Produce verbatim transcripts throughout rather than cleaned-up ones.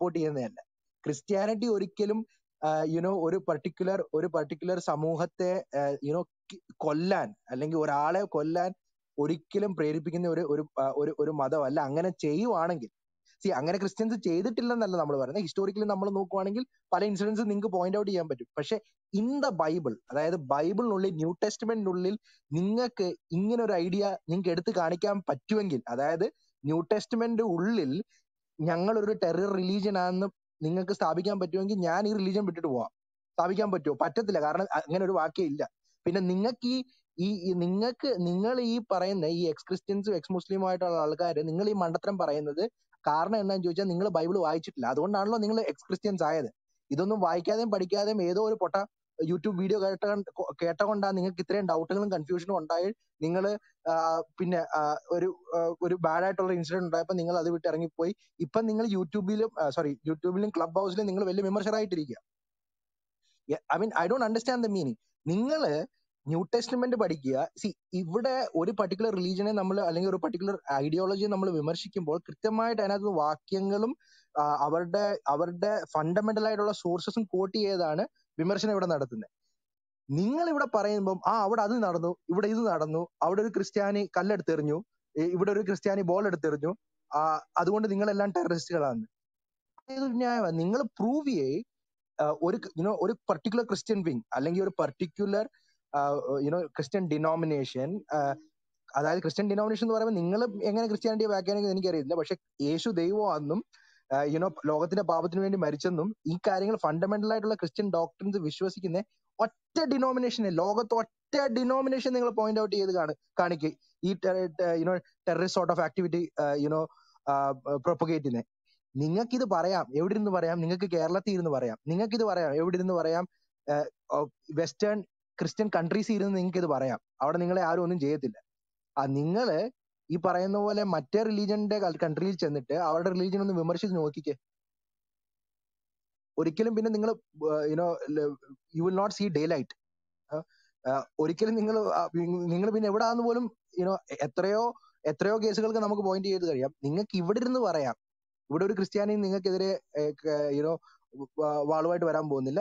Support ചെയ്യുന്നതല്ല. Christianity ഒരിക്കലും you know ഒരു പർട്ടിക്കുലർ ഒരു പർട്ടിക്കുലർ സമൂഹത്തെ യുനോ കൊല്ലാൻ അല്ലെങ്കിൽ ഒരാളെ കൊല്ലാൻ ഒരിക്കലും പ്രേരിപ്പിക്കുന്ന ഒരു ഒരു ഒരു മതമല്ല. അങ്ങനെ ചെയ്യുവാണെങ്കിൽ സി അങ്ങനെ ക്രിസ്ത്യൻസ് ചെയ്തിട്ടില്ലെന്നല്ല നമ്മൾ പറയുന്നത്. ഹിസ്റ്റോറിക്കലി നമ്മൾ നോക്കുവാണെങ്കിൽ പല ഇൻസിഡൻസ് നിങ്ങൾക്ക് പോയിന്റ് ഔട്ട് ചെയ്യാൻ പറ്റും. പക്ഷെ ഇൻ ദ ബൈബിൾ, അതായത് ബൈബിളിനുള്ളിൽ ന്യൂ ടെസ്റ്റ്മെന്റിനുള്ളിൽ നിങ്ങൾക്ക് ഇങ്ങനെ ഒരു ഐഡിയ നിങ്ങൾക്ക് എടുത്തു കാണിക്കാൻ പറ്റുമെങ്കിൽ, അതായത് ന്യൂ ടെസ്റ്റ്മെന്റ് ഉള്ളിൽ ഞങ്ങളൊരു ടെറർ റിലീജിയൻ ആണെന്ന് നിങ്ങൾക്ക് സ്ഥാപിക്കാൻ പറ്റുമെങ്കിൽ ഞാൻ ഈ റിലീജിയൻ വിട്ടിട്ട് പോവാം. സ്ഥാപിക്കാൻ പറ്റുമോ? പറ്റത്തില്ല. കാരണം അങ്ങനെ ഒരു വാക്യം ഇല്ല. പിന്നെ നിങ്ങൾക്ക് ഈ നിങ്ങൾക്ക് നിങ്ങൾ ഈ പറയുന്ന ഈ എക്സ് ക്രിസ്ത്യൻസും എക്സ് മുസ്ലിമായിട്ടുള്ള ആൾക്കാർ നിങ്ങൾ ഈ മണ്ടത്തരം പറയുന്നത് കാരണം എന്താണെന്ന് ചോദിച്ചാൽ നിങ്ങൾ ബൈബിൾ വായിച്ചിട്ടില്ല. അതുകൊണ്ടാണല്ലോ നിങ്ങൾ എക്സ് ക്രിസ്ത്യൻസ് ആയത്. ഇതൊന്നും വായിക്കാതെയും പഠിക്കാതെയും ഏതോ ഒരു പൊട്ട യൂട്യൂബ് വീഡിയോ കേട്ട കേട്ട കൊണ്ടാണ് നിങ്ങൾക്ക് ഇത്രയും ഡൗട്ടുകളും കൺഫ്യൂഷനും ഉണ്ടായി. നിങ്ങൾ പിന്നെ ഒരു ഒരു ബാഡായിട്ടുള്ള ഇൻസിഡന്റ് ഉണ്ടായപ്പോൾ നിങ്ങൾ അത് വിട്ട് ഇറങ്ങിപ്പോയി. ഇപ്പം നിങ്ങൾ യൂട്യൂബിലും സോറി യൂട്യൂബിലും ക്ലബ് ഹൗസിലും നിങ്ങൾ വലിയ വിമർശകരായിട്ടിരിക്കുക. I mean I don't understand the meaning. നിങ്ങൾ ന്യൂ ടെസ്റ്റ്മെന്റ് പഠിക്കുക. സി ഇവിടെ ഒരു പർട്ടിക്കുലർ റിലീജിയനെ നമ്മൾ അല്ലെങ്കിൽ ഒരു പർട്ടിക്കുലർ ഐഡിയോളജിയെ നമ്മൾ വിമർശിക്കുമ്പോൾ കൃത്യമായിട്ട് അതിനകത്ത് വാക്യങ്ങളും അവരുടെ അവരുടെ ഫണ്ടമെന്റൽ ആയിട്ടുള്ള സോഴ്സസും കോട്ട് ചെയ്താണ് വിമർശനം ഇവിടെ നടത്തുന്നത്. നിങ്ങൾ ഇവിടെ പറയുമ്പം ആ അവിടെ അത് നടന്നു, ഇവിടെ ഇത് നടന്നു, അവിടെ ഒരു ക്രിസ്ത്യാനി കല്ലെടുത്തെറിഞ്ഞു, ഇവിടെ ഒരു ക്രിസ്ത്യാനി ബോൾ എടുത്തെറിഞ്ഞു, ആ അതുകൊണ്ട് നിങ്ങളെല്ലാം ടെററിസ്റ്റുകളാണ്. അതൊരു ന്യായമാണ്. നിങ്ങൾ പ്രൂവ് ചെയ്യേ ഒരു യുനോ ഒരു പർട്ടിക്കുലർ ക്രിസ്ത്യൻ വിങ് അല്ലെങ്കിൽ ഒരു പർട്ടിക്കുലർ യുനോ ക്രിസ്ത്യൻ ഡിനോമിനേഷൻ, അതായത് ക്രിസ്ത്യൻ ഡിനോമിനേഷൻ എന്ന് പറയുമ്പോൾ നിങ്ങൾ എങ്ങനെ ക്രിസ്ത്യാനിറ്റി വ്യാഖ്യാനിക്കുന്നത് എനിക്കറിയില്ല. പക്ഷെ യേശു ദൈവമാണെന്നും യുനോ ലോകത്തിന്റെ പാപത്തിന് വേണ്ടി മരിച്ചെന്നും ഈ കാര്യങ്ങൾ ഫണ്ടമെന്റൽ ആയിട്ടുള്ള ക്രിസ്ത്യൻ ഡോക്ടറിൻസ് വിശ്വസിക്കുന്ന ഒറ്റ ഡിനോമിനേഷനെ, ലോകത്ത് ഒറ്റ ഡിനോമിനേഷൻ നിങ്ങൾ പോയിന്റ് ഔട്ട് ചെയ്ത് കാണിക്കുക ഈ you know terrorist sort of activity you know പ്രൊപ്പഗേറ്റിനെ. നിങ്ങൾക്കിത് പറയാം, എവിടെ ഇരുന്ന് പറയാം? നിങ്ങൾക്ക് കേരളത്തിൽ ഇരുന്ന് പറയാം. നിങ്ങൾക്കിത് പറയാം, എവിടെ ഇരുന്ന് പറയാം? വെസ്റ്റേൺ ക്രിസ്ത്യൻ കൺട്രീസിൽ ഇരുന്ന് നിങ്ങൾക്ക് ഇത് പറയാം. അവിടെ നിങ്ങളെ ആരും ഒന്നും ചെയ്യത്തില്ല. ആ നിങ്ങൾ ഈ പറയുന്ന പോലെ മറ്റേ റിലീജിയന്റെ കൺട്രിയിൽ ചെന്നിട്ട് അവരുടെ റിലീജിയൻ ഒന്ന് വിമർശിച്ച് നോക്കിക്കേ. ഒരിക്കലും പിന്നെ നിങ്ങൾ you know you will not see daylight. ഒരിക്കലും നിങ്ങൾ നിങ്ങൾ പിന്നെ എവിടെ ആണെന്ന് പോലും യുനോ എത്രയോ എത്രയോ കേസുകൾക്ക് നമുക്ക് പോയിന്റ് ചെയ്ത് കഴിയാം. നിങ്ങൾക്ക് ഇവിടെ ഇരുന്ന് പറയാം, ഇവിടെ ഒരു ക്രിസ്ത്യാനി നിങ്ങൾക്കെതിരെ യുനോ വാളുമായിട്ട് വരാൻ പോകുന്നില്ല.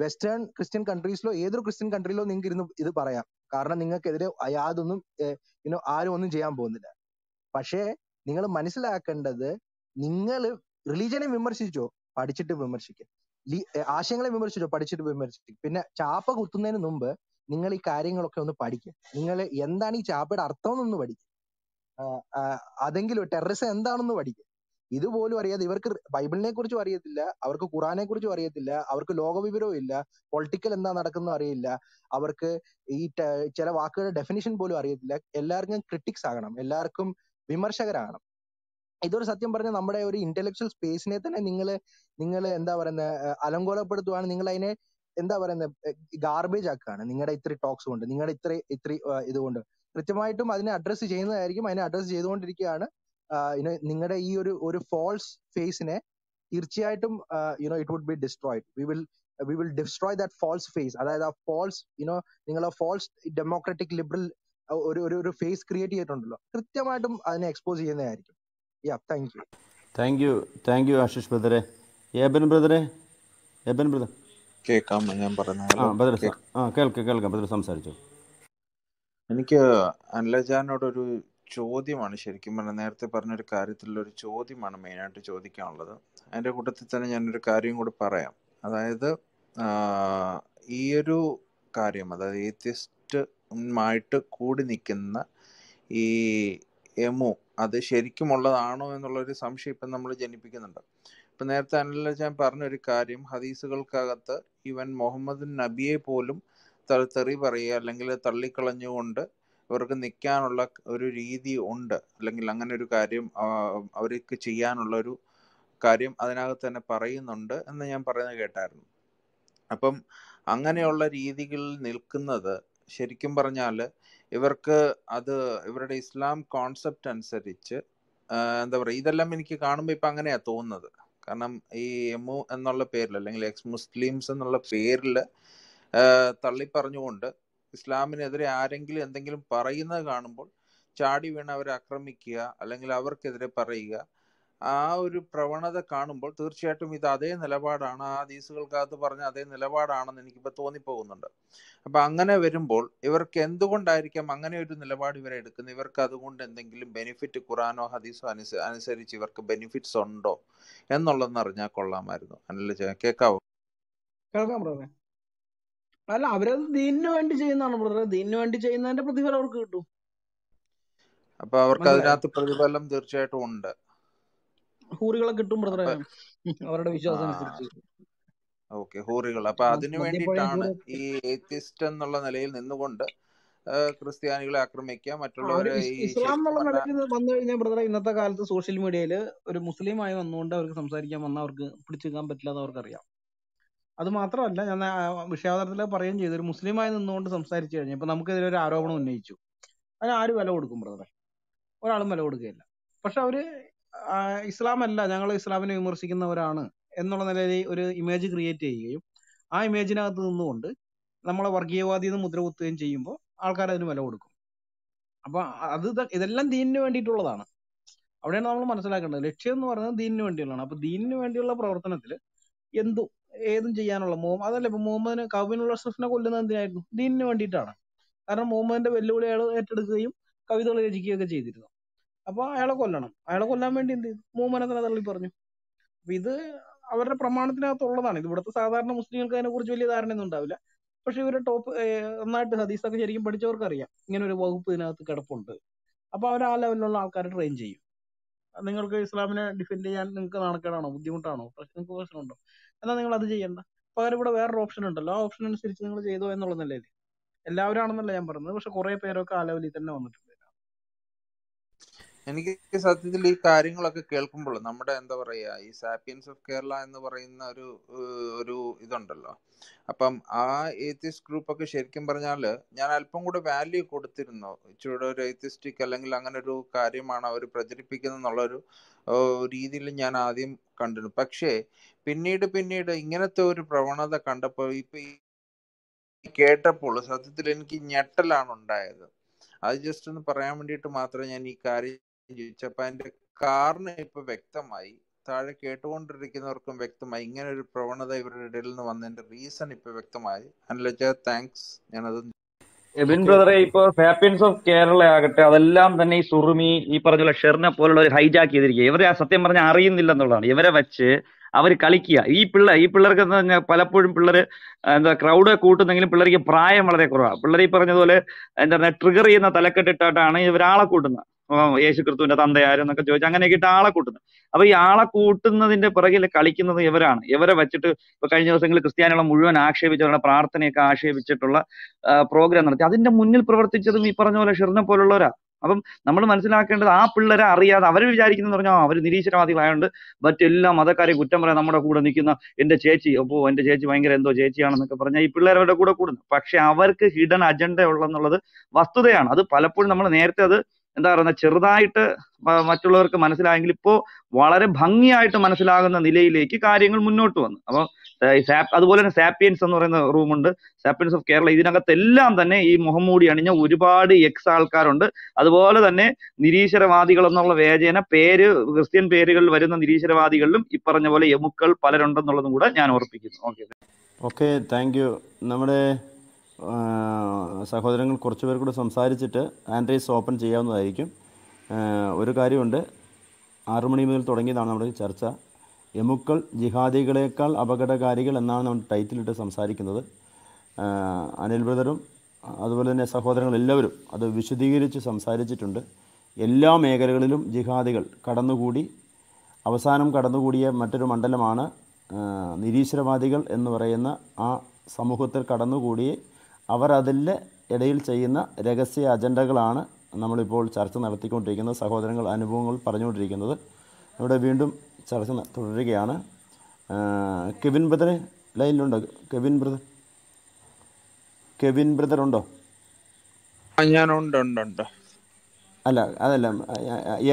വെസ്റ്റേൺ ക്രിസ്ത്യൻ കൺട്രീസിലോ ഏതൊരു ക്രിസ്ത്യൻ കൺട്രിയിലോ നിങ്ങൾക്ക് ഇരുന്ന് ഇത് പറയാം, കാരണം നിങ്ങൾക്കെതിരെ യാതൊന്നും യുനോ ആരും ഒന്നും ചെയ്യാൻ പോകുന്നില്ല. പക്ഷേ നിങ്ങൾ മനസ്സിലാക്കേണ്ടത്, നിങ്ങൾ റിലീജിയനെ വിമർശിച്ചോ പഠിച്ചിട്ട് വിമർശിക്കും, ആശയങ്ങളെ വിമർശിച്ചോ പഠിച്ചിട്ട് വിമർശിക്കും. പിന്നെ ചാപ്പ കുത്തുന്നതിന് മുമ്പ് നിങ്ങൾ ഈ കാര്യങ്ങളൊക്കെ ഒന്ന് പഠിക്കുക. നിങ്ങൾ എന്താണ് ഈ ചാപ്പയുടെ അർത്ഥം എന്നൊന്ന് പഠിക്കുക. അതെങ്കിലും ടെററിസം എന്താണെന്ന് പഠിക്കുക. ഇതുപോലും അറിയാതെ ഇവർക്ക് ബൈബിളിനെ കുറിച്ചും അറിയത്തില്ല, അവർക്ക് ഖുറാനെ കുറിച്ചും അറിയത്തില്ല, അവർക്ക് ലോകവിവരവും ഇല്ല, പൊളിറ്റിക്കൽ എന്താ നടക്കുന്നോ അറിയില്ല, അവർക്ക് ഈ ചില വാക്കുകളുടെ ഡെഫിനിഷൻ പോലും അറിയത്തില്ല. എല്ലാവർക്കും ക്രിട്ടിക്സ് ആകണം, എല്ലാവർക്കും വിമർശകരാകണം. ഇതൊരു സത്യം പറഞ്ഞാൽ നമ്മുടെ ഒരു ഇന്റലക്ച്വൽ സ്പേസിനെ തന്നെ നിങ്ങൾ നിങ്ങൾ എന്താ പറയുന്നത് അലങ്കോലപ്പെടുത്തുവാണ്. നിങ്ങൾ അതിനെ എന്താ പറയുന്നത് ഗാർബേജ് ആക്കുകയാണ് നിങ്ങളുടെ ഇത്ര ടോക്സ് കൊണ്ട്, നിങ്ങളുടെ ഇത്ര ഇത്ര ഇതുകൊണ്ട്. കൃത്യമായിട്ടും അതിനെ അഡ്രസ്സ് ചെയ്യുന്നതായിരിക്കും, അതിനെ അഡ്രസ്സ് ചെയ്തുകൊണ്ടിരിക്കുകയാണ്. യുനോ നിങ്ങളുടെ ഈ ഒരു ഒരു ഫോൾസ് ഫേസിനെ തീർച്ചയായിട്ടും you know it would be destroyed. We will we will destroy that false face. അതായത് ആ ഫോൾസ് യുനോ നിങ്ങളെ ഫോൾസ് ഡെമോക്രാറ്റിക് ലിബറൽ ഒരു ഒരു ഫേസ് ക്രിയേറ്റ് ചെയ്തിട്ടുണ്ടല്ലോ, കൃത്യമായിട്ടും അതിനെ എക്സ്പോസ് ചെയ്യുന്നതായിരിക്കും. Yeah thank you thank you thank you Ashish ബ്രദറെ. ഏബൻ ബ്രദറെ ഏബൻ ബ്രദർ കേൾക്കാമോ? ഞാൻ പറഞ്ഞത് ആ ബ്രദർ ആ കേൾക്കാം കേൾക്കാം ബ്രദർ സംസാരിച്ചു. എനിക്ക് അൻലജാനോടൊരു ചോദ്യമാണ്, ശരിക്കും പറഞ്ഞാൽ നേരത്തെ പറഞ്ഞൊരു കാര്യത്തിലുള്ളൊരു ചോദ്യമാണ് മെയിനായിട്ട് ചോദിക്കാനുള്ളത്. അതിൻ്റെ കൂട്ടത്തിൽ തന്നെ ഞാനൊരു കാര്യം കൂടി പറയാം. അതായത് ഈയൊരു കാര്യം, അതായത് ഏത്യസ്റ്റുമായിട്ട് കൂടി നിൽക്കുന്ന ഈ എമു അത് ശരിക്കും ഉള്ളതാണോ എന്നുള്ളൊരു സംശയം ഇപ്പം നമ്മൾ ജനിപ്പിക്കുന്നുണ്ട്. ഇപ്പം നേരത്തെ അനില ഞാൻ പറഞ്ഞൊരു കാര്യം, ഹദീസുകൾക്കകത്ത് ഇവൻ മുഹമ്മദ് നബിയെ പോലും തെറി പറയുക അല്ലെങ്കിൽ തള്ളിക്കളഞ്ഞുകൊണ്ട് അവർക്ക് നിൽക്കാനുള്ള ഒരു രീതി ഉണ്ട്, അല്ലെങ്കിൽ അങ്ങനെ ഒരു കാര്യം അവർക്ക് ചെയ്യാനുള്ളൊരു കാര്യം അതിനകത്ത് തന്നെ പറയുന്നുണ്ട് എന്ന് ഞാൻ പറയുന്നത് കേട്ടായിരുന്നു. അപ്പം അങ്ങനെയുള്ള രീതികളിൽ നിൽക്കുന്നത് ശരിക്കും പറഞ്ഞാൽ ഇവർക്ക് അത് ഇവരുടെ ഇസ്ലാം കോൺസെപ്റ്റ് അനുസരിച്ച് എന്താ പറയുക, ഇതെല്ലാം എനിക്ക് കാണുമ്പോൾ ഇപ്പം അങ്ങനെയാണ് തോന്നുന്നത്. കാരണം ഈ എമു എന്നുള്ള പേരിൽ അല്ലെങ്കിൽ എക്സ് മുസ്ലിംസ് എന്നുള്ള പേരിൽ തള്ളിപ്പറഞ്ഞുകൊണ്ട് ഇസ്ലാമിനെതിരെ ആരെങ്കിലും എന്തെങ്കിലും പറയുന്നത് കാണുമ്പോൾ ചാടി വീണ് അവരെ ആക്രമിക്കുക അല്ലെങ്കിൽ അവർക്കെതിരെ പറയുക ആ ഒരു പ്രവണത കാണുമ്പോൾ തീർച്ചയായിട്ടും ഇത് അതേ നിലപാടാണ്, ആ ഹദീസുകൾക്കകത്ത് പറഞ്ഞ അതേ നിലപാടാണെന്ന് എനിക്കിപ്പോൾ തോന്നിപ്പോകുന്നുണ്ട്. അപ്പം അങ്ങനെ വരുമ്പോൾ ഇവർക്ക് എന്തുകൊണ്ടായിരിക്കാം അങ്ങനെ ഒരു നിലപാട് ഇവരെ എടുക്കുന്നത്? ഇവർക്ക് അതുകൊണ്ട് എന്തെങ്കിലും ബെനിഫിറ്റ് ഖുറാനോ ഹദീസോ അനുസ അനുസരിച്ച് ഇവർക്ക് ബെനിഫിറ്റ്സ് ഉണ്ടോ എന്നുള്ളതെന്ന് അറിഞ്ഞാൽ കൊള്ളാമായിരുന്നു. അല്ല, കേൾക്കാവോ? കേൾക്കാം ബ്രദറെ. അല്ല, അവരത് ദീനിന് വേണ്ടി ചെയ്യുന്നതാണ് ബ്രദറെ. ദീനിന് വേണ്ടി ചെയ്യുന്നതിന്റെ പ്രതിഫലം അവർക്ക് കിട്ടും. അപ്പൊ അവർക്ക് അതിനകത്ത് പ്രതിഫലം തീർച്ചയായിട്ടും ഉണ്ട്. ഹൂറികളെ കിട്ടും ബ്രദറെ, അവരുടെ വിശ്വാസം അനുസരിച്ച്. ഓക്കെ, ഹൂറികൾ. അപ്പൊ അതിനു വേണ്ടിയിട്ടാണ് ഈ എത്തിസ്റ്റ് എന്നുള്ള നിലയിൽ നിന്നുകൊണ്ട് ക്രിസ്ത്യാനികളെ ആക്രമിക്കുക, മറ്റുള്ളവരെ. ഇസ്ലാം എന്നുള്ള നിലയ്ക്ക് വന്നു കഴിഞ്ഞാൽ ബ്രദറെ, ഇന്നത്തെ കാലത്ത് സോഷ്യൽ മീഡിയയിൽ ഒരു മുസ്ലിമായി വന്നുകൊണ്ട് അവർക്ക് സംസാരിക്കാൻ വന്നാൽ അവർക്ക് പിടിച്ചെടുക്കാൻ പറ്റില്ലാന്ന് അവർക്കറിയാം. അത് മാത്രമല്ല, ഞാൻ വിഷയാധാരത്തിൽ പറയുകയും ചെയ്തു, ഒരു മുസ്ലിമായി നിന്നുകൊണ്ട് സംസാരിച്ചു കഴിഞ്ഞാൽ ഇപ്പൊ നമുക്കെതിരൊരു ആരോപണം ഉന്നയിച്ചു, അതിന് ആര് വില കൊടുക്കും ബ്രദറെ? ഒരാളും വില കൊടുക്കുകയില്ല. പക്ഷെ അവര് ഇസ്ലാം അല്ല, ഞങ്ങൾ ഇസ്ലാമിനെ വിമർശിക്കുന്നവരാണ് എന്നുള്ള നിലയിൽ ഒരു ഇമേജ് ക്രിയേറ്റ് ചെയ്യുകയും ആ ഇമേജിനകത്ത് നിന്നുകൊണ്ട് നമ്മളെ വർഗീയവാദിന്ന് മുദ്ര കുത്തുകയും ചെയ്യുമ്പോൾ ആൾക്കാർ അതിന് വില കൊടുക്കും. അപ്പൊ അത് ഇതെല്ലാം ദീനിന് വേണ്ടിയിട്ടുള്ളതാണ്. അവിടെയാണ് നമ്മൾ മനസ്സിലാക്കേണ്ടത്. ലക്ഷ്യം എന്ന് പറയുന്നത് ദീനിന് വേണ്ടിയുള്ളതാണ്. അപ്പൊ ദീനിന് വേണ്ടിയുള്ള പ്രവർത്തനത്തിൽ എന്തും ഏതും ചെയ്യാനുള്ള മോഹം, അതല്ല ഇപ്പൊ മുഹമ്മദിന് കവിനുള്ള അഷ്റഫിനെ കൊല്ലുന്നത് എന്തിനായിരുന്നു? ദീനിന് വേണ്ടിയിട്ടാണ്. കാരണം മുഹമ്മദിന്റെ വെല്ലുവിളി അയാൾ ഏറ്റെടുക്കുകയും കവിതകൾ രചിക്കുകയൊക്കെ ചെയ്തിരുന്നു. അപ്പൊ അയാളെ കൊല്ലണം, അയാളെ കൊല്ലാൻ വേണ്ടി എന്ത് ചെയ്തു? മുഹമ്മദിനെ തന്നെ തള്ളി പറഞ്ഞു. അപ്പൊ ഇത് അവരുടെ പ്രമാണത്തിനകത്തുള്ളതാണ്. ഇത് ഇവിടുത്തെ സാധാരണ മുസ്ലിങ്ങൾക്ക് അതിനെക്കുറിച്ച് വലിയ ധാരണയൊന്നും ഉണ്ടാവില്ല. പക്ഷെ ഇവരുടെ ടോപ്പ് നന്നായിട്ട് ഹദീസൊക്കെ ശരിക്കും പഠിച്ചവർക്ക് അറിയാം ഇങ്ങനെ ഒരു വകുപ്പ് ഇതിനകത്ത് കിടപ്പുണ്ട്. അപ്പൊ അവർ ആ ലെവലിലുള്ള ആൾക്കാരെ ട്രെയിൻ ചെയ്യും. നിങ്ങൾക്ക് ഇസ്ലാമിനെ ഡിഫെൻഡ് ചെയ്യാൻ നിങ്ങൾക്ക് നാണക്കേടാണോ, ബുദ്ധിമുട്ടാണോ, നിങ്ങൾക്ക് പ്രശ്നമുണ്ടോ? എന്നാൽ നിങ്ങൾ അത് ചെയ്യണ്ട. പകരം ഇവിടെ വേറൊരു ഓപ്ഷൻ ഉണ്ടല്ലോ, ആ ഓപ്ഷൻ അനുസരിച്ച് നിങ്ങൾ ചെയ്തോ എന്നുള്ള നിലയിൽ. എല്ലാവരും ആണെന്നല്ല ഞാൻ പറഞ്ഞത്, പക്ഷെ കുറെ പേരൊക്കെ ആ ലെവലിൽ തന്നെ വന്നിട്ടുണ്ട്. എനിക്ക് സത്യത്തിൽ ഈ കാര്യങ്ങളൊക്കെ കേൾക്കുമ്പോൾ നമ്മുടെ എന്താ പറയുക, ഈ സാപ്പിയൻസ് ഓഫ് കേരള എന്ന് പറയുന്ന ഒരു ഒരു ഇതുണ്ടല്ലോ, അപ്പം ആ ഏത്തിസ്റ്റ് ഗ്രൂപ്പൊക്കെ ശരിക്കും പറഞ്ഞാൽ ഞാൻ അല്പം കൂടെ വാല്യൂ കൊടുത്തിരുന്നു. ഇച്ചിരി ഒരു ഏത്തിസ്റ്റിക് അല്ലെങ്കിൽ അങ്ങനെ ഒരു കാര്യമാണ് അവർ പ്രചരിപ്പിക്കുന്നത് എന്നുള്ളൊരു രീതിയിൽ ഞാൻ ആദ്യം കണ്ടിരുന്നു. പക്ഷേ പിന്നീട് പിന്നീട് ഇങ്ങനത്തെ ഒരു പ്രവണത കണ്ടപ്പോൾ, ഇപ്പം ഈ കേട്ടപ്പോൾ സത്യത്തിൽ എനിക്ക് ഞെട്ടലാണ് ഉണ്ടായത്. അത് ജസ്റ്റ് ഒന്ന് പറയാൻ വേണ്ടിയിട്ട് മാത്രമേ ഞാൻ ഈ കാര്യം ചോദിച്ചപ്പോൾ അതിൻ്റെ കാരണം ഇപ്പം വ്യക്തമായി, താഴെ കേട്ടുകൊണ്ടിരിക്കുന്നവർക്കും വ്യക്തമായി ഇങ്ങനെ ഒരു പ്രവണത ഇവരുടെ ഇടയിൽ നിന്ന് വന്നതിന്റെ റീസൺ ഇപ്പൊ വ്യക്തമായി. അനുലജ, താങ്ക്സ്. ഞാനത് എബിൻ ബ്രദറെ, ഇപ്പൊ സാപ്പിയൻസ് ഓഫ് കേരള ആകട്ടെ അതെല്ലാം തന്നെ ഈ സുറുമി, ഈ പറഞ്ഞ ഷെറിനെ പോലുള്ള ഒരു ഹൈജാക്ക് ചെയ്തിരിക്കുക. ഇവരെ സത്യം പറഞ്ഞാൽ അറിയുന്നില്ല എന്നുള്ളതാണ്. ഇവരെ വെച്ച് അവർ കളിക്കുക. ഈ പിള്ളേർ ഈ പിള്ളേർക്ക് എന്താ പറഞ്ഞാൽ പലപ്പോഴും പിള്ളേർ എന്താ ക്രൗഡ് കൂട്ടുന്നെങ്കിലും പിള്ളേർക്ക് പ്രായം വളരെ കുറവാണ്. പിള്ളേർ ഈ പറഞ്ഞതുപോലെ എന്താ പറഞ്ഞാൽ ട്രിഗർ ചെയ്യുന്ന തലക്കെട്ടിട്ടാണ് ഇവരാളെ കൂട്ടുന്നത്. യേശു ക്രിസ്തുവിന്റെ തന്തയാരെന്നൊക്കെ ചോദിച്ചാൽ അങ്ങനെയൊക്കെ ഇട്ട് ആളെ കൂട്ടുന്നത്. അപ്പൊ ഈ ആളെ കൂട്ടുന്നതിന്റെ പിറകിൽ കളിക്കുന്നത് ഇവരാണ്. ഇവരെ വെച്ചിട്ട് ഇപ്പൊ കഴിഞ്ഞ ദിവസങ്ങളിൽ ക്രിസ്ത്യാനികളെ മുഴുവൻ ആക്ഷേപിച്ചവരുടെ പ്രാർത്ഥനയൊക്കെ ആക്ഷേപിച്ചിട്ടുള്ള പ്രോഗ്രാം നടത്തി. അതിന്റെ മുന്നിൽ പ്രവർത്തിച്ചതും ഈ പറഞ്ഞ പോലെ ഷിർനെ പോലുള്ളവരാ. അപ്പം നമ്മൾ മനസ്സിലാക്കേണ്ടത് ആ പിള്ളേരെ അറിയാതെ അവർ വിചാരിക്കുന്നതെന്ന് പറഞ്ഞാൽ അവർ നിരീശ്വരവാദികളായതുകൊണ്ട് മറ്റെല്ലാ മതക്കാരെയും കുറ്റം പറയാൻ നമ്മുടെ കൂടെ നിൽക്കുന്ന എൻ്റെ ചേച്ചി, അപ്പോൾ എൻ്റെ ചേച്ചി ഭയങ്കര എന്തോ ചേച്ചിയാണെന്നൊക്കെ പറഞ്ഞാൽ ഈ പിള്ളേരവരുടെ കൂടെ കൂടുന്നു. പക്ഷെ അവർക്ക് ഹിഡൻ അജണ്ട ഉള്ളെന്നുള്ളത് വസ്തുതയാണ്. അത് പലപ്പോഴും നമ്മൾ നേരത്തെ അത് എന്താ പറയുക, ചെറുതായിട്ട് മറ്റുള്ളവർക്ക് മനസ്സിലായെങ്കിൽ ഇപ്പോൾ വളരെ ഭംഗിയായിട്ട് മനസ്സിലാകുന്ന നിലയിലേക്ക് കാര്യങ്ങൾ മുന്നോട്ട് വന്നു. അപ്പോൾ അതുപോലെ തന്നെ സാപ്പിയൻസ് എന്ന് പറയുന്ന റൂമുണ്ട്, സാപ്പിയൻസ് ഓഫ് കേരള. ഇതിനകത്തെല്ലാം തന്നെ ഈ മുഹമ്മൂടി അണിഞ്ഞ ഒരുപാട് എക്സ് ആൾക്കാരുണ്ട്. അതുപോലെ തന്നെ നിരീശ്വരവാദികൾ എന്നുള്ള വേചന പേര്, ക്രിസ്ത്യൻ പേരുകളിൽ വരുന്ന നിരീശ്വരവാദികളിലും ഈ പറഞ്ഞ പോലെ എമുക്കൾ പലരുണ്ടെന്നുള്ളതും കൂടെ ഞാൻ ഓർപ്പിക്കുന്നു. Okay okay thank you. നമ്മുടെ സഹോദരങ്ങൾ കുറച്ച് പേർ കൂടെ സംസാരിച്ചിട്ട് ആൻഡ്രീസ് ഓപ്പൺ ചെയ്യാവുന്നതായിരിക്കും. ഒരു കാര്യമുണ്ട്, ആറുമണി മുതൽ തുടങ്ങിയതാണ് നമ്മുടെ ചർച്ച. എമുക്കൾ ജിഹാദികളേക്കാൾ അപകടകാരികൾ എന്നാണ് നമ്മൾ ടൈറ്റിലിട്ട് സംസാരിക്കുന്നത്. അനിൽ ബ്രദറും അതുപോലെ തന്നെ സഹോദരങ്ങളെല്ലാവരും അത് വിശദീകരിച്ച് സംസാരിച്ചിട്ടുണ്ട്. എല്ലാ മേഖലകളിലും ജിഹാദികൾ കടന്നുകൂടി അവസാനം കടന്നുകൂടിയ മറ്റൊരു മണ്ഡലമാണ് നിരീശ്വരവാദികൾ എന്ന് പറയുന്ന ആ സമൂഹത്തിൽ കടന്നുകൂടി അവർ അതിൻ്റെ ഇടയിൽ ചെയ്യുന്ന രഹസ്യ അജണ്ടകളാണ് നമ്മളിപ്പോൾ ചർച്ച നടത്തിക്കൊണ്ടിരിക്കുന്നത്. സഹോദരങ്ങൾ അനുഭവങ്ങൾ പറഞ്ഞുകൊണ്ടിരിക്കുന്നത്. ഇവിടെ വീണ്ടും ചർച്ച തുടരുകയാണ്. കെവിൻ ബ്രദറെ ലൈനിലുണ്ടോ? കെവിൻ ബ്രദർ കെവിൻ ബ്രദർ ഉണ്ടോ? ഞാനുണ്ട്. അല്ല, അതല്ല,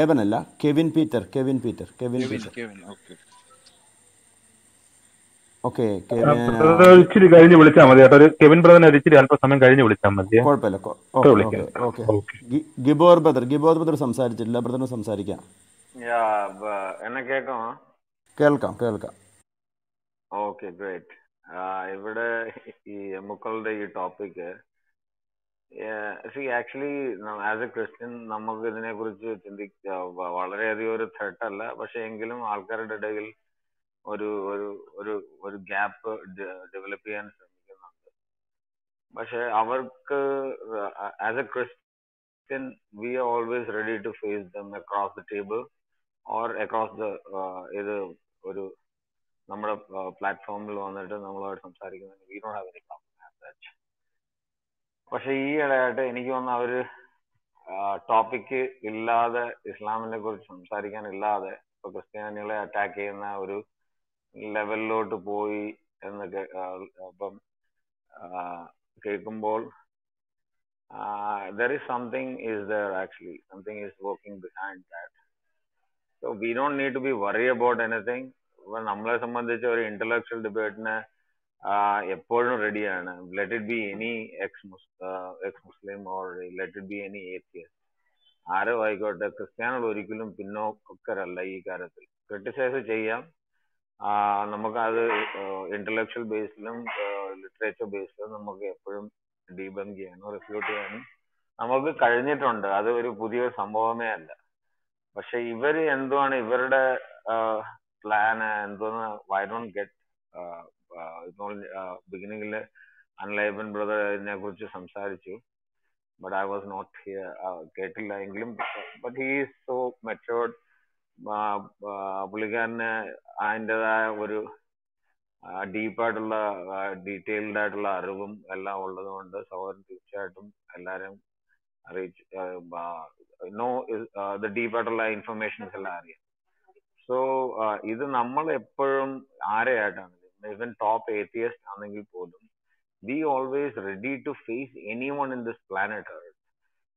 ഏവനല്ല, കെവിൻ പീറ്റർ. കെവിൻ പീറ്റർ കെവിൻ പീറ്റർ ഓക്കെ. ഇച്ചിരി കഴിഞ്ഞ് വിളിച്ചാൽ മതി കേട്ടോ. കെവിൻ ബ്രദറിനെ ഇച്ചിരി അല്പസമയം കഴിഞ്ഞ് വിളിച്ചാൽ മതി. കുഴപ്പമില്ല. Okay, Gibor brother Gibor brother സംസാരിച്ചിട്ടില്ല. ബ്രദറിന് സംസാരിക്കാം. Yeah, Kelka, Kelka. Okay, great. Uh, I would topic. Yeah, see, actually, as a Christian, we don't think about it very much, but a gap developing. But as a Christian, we are always ready to face them across the table or across the uh, platform. We don't have any problem as such. But here, I have a topic that Islam is not a Christian attack level low to boy and the there is something is there actually, something is working behind that. So we don't need to be worried about anything. When we have intellectual debate, Uh, ready, let it be any ex-Muslim or let it be any atheist. I got a Christian curriculum pinno karalai karathil. Criticize cheyya. Namakka intellectual based, literature based, namakku epporum debunk cheyyanum, refute cheyyanum. Namakku kazhinjittundu. Adu oru pudhiya sambhavame alla. Pakshe ivaru endona ivarude plan endona why don't get uh, Uh, beginning, unliven brother, but I was not here. Getting uh, England, but he is so matured. Bulligan and I deep at detailed at la room, Allah, all the others, our chatum, alarm, reach, no, the deep at la information is hilarious. So, either number a perm are at. Even top atheists, we always ready to face anyone in this planet Earth.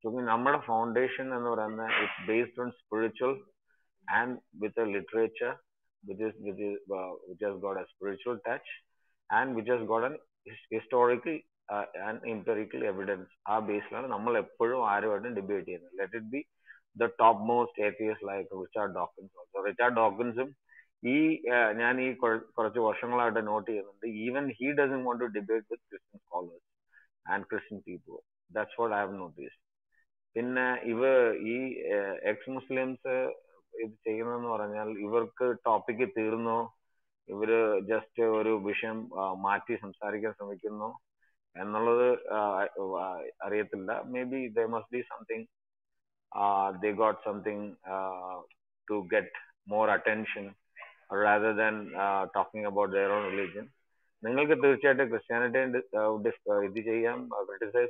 So, our foundation is based on spiritual and with a literature which is which is uh, which has got a spiritual touch and which has got an historically uh, and empirical evidence. Our baseline, our approach, our debate. Let it be the topmost atheists like Richard Dawkins. Also, Richard Dawkins. He, uh, even he doesn't want to debate with Christian scholars and Christian people. That's what I have noticed. In uh, uh, ex-Muslims, uh, topic just a vision, Marty Samsarika, and another maybe there must be something. Uh, they got something uh, to get more attention. Rather than uh, talking about their own religion, Christianity criticize,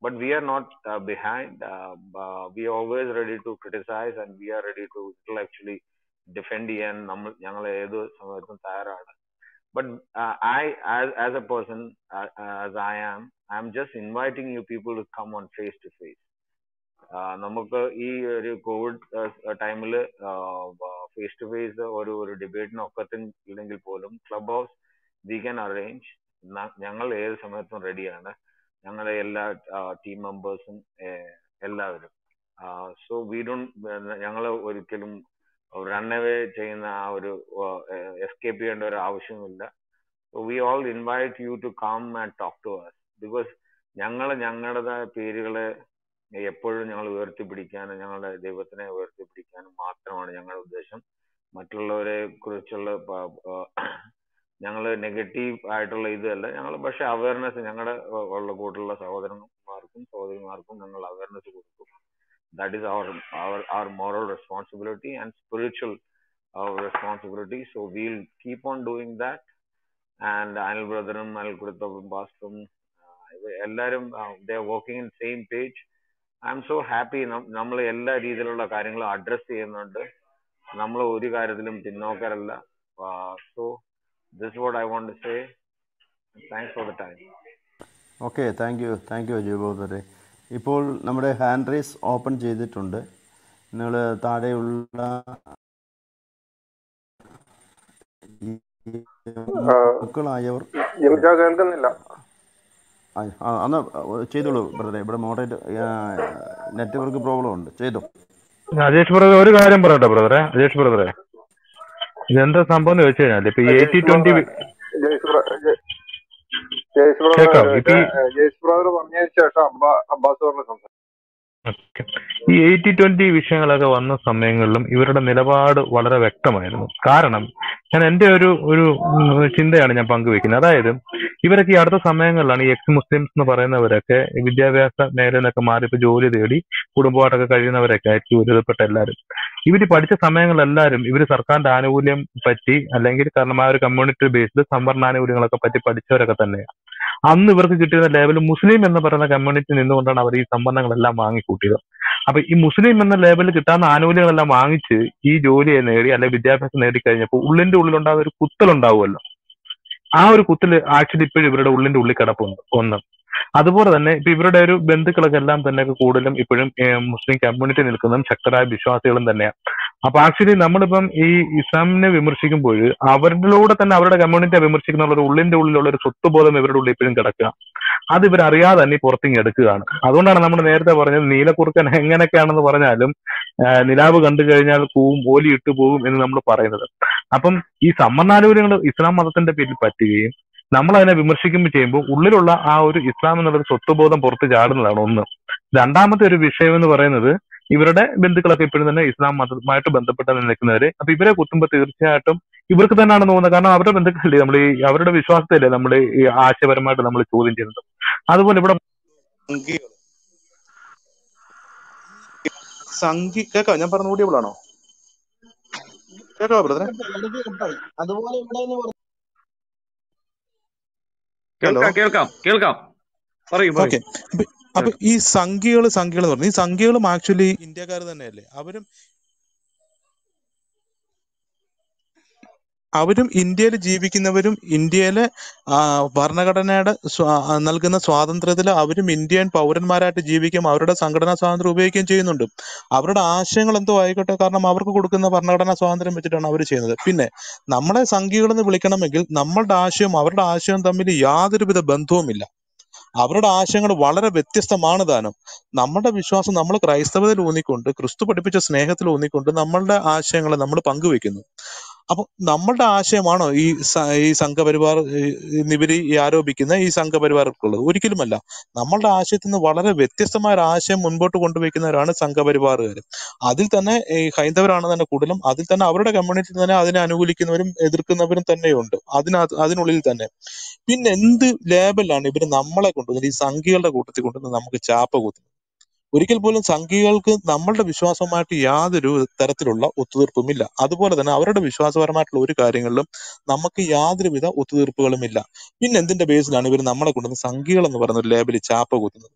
but we are not uh, behind. Uh, uh, we are always ready to criticize and we are ready to intellectually defend. But uh, I, as as a person, uh, as I am, I am just inviting you people to come on face to face. Namakku ee COVID time le face to face oru oru debate na okkathil illengil polum clubhouse we can arrange. Njangal ed samayathum ready aanu. Njangale ella team members ellavarum. So we don't njangale orikkalum run away cheyna oru escape cheyanda oru avashyam illa. So we all invite you to come and talk to us because njangale njangalada perugale they were to Brican and they were to Brican, Martha and younger obsession. Matlore, Crucial, younger negative, idol either, but awareness and younger all the Gotala, Southern Markum, Southern Markum, and awareness. That is our, our, our moral responsibility and spiritual responsibility. So we'll keep on doing that. And Anil Brotherham, Anil Kurtha, Bastum, they're working in the same page. I'm so happy. Nammal ella reethilula karyangala address cheyyunnundu. Nammal oru karyathilum pinnokkaralla. So this is what I want to say. Thanks for the time. Okay, thank you. Thank you Ajay Brother. Ippol nammade hand raise open cheythittundu. Ningal taadeyulla mukkalayavur yemja kelkunnilla. I am not a child, but I am not a network problem. Child, Ajesh brother, ഒരു കാര്യം പറയട്ടെ ബ്രദറെ, അജേഷ് ബ്രദറെ, ഇതെന്താ സംഭവം എന്ന് ചോദിച്ചു കഴിഞ്ഞാൽ ഇപ്പൊ എയ്റ്റി ട്വന്റി ഈ എയ്റ്റി ട്വന്റി വിഷയങ്ങളൊക്കെ വന്ന സമയങ്ങളിലും ഇവരുടെ നിലപാട് വളരെ വ്യക്തമായിരുന്നു. കാരണം ഞാൻ എന്റെ ഒരു ഒരു ചിന്തയാണ് ഞാൻ പങ്കുവെക്കുന്നത്. അതായത് ഇവരൊക്കെ ഈ അടുത്ത സമയങ്ങളിലാണ് ഈ എക്സ് മുസ്ലിംസ് എന്ന് പറയുന്നവരൊക്കെ വിദ്യാഭ്യാസ മേഖലയിലൊക്കെ മാറി ഇപ്പൊ ജോലി തേടി കുടുംബമായിട്ടൊക്കെ കഴിയുന്നവരൊക്കെ ആയിട്ട് ഒരുവിധപ്പെട്ട എല്ലാവരും ഇവർ പഠിച്ച സമയങ്ങളെല്ലാവരും ഇവർ സർക്കാരിന്റെ ആനുകൂല്യം പറ്റി അല്ലെങ്കിൽ കാരണം ആ ഒരു കമ്മ്യൂണിറ്റി ബേസ്ഡ് സംവരണാനുകൂല്യങ്ങളൊക്കെ പറ്റി പഠിച്ചവരൊക്കെ തന്നെയാണ്. അന്ന് ഇവർക്ക് കിട്ടിയിരുന്ന ലേബൽ മുസ്ലിം എന്ന് പറയുന്ന കമ്മ്യൂണിറ്റി നിന്നുകൊണ്ടാണ് അവർ ഈ സംവരണങ്ങളെല്ലാം വാങ്ങിക്കൂട്ടിയത്. അപ്പൊ ഈ മുസ്ലിം എന്ന ലേബലിൽ കിട്ടാവുന്ന ആനുകൂല്യങ്ങളെല്ലാം വാങ്ങിച്ച് ഈ ജോലിയെ നേടി അല്ലെങ്കിൽ വിദ്യാഭ്യാസം നേടിക്കഴിഞ്ഞപ്പോൾ ഉള്ളിന്റെ ഉള്ളിലുണ്ടാകുന്ന ഒരു കുത്തലുണ്ടാവുമല്ലോ, ആ ഒരു കുത്തല് ആക്ച്വലി ഇപ്പോഴും ഇവരുടെ ഉള്ളിന്റെ ഉള്ളിൽ കിടപ്പുണ്ട്. ഒന്ന് അതുപോലെ തന്നെ ഇപ്പൊ ഇവരുടെ ഒരു ബന്ധുക്കളൊക്കെ എല്ലാം തന്നെ കൂടുതലും ഇപ്പോഴും മുസ്ലിം കമ്മ്യൂണിറ്റി നിൽക്കുന്നതും ശക്തരായ വിശ്വാസികളും തന്നെയാണ്. അപ്പൊ ആക്ച്വലി നമ്മളിപ്പം ഈ ഇസ്ലാമിനെ വിമർശിക്കുമ്പോൾ അവരിലൂടെ തന്നെ അവരുടെ കമ്മ്യൂണിറ്റിയെ വിമർശിക്കുന്ന ഉള്ളിന്റെ ഉള്ളിലുള്ള ഒരു സ്വത്തുബോധം ഇവരുടെ ഉള്ളിൽ ഇപ്പോഴും കിടക്കുക, അത് ഇവരറിയാതെ തന്നെ പുറത്തിങ്ങി എടുക്കുകയാണ്. അതുകൊണ്ടാണ് നമ്മൾ നേരത്തെ പറഞ്ഞത് നീലക്കുറുക്കൻ എങ്ങനെയൊക്കെയാണെന്ന് പറഞ്ഞാലും നിലാവ് കണ്ടു കഴിഞ്ഞാൽ പൂവും ഓലി ഇട്ടു പോകും എന്ന് നമ്മൾ പറയുന്നത്. അപ്പം ഈ സമ്മർണാനുകൂല്യങ്ങൾ ഇസ്ലാം മതത്തിന്റെ പേരിൽ പറ്റുകയും നമ്മൾ അതിനെ വിമർശിക്കുമ്പോൾ ചെയ്യുമ്പോൾ ഉള്ളിലുള്ള ആ ഒരു ഇസ്ലാം എന്നുള്ളൊരു സ്വത്തുബോധം പുറത്ത് ചാടുന്നതാണ് ഒന്ന്. രണ്ടാമത്തെ ഒരു വിഷയം എന്ന് പറയുന്നത് ഇവരുടെ ബന്ധുക്കളൊക്കെ ഇപ്പോഴും തന്നെ ഇസ്ലാം മതവുമായിട്ട് ബന്ധപ്പെട്ട് നിൽക്കുന്നവര്. അപ്പൊ ഇവരെ കുത്തുമ്പോൾ തീർച്ചയായിട്ടും ഇവർക്ക് തന്നെയാണ് തോന്നുന്നത്. കാരണം അവരുടെ ബന്ധുക്കളല്ലേ നമ്മൾ ഈ അവരുടെ വിശ്വാസത്തില്ലേ നമ്മൾ ഈ ആശയപരമായിട്ട് നമ്മൾ ചോദ്യം ചെയ്യുന്നത്. അതുപോലെ ഇവിടെ കേൾക്കാം, ഞാൻ പറഞ്ഞ ഓഡിയബിൾ ആണോ? കേൾക്കാം ബ്രദറെ. അതുപോലെ ഇവിടെ കേൾക്കാം കേൾക്കാം ഓക്കെ. അപ്പൊ ഈ സംഖ്യകള് സംഖ്യകൾ എന്ന് പറഞ്ഞു, ഈ സംഖ്യകളും ആക്ച്വലി ഇന്ത്യക്കാർ തന്നെയല്ലേ? അവരും അവരും ഇന്ത്യയിൽ ജീവിക്കുന്നവരും ഇന്ത്യയിലെ ഭരണഘടനയുടെ നൽകുന്ന സ്വാതന്ത്ര്യത്തിൽ അവരും ഇന്ത്യൻ പൗരന്മാരായിട്ട് ജീവിക്കുകയും അവരുടെ സംഘടനാ സ്വാതന്ത്ര്യം ഉപയോഗിക്കുകയും ചെയ്യുന്നുണ്ട്. അവരുടെ ആശയങ്ങൾ എന്തോ ആയിക്കോട്ടെ, കാരണം അവർക്ക് കൊടുക്കുന്ന ഭരണഘടനാ സ്വാതന്ത്ര്യം വെച്ചിട്ടാണ് അവർ ചെയ്യുന്നത്. പിന്നെ നമ്മളെ സംഘികളെന്ന് വിളിക്കണമെങ്കിൽ നമ്മളുടെ ആശയവും അവരുടെ ആശയവും തമ്മിൽ യാതൊരുവിധ ബന്ധവുമില്ല. അവരുടെ ആശയങ്ങൾ വളരെ വ്യത്യസ്തമാണ് താനും. നമ്മുടെ വിശ്വാസം നമ്മൾ ക്രൈസ്തവത്തിൽ ഊന്നിക്കൊണ്ട് ക്രിസ്തു പഠിപ്പിച്ച സ്നേഹത്തിൽ ഊന്നിക്കൊണ്ട് നമ്മളുടെ ആശയങ്ങൾ നമ്മൾ പങ്കുവെക്കുന്നു. അപ്പൊ നമ്മളുടെ ആശയമാണോ ഈ ഈ സംഘപരിവാർ ഇവര് ആരോപിക്കുന്ന ഈ സംഘപരിവാർക്കുള്ളത്? ഒരിക്കലുമല്ല. നമ്മളുടെ ആശയത്തിൽ നിന്ന് വളരെ വ്യത്യസ്തമായ ഒരു ആശയം മുൻപോട്ട് കൊണ്ടുവയ്ക്കുന്നവരാണ് സംഘപരിവാറുകാർ. അതിൽ തന്നെ ഈ ഹൈന്ദവരാണ് തന്നെ കൂടുതലും. അതിൽ തന്നെ അവരുടെ കമ്മ്യൂണിറ്റി തന്നെ അതിനെ അനുകൂലിക്കുന്നവരും എതിർക്കുന്നവരും തന്നെയുണ്ട് അതിന അതിനുള്ളിൽ തന്നെ. പിന്നെ എന്ത് ലേബലാണ് ഇവര് നമ്മളെ കൊണ്ടുവന്നത്? ഈ സംഘികളുടെ കൂട്ടത്തിൽ കൊണ്ടുവന്ന് നമുക്ക് ചാപ്പ കൂത്തുന്നത്. ഒരിക്കൽ പോലും സംഘികൾക്ക് നമ്മളുടെ വിശ്വാസവുമായിട്ട് യാതൊരു തരത്തിലുള്ള ഒത്തുതീർപ്പുമില്ല. അതുപോലെ തന്നെ അവരുടെ വിശ്വാസപരമായിട്ടുള്ള ഒരു കാര്യങ്ങളിലും നമുക്ക് യാതൊരുവിധ ഒത്തുതീർപ്പുകളും ഇല്ല. പിന്നെ എന്തിന്റെ ബേസിലാണ് ഇവർ നമ്മളെ കൊണ്ടുവന്ന് സംഘികൾ എന്ന് പറയുന്ന ഒരു ലേബലിൽ ചാപ്പ കൂത്തുന്നത്?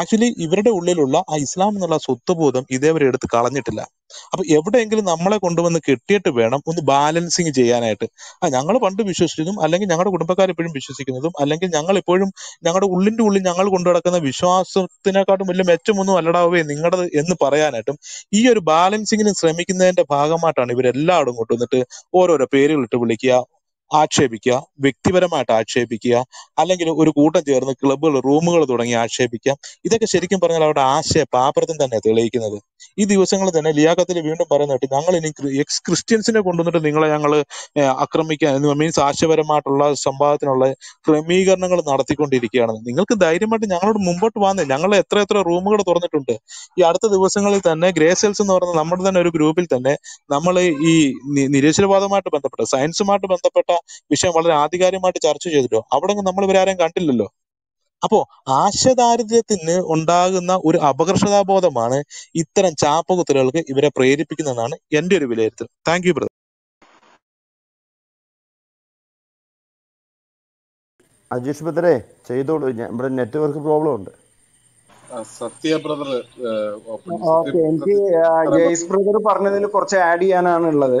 ആക്ച്വലി ഇവരുടെ ഉള്ളിലുള്ള ആ ഇസ്ലാം എന്നുള്ള സ്വത്തുബോധം ഇതേവരെ എടുത്ത് കളഞ്ഞിട്ടില്ല. അപ്പൊ എവിടെയെങ്കിലും നമ്മളെ കൊണ്ടുവന്ന് കെട്ടിയിട്ട് വേണം ഒന്ന് ബാലൻസിങ് ചെയ്യാനായിട്ട്. ആ ഞങ്ങൾ പണ്ട് വിശ്വസിച്ചതും അല്ലെങ്കിൽ ഞങ്ങളുടെ കുടുംബക്കാരെപ്പോഴും വിശ്വസിക്കുന്നതും അല്ലെങ്കിൽ ഞങ്ങൾ എപ്പോഴും ഞങ്ങളുടെ ഉള്ളിന്റെ ഉള്ളിൽ ഞങ്ങൾ കൊണ്ടു നടക്കുന്ന വിശ്വാസത്തിനെക്കാട്ടും വലിയ മെച്ചമൊന്നും അല്ലടാവേ നിങ്ങളുടെ എന്ന് പറയാനായിട്ടും ഈ ഒരു ബാലൻസിങ്ങിന് ശ്രമിക്കുന്നതിന്റെ ഭാഗമായിട്ടാണ് ഇവരെല്ലാവരും കൊണ്ടുവന്നിട്ട് ഓരോരോ പേരുകളിട്ട് വിളിക്കുക, ആക്ഷേപിക്കുക, വ്യക്തിപരമായിട്ട് ആക്ഷേപിക്കുക, അല്ലെങ്കിൽ ഒരു കൂട്ടം ചേർന്ന് ക്ലബ്ബുകൾ റൂമുകൾ തുടങ്ങി ആക്ഷേപിക്കുക. ഇതൊക്കെ ശരിക്കും പറഞ്ഞാൽ അവരുടെ ആശയ പാപ്പരത്തിന് തന്നെ തെളിയിക്കുന്നത്. ഈ ദിവസങ്ങളിൽ തന്നെ ലിയാഖത്തിൽ വീണ്ടും പറയുന്നതായിട്ട് ഞങ്ങൾ ഇനി എക്സ് ക്രിസ്ത്യൻസിനെ കൊണ്ടുവന്നിട്ട് നിങ്ങളെ ഞങ്ങൾ ആക്രമിക്കാൻ മീൻസ് ആശയപരമായിട്ടുള്ള സംവാദത്തിനുള്ള ക്രമീകരണങ്ങൾ നടത്തിക്കൊണ്ടിരിക്കുകയാണ്. നിങ്ങൾക്ക് ധൈര്യമായിട്ട് ഞങ്ങളോട് മുമ്പോട്ട് വന്നേ. ഞങ്ങൾ എത്ര എത്ര റൂമുകൾ തുറന്നിട്ടുണ്ട്. ഈ അടുത്ത ദിവസങ്ങളിൽ തന്നെ ഗ്രേസെൽസ് എന്ന് പറയുന്ന നമ്മുടെ തന്നെ ഒരു ഗ്രൂപ്പിൽ തന്നെ നമ്മൾ ഈ നിരീശ്വരവാദവുമായിട്ട് ബന്ധപ്പെട്ട സയൻസുമായിട്ട് ബന്ധപ്പെട്ട വിഷയം വളരെ ആധികാരികമായിട്ട് ചർച്ച ചെയ്തിട്ടോ അവിടെ നമ്മൾ ഇവരാരെയും കണ്ടില്ലല്ലോ. അപ്പോ ആശയദാരിദ്ര്യത്തിന് ഉണ്ടാകുന്ന ഒരു അപകർഷതാബോധമാണ് ഇത്തരം ചാപ്പകുത്തലുകൾക്ക് ഇവരെ പ്രേരിപ്പിക്കുന്നതെന്നാണ് എന്റെ ഒരു വിലയിരുത്തൽ. Thank you brother. അജീഷ് ബ്രദറെ ചെയ്തോളൂ, ഇവിടെ നെറ്റ്വർക്ക് പ്രോബ്ലം ഉണ്ട്. സത്യ ബ്രദർ എനിക്ക് ജയ്സ് ബ്രദർ പറഞ്ഞതിൽ കുറച്ച് add ചെയ്യാനാണുള്ളത്.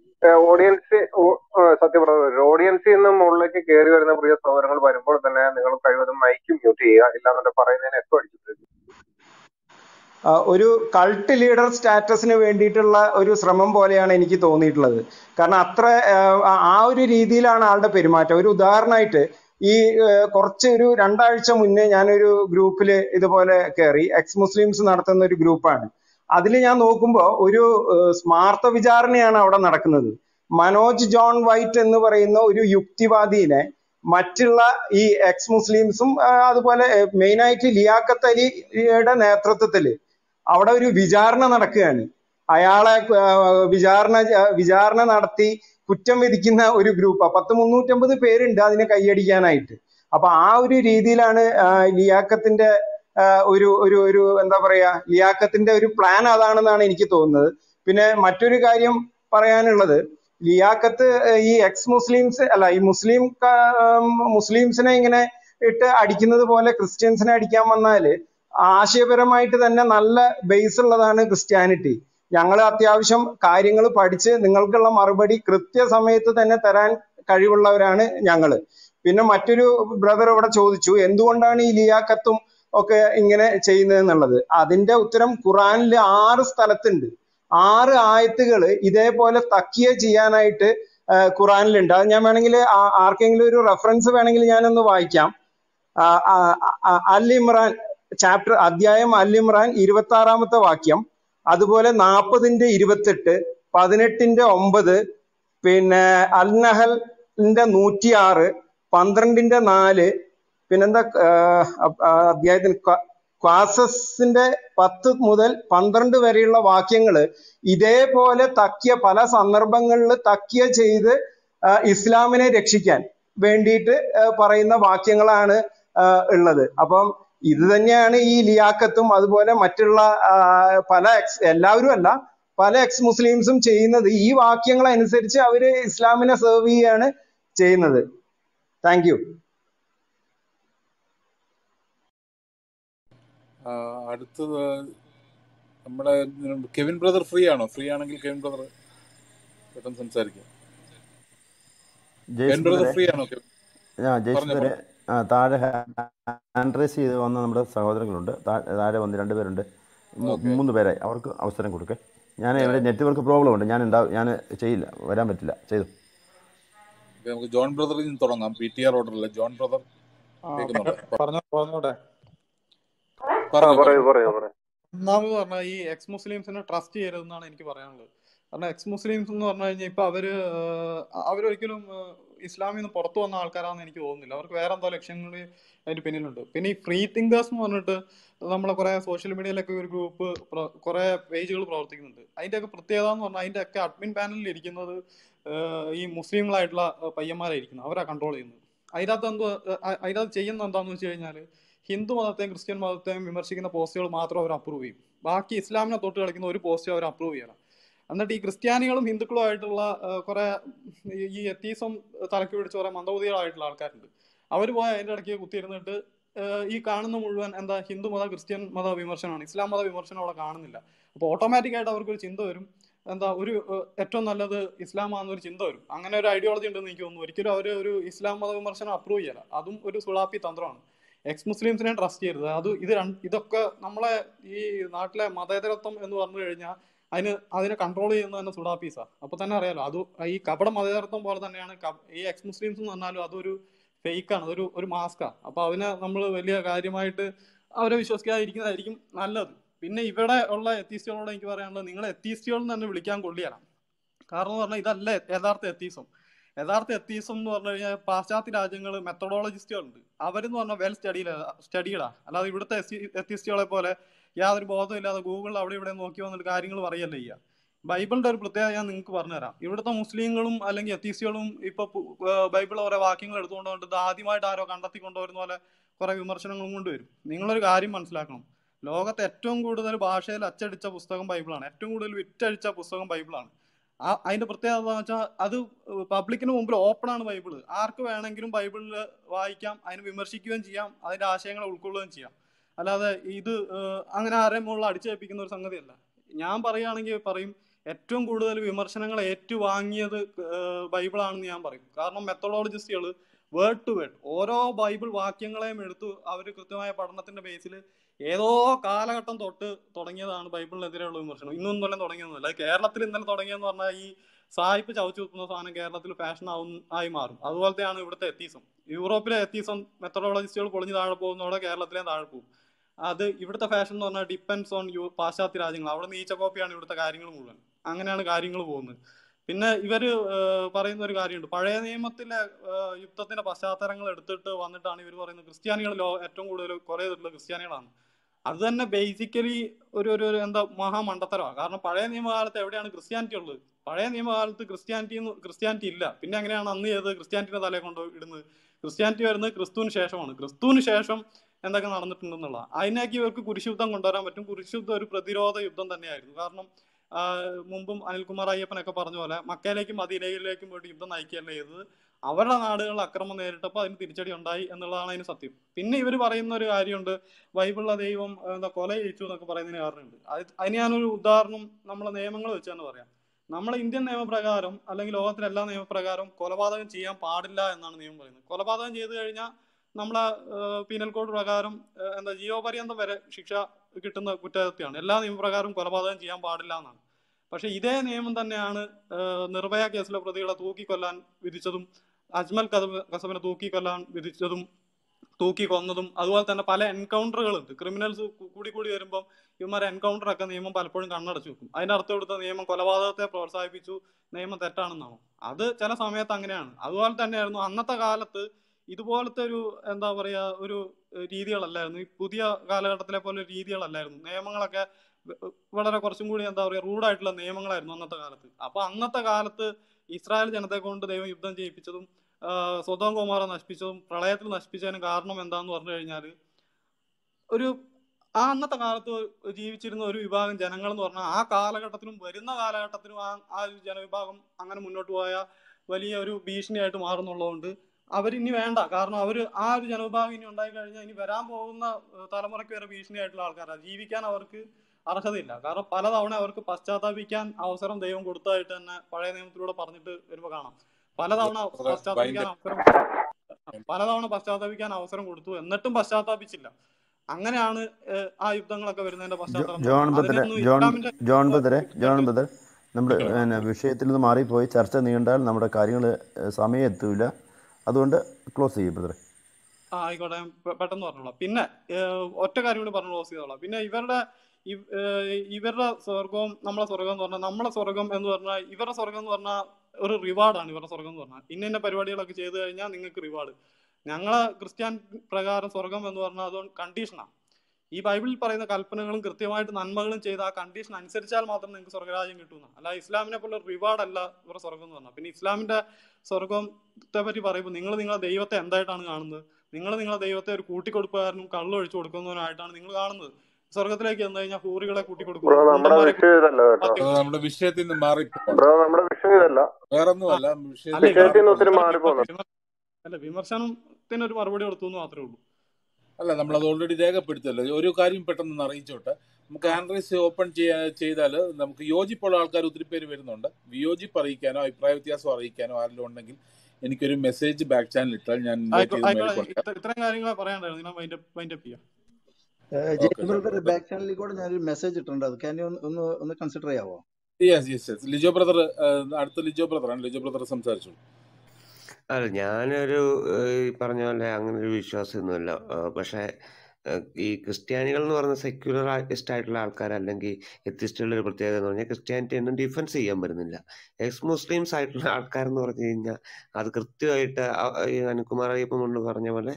audience, audience in the more like a carrier and the previous over and by report than I will try with the mic mute. Uh Uru cult leader status in a venditla or you sramam polyana and Nikitonitlad. Kanatra uh Audila and Alda Perimata Uru Dar night E Korcheru Randaicha Munanuru group the pole carry ex Muslims Narthan group and Adilian Okumba Uru Smartha Vijarniana out of Narakanadu. Manoj John White and the Vareno Uru Yuktivadine Matilla E ex Muslimsum uh mainly Liakatali Natratali. Out of you Vijarna Narakani, Ayala Vijarna Vijarna Narati, Kutam Vidikina Uri group, Patamu Temple the parent does in a Kayadianite. Apa Audi Ridilana Liakatinda Uru Uru and the Varea, Liakatinda Uri plan Alana in Kitona, Pina Maturikarium Parayan Lather, Liakat E ex Muslims Alai Muslim Muslims and it Adikina the Bola Christians and Adikamanale. ആശയപരമായിട്ട് തന്നെ നല്ല base ഉള്ളതാണ് Christianity. ഞങ്ങൾ അത്യാവശ്യം കാര്യങ്ങൾ പഠിച്ച് നിങ്ങൾക്കുള്ള മറുപടി കൃത്യസമയത്ത് തന്നെ തരാൻ കഴിവുള്ളവരാണ് ഞങ്ങൾ. പിന്നെ മറ്റൊരു ബ്രദർ ഇവിടെ ചോദിച്ചു എന്തുകൊണ്ടാണ് ഈ ലിയാക്കത്തും ഒക്കെ ഇങ്ങനെ ചെയ്യുന്നത് എന്നുള്ളത്. അതിന്റെ ഉത്തരം ഖുർആനിലെ ആറ് സ്ഥലത്തുണ്ട്. ആറ് ആയത്തുകൾ ഇതേപോലെ തഖിയ ചെയ്യാനായിട്ട് ഖുർആനിൽ ഉണ്ട്. അത് ഞാൻ വേണമെങ്കിൽ ആർക്കെങ്കിലും ഒരു റഫറൻസ് വേണമെങ്കിൽ ഞാൻ ഒന്ന് വായിക്കാം. അൽ Imran Chapter Adhyayam Al-Imran Irvataramata Vakyam, Adubole Napadinde Irvatet, Padanet in the Ombad, Pin Al Nahal in the Nutiare, Pandrand in the Nale, Pinanda uh Adhyayam Kwasas in the Patut Mudel, Pandrand Varilla Vakyangler, Ide Pole Takia Palas Anarbangal Takia Chaide uh Islamine Rexican, Vendit uh Paraina Vakyangalana uh another. Upon Idanya e Liakatum Adbola Matilla Palax Laurella Palax Muslims um China the E Wakyangla and Search Islamina Survey and Chain. Thank you. Uh Kevin brother Freeano, Freeangle Kevin brother Sergio. Kevin brother Freeano Kevin. Uh Tara Andres is one number of Sahoda Grund, that on the underwear Mundubere, our certain good. Yana network problem, Yan Yana Chile, Verametilla, Chile. John brother in Toranga, P T R order, John brother. Now ex Muslims and a trustee is not in Kivaranga. And ex Muslims are not in Paver. Islam in the Porto and Alcaran and you the where on the election and Penny. Penny free thinkers monitor the social media like group, Korea page. I take a Protean or I take admin panel, Muslim light Payama, control in. I don't change on the Hindu or Christian Maltham, immersing the postal matter of approving. Baki Islam total posture or approval. And that Christianity and Hindu culture, Korea, these things are targeted towards Mandalorian culture. Our why I like to say that this kind of and the Hindu and Christian and Vimershana, Islam and Vimershana are not kind. So automatically, our people think and the one Islam and another one ideology is there. Islam and Vimershana approve. That is one solappi tantra. Ex-Muslims are trusted. That is this. This is I know other control in the Suda Pisa. Apatana Real, I Kapata Madartham or the ex Muslims and Aduru, fake and Uru Maska. Apavina, number of Velia Garimite, our Vishoska, I love. Pinna Ivera or like Thistion and England, Thistion and Vilican Gulia. Carno like that let Azarte Thisum. Azarte Thisum or Paschati Rajangal methodologist. Avarin on a well studied studier. Another Thistion. Yadri Bodo in the Google, out of Nokia on the Garing Varia. Bible der Protea and Inquarnera. Even the Muslim, Alangia Tisiolum, Ipa Bible or a walking or don't the Adima Daro Kantati Condor for a immersion mundur. Ningle Ariman Slacum. Logat Etum good to the Basha, Achericha Pustam Bible, Etum good with Tericha Pustam Bible. I the Protea other public and Umbra open on Bible. Arco and Grim Bible, Vaikam, I know Vimersikian, I dashing Ulkulantia. Another either Angana Remola Picking or Sangadilla. Yam Parayanagi Parim, ഏറ്റവും കൂടുതൽ വിമർശനങ്ങൾ ഏറ്റുവാങ്ങിയത് ബൈബിളാണെന്ന് ഞാൻ പറയും. കാരണം മെത്തഡോളജിസ്റ്റുകൾ word to word ഓരോ Bible വാക്യങ്ങളെയും എടുത്തു അവർ കൃത്യമായ പഠനത്തിന്റെ ബേസിൽ ഏതോ കാലഘട്ടം തൊട്ട് തുടങ്ങിയതാണ് ബൈബിളിനെതിരെയുള്ള വിമർശനം. ഇന്നും ഇന്നലെ തുടങ്ങിയൊന്നുമില്ല, കേരളത്തിൽ ഇന്നലെ തുടങ്ങിയെന്ന് പറഞ്ഞാൽ ഈ സായിപ്പ് ചവച്ചു വെക്കുന്ന സാധനം കേരളത്തിൽ ഫാഷൻ ആവും ആയി മാറും. അതുപോലത്തെയാണ് ഇവിടുത്തെ എത്തീസം. യൂറോപ്പിലെ എത്തീസം മെത്തഡോളജിസ്റ്റുകൾ പൊളിഞ്ഞ് താഴെ പോകുന്നതോടെ കേരളത്തിലേയും താഴെ പോകും. അത് ഇവിടുത്തെ ഫാഷൻ എന്ന് പറഞ്ഞാൽ ഡിപ്പെൻഡ്സ് ഓൺ യു പാശ്ചാത്യ രാജ്യങ്ങൾ. അവിടെ നീച്ച കോപ്പിയാണ് ഇവിടുത്തെ കാര്യങ്ങൾ മുഴുവൻ. അങ്ങനെയാണ് കാര്യങ്ങൾ പോകുന്നത്. പിന്നെ ഇവർ പറയുന്ന ഒരു കാര്യമുണ്ട്, പഴയ നിയമത്തിലെ യുദ്ധത്തിന്റെ പശ്ചാത്തലങ്ങൾ എടുത്തിട്ട് വന്നിട്ടാണ് ഇവർ പറയുന്നത് ക്രിസ്ത്യാനികൾ ലോ ഏറ്റവും കൂടുതൽ കുറേ ചെയ്തിട്ടുള്ള ക്രിസ്ത്യാനികളാണ്. അത് തന്നെ ബേസിക്കലി ഒരു ഒരു എന്താ മഹാമണ്ഡത്തരമാണ്. കാരണം പഴയ നിയമകാലത്ത് എവിടെയാണ് ക്രിസ്ത്യാനിറ്റി ഉള്ളത്? പഴയ നിയമകാലത്ത് ക്രിസ്ത്യാനിറ്റി ക്രിസ്ത്യാനിറ്റി ഇല്ല. പിന്നെ എങ്ങനെയാണ് അന്ന് ചെയ്തത്? ക്രിസ്ത്യാനിറ്റിയുടെ തലയെ കൊണ്ട് ഇടുന്നത്. ക്രിസ്ത്യാനിറ്റി വരുന്നത് ക്രിസ്തുവിന് ശേഷമാണ്. ക്രിസ്തുവിന് ശേഷം എന്തൊക്കെ നടന്നിട്ടുണ്ടെന്നുള്ള അതിനേക്ക് ഇവർക്ക് കുരിശുദ്ധം കൊണ്ടുവരാൻ പറ്റും. കുരിശുദ്ധം ഒരു പ്രതിരോധ യുദ്ധം തന്നെയായിരുന്നു. കാരണം മുമ്പും അനിൽകുമാർ അയ്യപ്പനൊക്കെ പറഞ്ഞ പോലെ മക്കയിലേക്കും മദീനയിലേക്കും പോയിട്ട് യുദ്ധം നയിക്കുകയല്ലേ ചെയ്തത്. അവരുടെ നാടുകളിൽ അക്രമം നേരിട്ടപ്പോൾ അതിന് തിരിച്ചടി ഉണ്ടായി എന്നുള്ളതാണ് അതിന് സത്യം. പിന്നെ ഇവർ പറയുന്ന ഒരു കാര്യമുണ്ട്, ബൈബിളിലെ ദൈവം എന്താ കൊല ചെയ്യിച്ചു എന്നൊക്കെ പറയുന്നതിന് കാരണമുണ്ട്. അത് അതിന് ഞാനൊരു ഉദാഹരണം നമ്മളെ നിയമങ്ങൾ വെച്ച് തന്നെ പറയാം. നമ്മളെ ഇന്ത്യൻ നിയമപ്രകാരം അല്ലെങ്കിൽ ലോകത്തിലെ എല്ലാ നിയമപ്രകാരം കൊലപാതകം ചെയ്യാൻ പാടില്ല എന്നാണ് നിയമം പറയുന്നത്. കൊലപാതകം ചെയ്തു കഴിഞ്ഞാൽ നമ്മളെ പീനൽ കോഡ് പ്രകാരം എന്താ ജീവപര്യന്തം വരെ ശിക്ഷ കിട്ടുന്ന കുറ്റകൃത്യമാണ്. എല്ലാ നിയമപ്രകാരം കൊലപാതകം ചെയ്യാൻ പാടില്ല എന്നാണ്. പക്ഷെ ഇതേ നിയമം തന്നെയാണ് നിർഭയ കേസിലെ പ്രതികളെ തൂക്കിക്കൊല്ലാൻ വിധിച്ചതും അജ്മൽ കസബിനെ തൂക്കിക്കൊല്ലാൻ വിധിച്ചതും തൂക്കി കൊന്നതും. അതുപോലെ തന്നെ പല എൻകൗണ്ടറുകളുണ്ട്. ക്രിമിനൽസ് കൂടി കൂടി വരുമ്പം ഇവന്മാരെ എൻകൗണ്ടറൊക്കെ നിയമം പലപ്പോഴും കണ്ണടച്ചു വെക്കും. അതിൻ്റെ അർത്ഥം എടുത്ത നിയമം കൊലപാതകത്തെ പ്രോത്സാഹിപ്പിച്ചു നിയമം തെറ്റാണെന്നാണ്. അത് ചില സമയത്ത് അങ്ങനെയാണ്. അതുപോലെ തന്നെയായിരുന്നു അന്നത്തെ കാലത്ത് ഇതുപോലത്തെ ഒരു എന്താ പറയാ ഒരു രീതികളല്ലായിരുന്നു. ഈ പുതിയ കാലഘട്ടത്തിലെ പോലെ രീതികളല്ലായിരുന്നു. നിയമങ്ങളൊക്കെ വളരെ കുറച്ചും കൂടി എന്താ പറയുക റൂഡായിട്ടുള്ള നിയമങ്ങളായിരുന്നു അന്നത്തെ കാലത്ത്. അപ്പൊ അന്നത്തെ കാലത്ത് ഇസ്രായേൽ ജനത്തെ കൊണ്ട് ദൈവം യുദ്ധം ചെയ്യിപ്പിച്ചതും സ്വതോം കുമാരെ നശിപ്പിച്ചതും പ്രളയത്തിൽ നശിപ്പിച്ചതിനും കാരണം എന്താന്ന് പറഞ്ഞു കഴിഞ്ഞാൽ ഒരു ആ അന്നത്തെ കാലത്ത് ജീവിച്ചിരുന്ന ഒരു വിഭാഗം ജനങ്ങൾ എന്ന് പറഞ്ഞാൽ ആ കാലഘട്ടത്തിലും വരുന്ന കാലഘട്ടത്തിലും ആ ആ ഒരു ജനവിഭാഗം അങ്ങനെ മുന്നോട്ട് പോയ വലിയ ഒരു ഭീഷണിയായിട്ട് മാറുന്നുള്ളതുകൊണ്ട് അവരിനി വേണ്ട. കാരണം അവർ ആ ഒരു ജനവിഭാഗം ഇനി ഉണ്ടായി കഴിഞ്ഞാൽ ഇനി വരാൻ പോകുന്ന തലമുറയ്ക്ക് വരെ ഭീഷണിയായിട്ടുള്ള ആൾക്കാരാണ്. ജീവിക്കാൻ അവർക്ക് അർഹതയില്ല. കാരണം പലതവണ അവർക്ക് പശ്ചാത്താപിക്കാൻ അവസരം ദൈവം കൊടുത്തതായിട്ട് തന്നെ പഴയ നിയമത്തിലൂടെ പറഞ്ഞിട്ട് വരുമ്പോൾ കാണാം. പലതവണ പശ്ചാത്താപിക്കാൻ അവസരം പലതവണ പശ്ചാത്താപിക്കാൻ അവസരം കൊടുത്തു, എന്നിട്ടും പശ്ചാത്താപിച്ചില്ല. അങ്ങനെയാണ് ആ യുദ്ധങ്ങളൊക്കെ വരുന്നതിന്റെ പശ്ചാത്തലം. നമ്മുടെ വിഷയത്തിൽ നിന്ന് മാറിപ്പോയി ചർച്ച നീണ്ടാൽ നമ്മുടെ കാര്യങ്ങൾ സമയം എത്തൂല. അതുകൊണ്ട് ക്ലോസ് ചെയ്യും ബ്രദറെ. ആ ആയിക്കോട്ടെ, പെട്ടെന്ന് പറഞ്ഞോളാം. പിന്നെ ഒറ്റ കാര്യം കൂടി പറഞ്ഞു ക്ലോസ് ചെയ്തോളാം. പിന്നെ ഇവരുടെ ഇവരുടെ സ്വർഗവും നമ്മളെ സ്വർഗം എന്ന് പറഞ്ഞാൽ നമ്മളെ സ്വർഗം എന്ന് പറഞ്ഞാൽ ഇവരുടെ സ്വർഗം എന്ന് പറഞ്ഞാൽ ഒരു റിവാർഡാണ്. ഇവരുടെ സ്വർഗം എന്ന് പറഞ്ഞാൽ ഇന്ന ഇന്ന പരിപാടികളൊക്കെ ചെയ്തു കഴിഞ്ഞാൽ നിങ്ങൾക്ക് റിവാർഡ്. ഞങ്ങളെ ക്രിസ്ത്യൻ പ്രകാരം സ്വർഗം എന്ന് പറഞ്ഞാൽ അതുകൊണ്ട് കണ്ടീഷനാണ്. ഈ ബൈബിളിൽ പറയുന്ന കൽപ്പനകളും കൃത്യമായിട്ട് നന്മകളും ചെയ്ത് ആ കണ്ടീഷൻ അനുസരിച്ചാൽ മാത്രം നിങ്ങൾക്ക് സ്വർഗരാജ്യം കിട്ടുന്ന അല്ല. ഇസ്ലാമിനെ പോലെ റിവാർഡ് അല്ല ഇവരുടെ സ്വർഗം എന്ന് പറഞ്ഞാൽ. പിന്നെ ഇസ്ലാമിന്റെ സ്വർഗത്തെ പറ്റി പറയുമ്പോൾ നിങ്ങൾ നിങ്ങളുടെ ദൈവത്തെ എന്തായിട്ടാണ് കാണുന്നത്? നിങ്ങൾ നിങ്ങളുടെ ദൈവത്തെ ഒരു കൂട്ടിക്കൊടുപ്പുകാരനും കള്ളൊഴിച്ചു കൊടുക്കുന്നവനായിട്ടാണ് നിങ്ങൾ കാണുന്നത്. സ്വർഗത്തിലേക്ക് വന്നു കഴിഞ്ഞാൽ ഹൂറികളെ കൂട്ടിക്കൊടുക്കുന്നത്. നമ്മുടെ വിഷയം ഇതല്ല കേട്ടോ, നമ്മുടെ വിഷയത്തിൽ നിന്ന് മാറി നമ്മുടെ വിഷയം ഇതല്ല, വേറൊന്നുമല്ല. അല്ല, വിമർശനത്തിനൊരു മറുപടി കൊടുത്തു എന്ന് മാത്രമേ ഉള്ളൂ. അല്ല, നമ്മളത് ഓൾറെഡി രേഖപ്പെടുത്തല്ലോ. ഒരു കാര്യം പെട്ടെന്ന് അറിയിച്ചോട്ടെ, നമുക്ക് ആൻഡ്രൈസ് ഓപ്പൺ ചെയ്യാ ചെയ്താൽ നമുക്ക് യോജിപ്പുള്ള ആൾക്കാർ ഒത്തിരി പേര് വരുന്നുണ്ട്. വിയോജിപ്പ് അറിയിക്കാനോ അഭിപ്രായ വ്യത്യാസം അറിയിക്കാനോ ആരെങ്കിലും ഉണ്ടെങ്കിൽ എനിക്കൊരു മെസ്സേജ് ബാക്ക് ചാനൽ ഇട്ടാൽ ഞാൻ ലിജോ ബ്രദർ അടുത്ത ലിജോ ബ്രദറാണ്. ലിജോ ബ്രദർ സംസാരിച്ചോളൂ. അല്ല, ഞാനൊരു ഈ പറഞ്ഞ പോലെ അങ്ങനൊരു വിശ്വാസമൊന്നുമില്ല. പക്ഷേ ഈ ക്രിസ്ത്യാനികൾ എന്ന് പറഞ്ഞ സെക്യുലർ ആർട്ടിസ്റ്റ് ആയിട്ടുള്ള ആൾക്കാർ അല്ലെങ്കിൽ എത്തിസ്റ്റുള്ള ഒരു പ്രത്യേകത എന്ന് പറഞ്ഞാൽ ക്രിസ്ത്യാനിറ്റി ഒന്നും ഡിഫൻസ് ചെയ്യാൻ പറ്റുന്നില്ല. എക്സ് മുസ്ലിംസ് ആയിട്ടുള്ള ആൾക്കാരെന്ന് പറഞ്ഞു കഴിഞ്ഞാൽ അത് കൃത്യമായിട്ട് ഈ അനുകുമാർ അയ്യപ്പം കൊണ്ട് പറഞ്ഞ പോലെ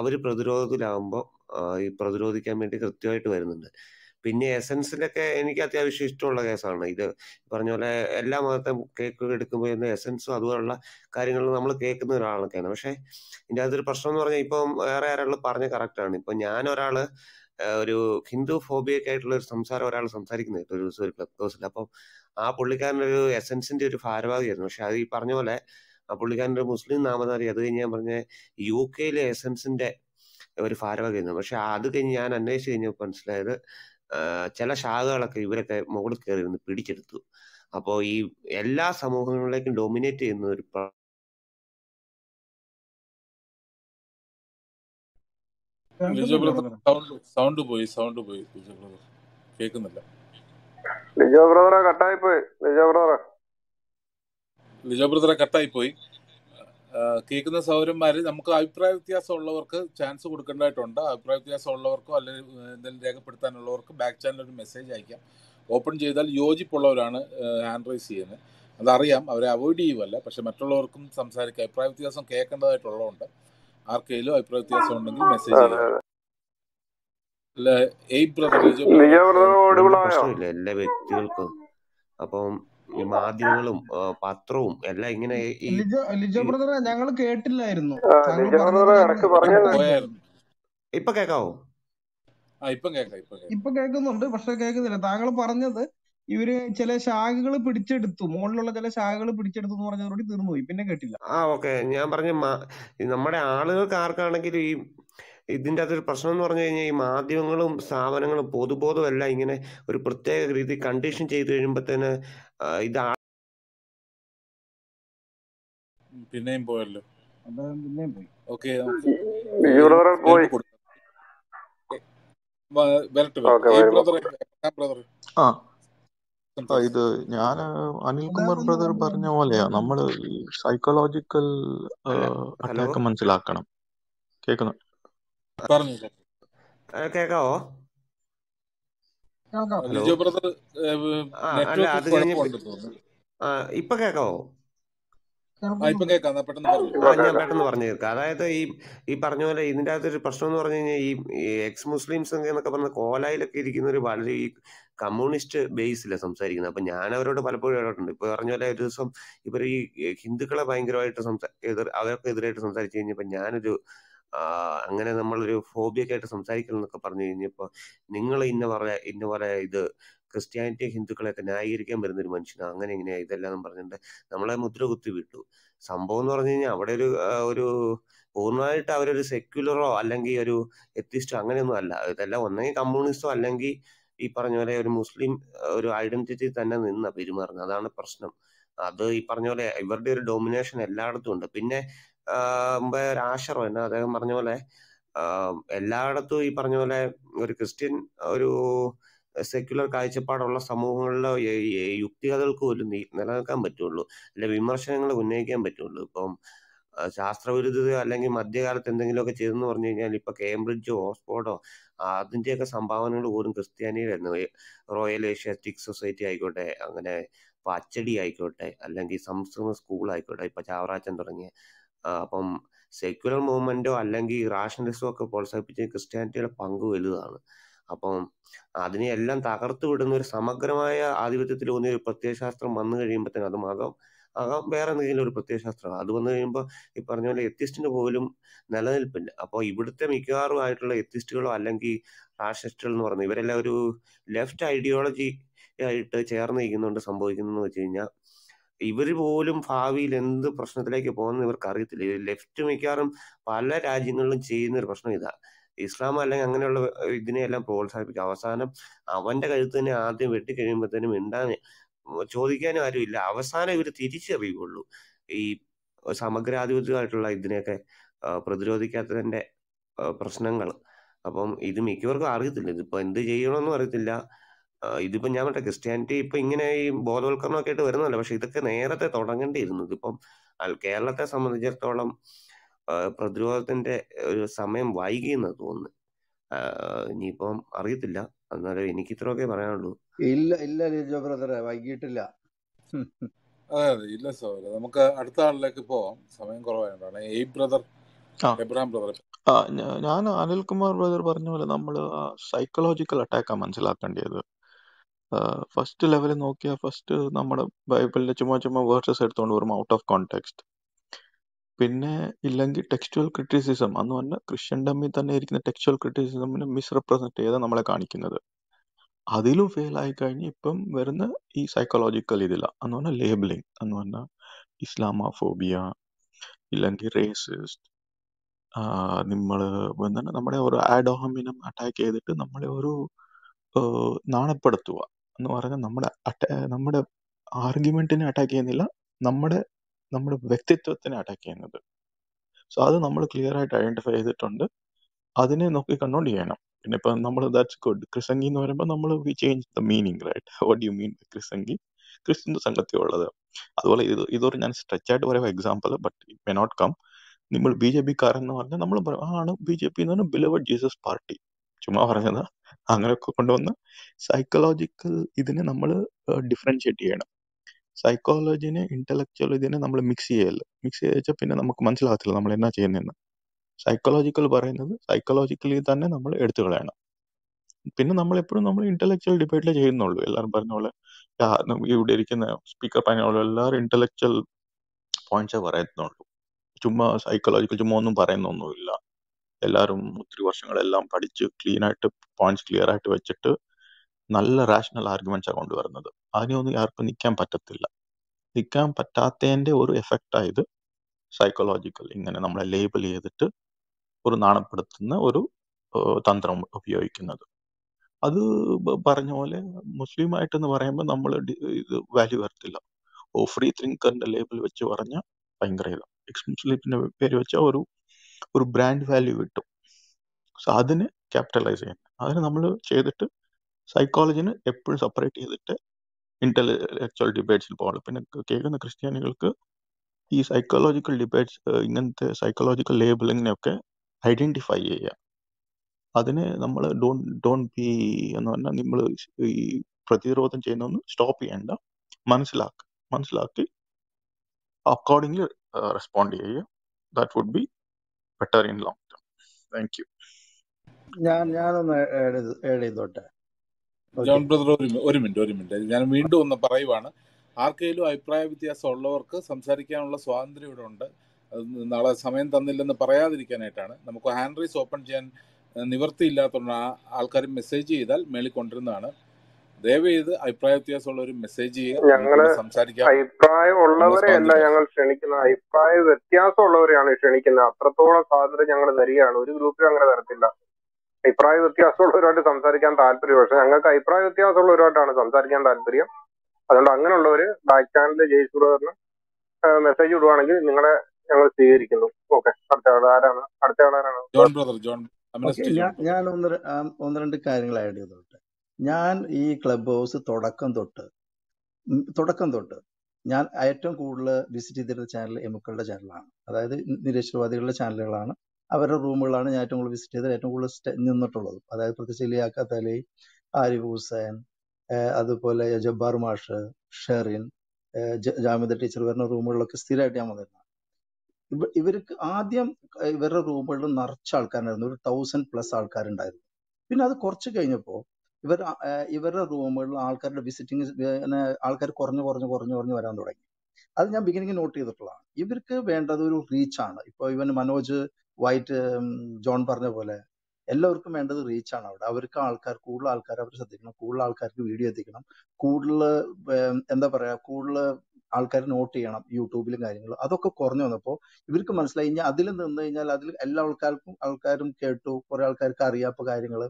അവർ പ്രതിരോധത്തിലാവുമ്പോൾ ഈ പ്രതിരോധിക്കാൻ വേണ്ടി കൃത്യമായിട്ട് വരുന്നുണ്ട്. പിന്നെ എസൻസിലൊക്കെ എനിക്ക് അത്യാവശ്യം ഇഷ്ടമുള്ള കേസാണ് ഇത്. പറഞ്ഞ പോലെ എല്ലാ മതത്തെയും കേക്ക് എടുക്കുമ്പോൾ തന്നെ എസൻസും അതുപോലുള്ള കാര്യങ്ങൾ നമ്മൾ കേൾക്കുന്ന ഒരാളൊക്കെയാണ്. പക്ഷേ ഇതിൻ്റെ അകത്തൊരു പ്രശ്നം എന്ന് പറഞ്ഞാൽ ഇപ്പം വേറെ ആരാൾ പറഞ്ഞ കറക്റ്റാണ്. ഇപ്പം ഞാനൊരാൾ ഒരു ഹിന്ദു ഫോബിയൊക്കെ ആയിട്ടുള്ള ഒരു സംസാരം ഒരാൾ സംസാരിക്കുന്നത് കേട്ടോ ഒരു ദിവസം ഒരു ക്ലബ് ഹൗസിൽ. അപ്പം ആ പുള്ളിക്കാരനൊരു എസൻസിൻ്റെ ഒരു ഭാരവാഹിയായിരുന്നു. പക്ഷെ അത് ഈ പറഞ്ഞ പോലെ ആ പുള്ളിക്കാരൻ്റെ മുസ്ലിം നാമധാരി. അത് കഴിഞ്ഞ് ഞാൻ പറഞ്ഞ യു കെയിലെ എസൻസിൻ്റെ ഒരു ഭാരവാഹിയായിരുന്നു. പക്ഷെ അത് കഴിഞ്ഞ് ഞാൻ അന്വേഷിച്ച് കഴിഞ്ഞപ്പോൾ മനസ്സിലായത് ചില ശാഖകളൊക്കെ ഇവരൊക്കെ മുകളിൽ കയറി നിന്ന് പിടിച്ചെടുത്തു. അപ്പോൾ ഈ എല്ലാ സമൂഹങ്ങളിലേക്കും ഡോമിനേറ്റ് ചെയ്യുന്ന ഒരു സൗണ്ട് പോയി സൗണ്ട് പോയി കേൾക്കുന്നില്ല. ലിജോ ബ്രദറെ കട്ടായി പോയി. ലിജോ ബ്രദറെ ലിജോ ബ്രദറെ കട്ടായി പോയി. കേൾക്കുന്ന സൗരന്മാർ നമുക്ക് അഭിപ്രായ വ്യത്യാസം ഉള്ളവർക്ക് ചാൻസ് കൊടുക്കേണ്ടതായിട്ടുണ്ട്. അഭിപ്രായ വ്യത്യാസം ഉള്ളവർക്കോ അല്ലെങ്കിൽ എന്തെങ്കിലും രേഖപ്പെടുത്താനുള്ളവർക്ക് ബാക്ക് ചാനൽ ഒരു മെസ്സേജ് അയക്കാം. ഓപ്പൺ ചെയ്താൽ യോജിപ്പുള്ളവരാണ് ഹാൻഡ് റൈസ് ചെയ്യുന്നത്. അതറിയാം, അവരെ അവോയ്ഡ് ചെയ്യുമല്ല, പക്ഷെ മറ്റുള്ളവർക്കും സംസാരിക്കാം. അഭിപ്രായ വ്യത്യാസം കേൾക്കേണ്ടതായിട്ടുള്ളതുകൊണ്ട് ആർക്കെങ്കിലും അഭിപ്രായ വ്യത്യാസം ഉണ്ടെങ്കിൽ മെസ്സേജ് ചെയ്യാം. എല്ലാ വ്യക്തികൾക്കും അപ്പം മാധ്യമങ്ങളും പത്രവും എല്ലാം ഇങ്ങനെ ഞങ്ങൾ കേട്ടില്ലായിരുന്നു. ഇപ്പൊ കേക്കാവോ? ഇപ്പൊ കേൾക്കുന്നുണ്ട്, പക്ഷെ കേൾക്കുന്നില്ല. താങ്കൾ പറഞ്ഞത് ഇവര് ചില ശാഖകൾ പിടിച്ചെടുത്തു, മുകളിലുള്ള ചില ശാഖകൾ പിടിച്ചെടുത്തു എന്ന് പറഞ്ഞതോടെ തീർന്നുപോയി, പിന്നെ കേട്ടില്ല. ആ ഓക്കെ, ഞാൻ പറഞ്ഞ നമ്മുടെ ആളുകൾക്ക് ആർക്കാണെങ്കിലും ഈ ഇതിൻ്റെ അകത്തൊരു പ്രശ്നം എന്ന് പറഞ്ഞു കഴിഞ്ഞാൽ ഈ മാധ്യമങ്ങളും സ്ഥാപനങ്ങളും പൊതുബോധവും എല്ലാം ഇങ്ങനെ ഒരു പ്രത്യേക രീതി കണ്ടീഷൻ ചെയ്ത് കഴിയുമ്പോഴത്തേന് ഇത് പിന്നെയും പോയല്ലോ. ആ ഇത് ഞാൻ അനിൽകുമാർ ബ്രദർ പറഞ്ഞ പോലെയാ, നമ്മൾ സൈക്കോളജിക്കൽ അറ്റാക്ക് മനസ്സിലാക്കണം. കേൾക്കുന്നു? കേക്കാവോ? ഇപ്പൊ കേക്കാവോ? ഞാൻ പെട്ടെന്ന് പറഞ്ഞു കേൾക്കാം. അതായത് ഈ ഈ പറഞ്ഞ പോലെ ഇതിൻ്റെ അകത്തൊരു പ്രശ്നം എന്ന് പറഞ്ഞു കഴിഞ്ഞാൽ ഈ എക്സ് മുസ്ലിംസ് എന്നൊക്കെ പറഞ്ഞ കോലായിലൊക്കെ ഇരിക്കുന്നവർ വളരെ ഈ കമ്മ്യൂണിസ്റ്റ് ബേസിലാണ് സംസാരിക്കുന്നത്. അപ്പം ഞാൻ അവരോട് പലപ്പോഴും ഇടപെട്ടുണ്ട്. ഇപ്പോൾ പറഞ്ഞ പോലെ ഒരു ദിവസം ഇവർ ഈ ഹിന്ദുക്കളെ ഭയങ്കരമായിട്ട് സംസാ എതിർ അവർക്ക് എതിരായിട്ട് സംസാരിച്ചു കഴിഞ്ഞപ്പോൾ ഞാനൊരു അങ്ങനെ നമ്മളൊരു ഫോബിയൊക്കെ ആയിട്ട് സംസാരിക്കണം എന്നൊക്കെ പറഞ്ഞു കഴിഞ്ഞപ്പോൾ നിങ്ങൾ ഇന്ന പറയാ ഇന്ന പറയാ ഇത് ക്രിസ്ത്യാനിറ്റി ഹിന്ദുക്കളെയൊക്കെ ന്യായീകരിക്കാൻ വരുന്നൊരു മനുഷ്യനാണ്, അങ്ങനെ ഇങ്ങനെയാണ് ഇതെല്ലാം പറഞ്ഞിട്ട് നമ്മളെ മുദ്ര കുത്തി വിട്ടു. സംഭവം എന്ന് പറഞ്ഞു കഴിഞ്ഞാൽ അവിടെ ഒരു ഒരു പൂർണ്ണമായിട്ട് അവരൊരു സെക്യുലറോ അല്ലെങ്കിൽ ഒരു എത്തിസ്റ്റോ അങ്ങനെയൊന്നും അല്ല. ഇതെല്ലാം ഒന്നെങ്കിൽ കമ്മ്യൂണിസ്റ്റോ അല്ലെങ്കിൽ ഈ പറഞ്ഞ പോലെ ഒരു മുസ്ലിം ഒരു ഐഡന്റിറ്റി തന്നെ നിന്ന പെരുമാറുന്നത്. അതാണ് പ്രശ്നം. അത് ഈ പറഞ്ഞ പോലെ ഇവരുടെ ഒരു ഡോമിനേഷൻ എല്ലായിടത്തും ഉണ്ട്. പിന്നെ രാഷറോ എന്നാ അദ്ദേഹം പറഞ്ഞ പോലെ എല്ലായിടത്തും ഈ പറഞ്ഞ പോലെ ഒരു ക്രിസ്ത്യൻ ഒരു സെക്യുലർ കാഴ്ചപ്പാടുള്ള സമൂഹങ്ങളിലെ യുക്തികതകൾക്ക് പോലും നിലനിൽക്കാൻ പറ്റുള്ളൂ, അല്ലെ വിമർശനങ്ങൾ ഉന്നയിക്കാൻ പറ്റുള്ളൂ. ഇപ്പം ശാസ്ത്രവിരുദ്ധതയോ അല്ലെങ്കിൽ മധ്യകാലത്ത് എന്തെങ്കിലുമൊക്കെ ചെയ്തെന്ന് പറഞ്ഞു കഴിഞ്ഞാൽ ഇപ്പൊ കേംബ്രിഡ്ജോ ഓക്സ്ഫോർഡോ അതിൻ്റെയൊക്കെ സംഭാവനകൾ പോലും ക്രിസ്ത്യാനിയിലായിരുന്നു. റോയൽ ഏഷ്യാറ്റിക് സൊസൈറ്റി ആയിക്കോട്ടെ, അങ്ങനെ അച്ചടി ആയിക്കോട്ടെ, അല്ലെങ്കിൽ സംസ്കൃത സ്കൂൾ ആയിക്കോട്ടെ, ഇപ്പൊ ചാവറാച്ചൻ തുടങ്ങിയ. അപ്പം സെക്യുലർ മൂവ്മെന്റോ അല്ലെങ്കിൽ റാഷണലിസോ ഒക്കെ പ്രോത്സാഹിപ്പിച്ച ക്രിസ്ത്യാനിറ്റിയുടെ പങ്ക് വലുതാണ്. അപ്പം അതിനെ എല്ലാം തകർത്തു വിടുന്ന ഒരു സമഗ്രമായ ആധിപത്യത്തിൽ ഒന്ന് ഒരു പ്രത്യയശാസ്ത്രം വന്നു കഴിയുമ്പോഴത്തേനും അത് മതം ആകാം, വേറെ എന്തെങ്കിലും ഒരു പ്രത്യയശാസ്ത്രമാണ്. അത് വന്നു കഴിയുമ്പോൾ ഈ പറഞ്ഞ പോലെ എത്തിസ്റ്റിന് പോലും നിലനിൽപ്പില്ല. അപ്പോൾ ഇവിടുത്തെ മിക്കവാറും ആയിട്ടുള്ള എത്തിസ്റ്റുകളോ അല്ലെങ്കിൽ റാഷണലിസ്റ്റുകൾ എന്ന് പറഞ്ഞു ഇവരെല്ലാം ഒരു ലെഫ്റ്റ് ഐഡിയോളജി ആയിട്ട് ചേർന്ന് നിൽക്കുന്നുണ്ട്. സംഭവിക്കുന്നതെന്ന് വെച്ച് കഴിഞ്ഞാൽ ഇവർ പോലും ഭാവിയിൽ എന്ത് പ്രശ്നത്തിലേക്ക് പോകുന്ന ഇവർക്ക് അറിയത്തില്ല. ലെഫ്റ്റ് മിക്കവാറും പല രാജ്യങ്ങളിലും ചെയ്യുന്ന ഒരു പ്രശ്നം ഇതാണ്. ഇസ്ലാം അല്ലെങ്കിൽ അങ്ങനെയുള്ള ഇതിനെയെല്ലാം പ്രോത്സാഹിപ്പിക്കുക, അവസാനം അവന്റെ കഴുത്ത് തന്നെ ആദ്യം വെട്ടിക്കഴിയുമ്പോഴത്തേനും മിണ്ടാൻ ചോദിക്കാനും ആരുമില്ല. അവസാനം ഇവർ തിരിച്ചറിയുള്ളൂ ഈ സമഗ്രാധിപത്യമായിട്ടുള്ള ഇതിനെയൊക്കെ പ്രതിരോധിക്കാത്തതിന്റെ പ്രശ്നങ്ങൾ. അപ്പം ഇത് മിക്കവർക്കും അറിയത്തില്ല, ഇതിപ്പോൾ എന്ത് ചെയ്യണമെന്നും അറിയത്തില്ല. ഇതിപ്പം ഞാൻ പറഞ്ഞ ക്രിസ്ത്യാനിറ്റി ഇപ്പം ഇങ്ങനെ ഈ ബോധവൽക്കരണമൊക്കെ ആയിട്ട് വരുന്നതല്ല, പക്ഷെ ഇതൊക്കെ നേരത്തെ തുടങ്ങേണ്ടിയിരുന്നത്. ഇപ്പം കേരളത്തെ സംബന്ധിച്ചിടത്തോളം പ്രതിരോധത്തിന്റെ ഒരു സമയം വൈകിയെന്ന് തോന്നുന്നു. ഇനിയിപ്പം അറിയത്തില്ല, എന്നാലും എനിക്ക് ഇത്രയൊക്കെ പറയാനുള്ളൂ. ഇല്ല ഇല്ല ലിജോ ബ്രദറെ, വൈകിട്ടില്ല. അതെ അതെ, ഇല്ല സോറി, നമുക്ക് അടുത്ത ആളിലേക്ക് പോവാം, സമയം കുറവായതുകൊണ്ടാണ്. ഏ ബ്രദർ, എബ്രഹാം ബ്രദർ. ആ ഞാൻ അനിൽകുമാർ ബ്രദർ പറഞ്ഞ പോലെ നമ്മൾ സൈക്കോളജിക്കൽ അറ്റാക്കാണ് മനസ്സിലാക്കേണ്ടത്. ഫസ്റ്റ് ലെവലിൽ നോക്കിയാൽ ഫസ്റ്റ് നമ്മുടെ ബൈബിളിലെ ചുമ്മാ ചുമ്മാ വേർഡ്സസ് എടുത്തുകൊണ്ട് വരും ഔട്ട് ഓഫ് കോൺടെക്സ്റ്റ്. പിന്നെ ഇല്ലെങ്കിൽ ടെക്സ്റ്റുവൽ ക്രിറ്റിസിസം എന്ന് പറഞ്ഞാൽ ക്രിസ്ത്യൻ ഡമ്മിൽ തന്നെ ഇരിക്കുന്ന ടെക്സ്റ്റുവൽ ക്രിറ്റിസിസമിനെ മിസ്റെപ്രസെന്റ് ചെയ്താൽ നമ്മളെ കാണിക്കുന്നത്. അതിലും ഫെയിൽ ആയി കഴിഞ്ഞ് ഇപ്പം വരുന്ന ഈ സൈക്കോളജിക്കൽ ഇതിലാണ് എന്ന് പറഞ്ഞാൽ ലേബിളിങ് എന്ന് പറഞ്ഞാൽ ഇസ്ലാമോഫോബിയ, ഇല്ലെങ്കിൽ റേസിസ്റ്റ്. നമ്മൾ എന്താണ്, നമ്മുടെ ഒരു ആഡോഹമിനം അറ്റാക്ക് ചെയ്തിട്ട് നമ്മളെ ഒരു ഏഹ്, നാണപ്പെടുത്തുക എന്ന് പറഞ്ഞാൽ നമ്മുടെ അറ്റ നമ്മുടെ ആർഗ്യുമെന്റിനെ അറ്റാക്ക് ചെയ്യുന്നില്ല, നമ്മുടെ നമ്മുടെ വ്യക്തിത്വത്തിനെ അറ്റാക്ക് ചെയ്യുന്നത്. സോ അത് നമ്മൾ ക്ലിയർ ആയിട്ട് ഐഡന്റിഫൈ ചെയ്തിട്ടുണ്ട്, അതിനെ നോക്കി കണ്ടോണ്ട് ചെയ്യണം. പിന്നെ ഇപ്പൊ നമ്മൾ ദാറ്റ്സ് ഗുഡ് ക്രിസംഗി എന്ന് പറയുമ്പോൾ നമ്മൾ we change the meaning right, what you mean ക്രിസംഗി, ക്രിസ്ത്യൻ സംഘത്തിലുള്ളത്. അതുപോലെ ഇത് ഇതൊരു ഞാൻ സ്ട്രെച്ച് ആയിട്ട് പറയുമ്പോൾ example, but it may not come. നമ്മൾ ബി ജെ പി കാരെന്ന് പറഞ്ഞാൽ നമ്മൾ പറയും, ആണ് ബി ജെ പി എന്ന് പറഞ്ഞാൽ ബിലവഡ് ജീസസ് പാർട്ടി, ചുമ്മാ പറഞ്ഞതാ. അങ്ങനെയൊക്കെ കൊണ്ടുവന്ന് സൈക്കോളജിക്കൽ ഇതിനെ നമ്മൾ ഡിഫറൻഷിയേറ്റ് ചെയ്യണം. സൈക്കോളജിനെ ഇന്റലക്ച്വൽ ഇതിനെ നമ്മൾ മിക്സ് ചെയ്യല്ല, മിക്സ് ചെയ്ത് വെച്ചാൽ പിന്നെ നമുക്ക് മനസ്സിലാകത്തില്ല നമ്മൾ എന്നാ ചെയ്യുന്നതെന്ന്. സൈക്കോളജിക്കൽ പറയുന്നത് സൈക്കോളജിക്കലി തന്നെ നമ്മൾ എടുത്തു കളയണം. പിന്നെ നമ്മളെപ്പോഴും നമ്മൾ ഇന്റലക്ച്വൽ ഡിബേറ്റിലേ ചെയ്യുന്നുള്ളൂ. എല്ലാവരും പറഞ്ഞ പോലെ ആ- ഇവിടെ ഇരിക്കുന്ന സ്പീക്കർ പറഞ്ഞ പോലെ എല്ലാവരും ഇന്റലക്ച്വൽ പോയിന്റ്സേ പറയുന്നുള്ളൂ. ചുമ്മാ സൈക്കോളജിക്കൽ ചുമ്മാ ഒന്നും പറയുന്നൊന്നുമില്ല. എല്ലാവരും ഒത്തിരി വർഷങ്ങളെല്ലാം പഠിച്ച് ക്ലീൻ ആയിട്ട് പോയിന്റ്സ് ക്ലിയർ ആയിട്ട് വെച്ചിട്ട് നല്ല റാഷണൽ ആർഗ്യുമെന്റ്സ് ആണ് കൊണ്ടുവരുന്നത്. അതിനൊന്നും ആർക്കും നിൽക്കാൻ പറ്റത്തില്ല. നിൽക്കാൻ പറ്റാത്തതിന്റെ ഒരു എഫക്റ്റ് ആയത് സൈക്കോളജിക്കൽ ഇങ്ങനെ നമ്മളെ ലേബിൾ ചെയ്തിട്ട് ഒരു നാണപ്പെടുത്തുന്ന ഒരു ഏഹ്, തന്ത്രം ഉപയോഗിക്കുന്നത്. അത് ബ- പറഞ്ഞ പോലെ മുസ്ലിം ആയിട്ടെന്ന് പറയുമ്പോൾ നമ്മൾ ഇത് വാല്യൂ വരത്തില്ല. ഓ ഫ്രീ തിങ്കറിന്റെ ലേബിൾ വെച്ച് പറഞ്ഞ ഭയങ്കര ഇതാണ്, എക്സ് മുസ്ലിമിന്റെ പേര് വെച്ച ഒരു ഒരു ബ്രാൻഡ് വാല്യൂ കിട്ടും. സോ അതിന് ക്യാപിറ്റലൈസ് ചെയ്യണം. അതിന് നമ്മൾ ചെയ്തിട്ട് സൈക്കോളജിന് എപ്പോഴും സെപ്പറേറ്റ് ചെയ്തിട്ട് ഇന്റലക്ച്വൽ ഡിബേറ്റ്സിൽ പോകണം. പിന്നെ കേ- കേൾക്കുന്ന ക്രിസ്ത്യാനികൾക്ക് ഈ സൈക്കോളജിക്കൽ ഡിബേറ്റ്സ് ഇങ്ങനത്തെ സൈക്കോളജിക്കൽ ലേബിളിങ്ങിനെയൊക്കെ ഐഡന്റിഫൈ ചെയ്യുക. അതിന് നമ്മൾ ഡോൺ ഡോൺ ബി എന്ന് പറഞ്ഞാൽ നമ്മൾ ഈ പ്രതിരോധം ചെയ്യുന്നൊന്ന് സ്റ്റോപ്പ് ചെയ്യണ്ട, മനസ്സിലാക്കുക, മനസ്സിലാക്കി അക്കോർഡിംഗ്ലി റെസ്പോണ്ട് ചെയ്യുക. That would be better in long term. Thank you. ഞാൻ ഞാനൊന്ന് ഏഡ് ഏഡ് ചെയ്തോട്ടെ. ഓക്കെ, ജോൺ ബ്രദർ, ഒരു മി- ഒരു മിനിറ്റ് ഒരു മിനിറ്റ് ഞാൻ വീണ്ടും ഒന്ന് പറയുവാണ്. ആർക്കെങ്കിലും അഭിപ്രായ വ്യത്യാസം ഉള്ളവർക്ക് സംസാരിക്കാനുള്ള സ്വാതന്ത്ര്യം ഇവിടെ ഉണ്ട്. അത് നാളെ സമയം തന്നില്ലെന്ന് പറയാതിരിക്കാനായിട്ടാണ്. നമുക്ക് ഹാൻഡ് റൈസ് ഓപ്പൺ ചെയ്യാൻ ഏഹ്, നിവൃത്തിയില്ലാത്തതുകൊണ്ട് ആ ആൾക്കാർ മെസ്സേജ് ചെയ്താൽ മേളിൽ കൊണ്ടുവരുന്നതാണ്. ദയവേത് അഭിപ്രായ വ്യത്യാസമുള്ളവർ മെസ്സേജ് ചെയ്യുക, ഞങ്ങള് നമുക്കിവിടെ സംസാരിക്കാം, അഭിപ്രായം നമ്മളെ ഉള്ളവരെ അല്ല സ്വാതന്ത്ര്യം. ഞങ്ങൾ ക്ഷണിക്കുന്നത്, അഭിപ്രായ വ്യത്യാസമുള്ളവരെയാണ് ക്ഷണിക്കുന്നത്. അത്രത്തോളം സ്വാതന്ത്ര്യം ഞങ്ങൾ തരികയാണ്. ഒരു ഗ്രൂപ്പിലും അങ്ങനെ തരത്തില്ല. അഭിപ്രായ വ്യത്യാസമുള്ളവരുമായിട്ട് സംസാരിക്കാൻ താല്പര്യം, പക്ഷെ ഞങ്ങൾക്ക് അഭിപ്രായ വ്യത്യാസമുള്ളവരുമായിട്ടാണ് സംസാരിക്കാൻ താല്പര്യം. അതുകൊണ്ട് അങ്ങനെയുള്ളവര് ബാക്ക് ചാനലിൽ ജയ്സ് ബ്രദറിന് മെസ്സേജ് ഇടുവാണെങ്കിൽ നിങ്ങളെ ഞങ്ങൾ സ്വീകരിക്കുന്നു. ഓക്കെ, അടുത്ത ആൾ ആരാണ്? അടുത്ത ആൾ ആരാണ്? ജോൺ ബ്രദർ, ജോൺ ഓക്കെ, അമിനിസ്റ്റ് ജോൺ ഞാൻ ബ്രദർ. ഞാൻ ഒന്ന് ര- ആ, ഒന്ന് രണ്ട് കാര്യങ്ങൾ ആഡ് ചെയ്തോട്ടെ. ഞാൻ ഈ ക്ലബ് ഹൗസ് തുടക്കം തൊട്ട് ഉം, തുടക്കം തൊട്ട് ഞാൻ ഏറ്റവും കൂടുതൽ വിസിറ്റ് ചെയ്തിരുന്ന ചാനൽ എമുക്കളുടെ ചാനലാണ്. അതായത് നിരീശ്വരവാദികളുടെ ചാനലുകളാണ്, അവരുടെ റൂമുകളാണ് ഞാൻ ഏറ്റവും കൂടുതൽ വിസിറ്റ് ചെയ്ത് ഏറ്റവും കൂടുതൽ സ്റ്റ- നിന്നിട്ടുള്ളത്. അതായത് പ്രത്യേകിച്ച് ഇലിയാക്ക തലി, ആരിഫ് ഹുസൈൻ, ഏഹ് അതുപോലെ ജബ്ബാർ മാഷ്, ഷെറിൻ, ഏഹ് ജ- ജാമിദ ടീച്ചർ വരുന്ന റൂമുകളിലൊക്കെ സ്ഥിരമായിട്ട് ഞാൻ വന്നിരുന്നു. ഇവ ഇവർക്ക് ആദ്യം ഏഹ് ഇവരുടെ റൂമുകളിൽ നിറച്ച ആൾക്കാരുണ്ടായിരുന്നു, ഒരു തൗസൻഡ് പ്ലസ് ആൾക്കാരുണ്ടായിരുന്നു. പിന്നെ അത് കുറച്ച് കഴിഞ്ഞപ്പോൾ ഇവർ ഏഹ് ഇവരുടെ റൂമുകളിൽ ആൾക്കാരുടെ വിസിറ്റിംഗ് ആൾക്കാർ കുറഞ്ഞു കുറഞ്ഞു കുറഞ്ഞു കുറഞ്ഞു വരാൻ തുടങ്ങി. അത് ഞാൻ ബിഗിനിങ് നോട്ട് ചെയ്തിട്ടുള്ളതാണ്. ഇവർക്ക് വേണ്ടത് ഒരു റീച്ചാണ്. ഇപ്പോൾ ഇവൻ മനോജ് വൈറ്റ്, ഉം, ജോൺ പറഞ്ഞ പോലെ എല്ലാവർക്കും വേണ്ടത് റീച്ചാണ്. അവിടെ അവർക്ക് ആൾക്കാർ കൂടുതൽ ആൾക്കാർ അവർ ശ്രദ്ധിക്കണം, കൂടുതൽ ആൾക്കാർക്ക് വീഡിയോ എത്തിക്കണം, കൂടുതൽ ഏം, എന്താ പറയാ കൂടുതൽ ആൾക്കാർ നോട്ട് ചെയ്യണം യൂട്യൂബിലും കാര്യങ്ങളും. അതൊക്കെ കുറഞ്ഞു വന്നപ്പോൾ ഇവർക്ക് മനസ്സിലായി കഴിഞ്ഞാൽ അതിൽ നിന്ന് കഴിഞ്ഞാൽ അതിൽ എല്ലാ ആൾക്കാർക്കും ആൾക്കാരും കേട്ടു, കുറെ ആൾക്കാർക്ക് അറിയാത്ത കാര്യങ്ങൾ.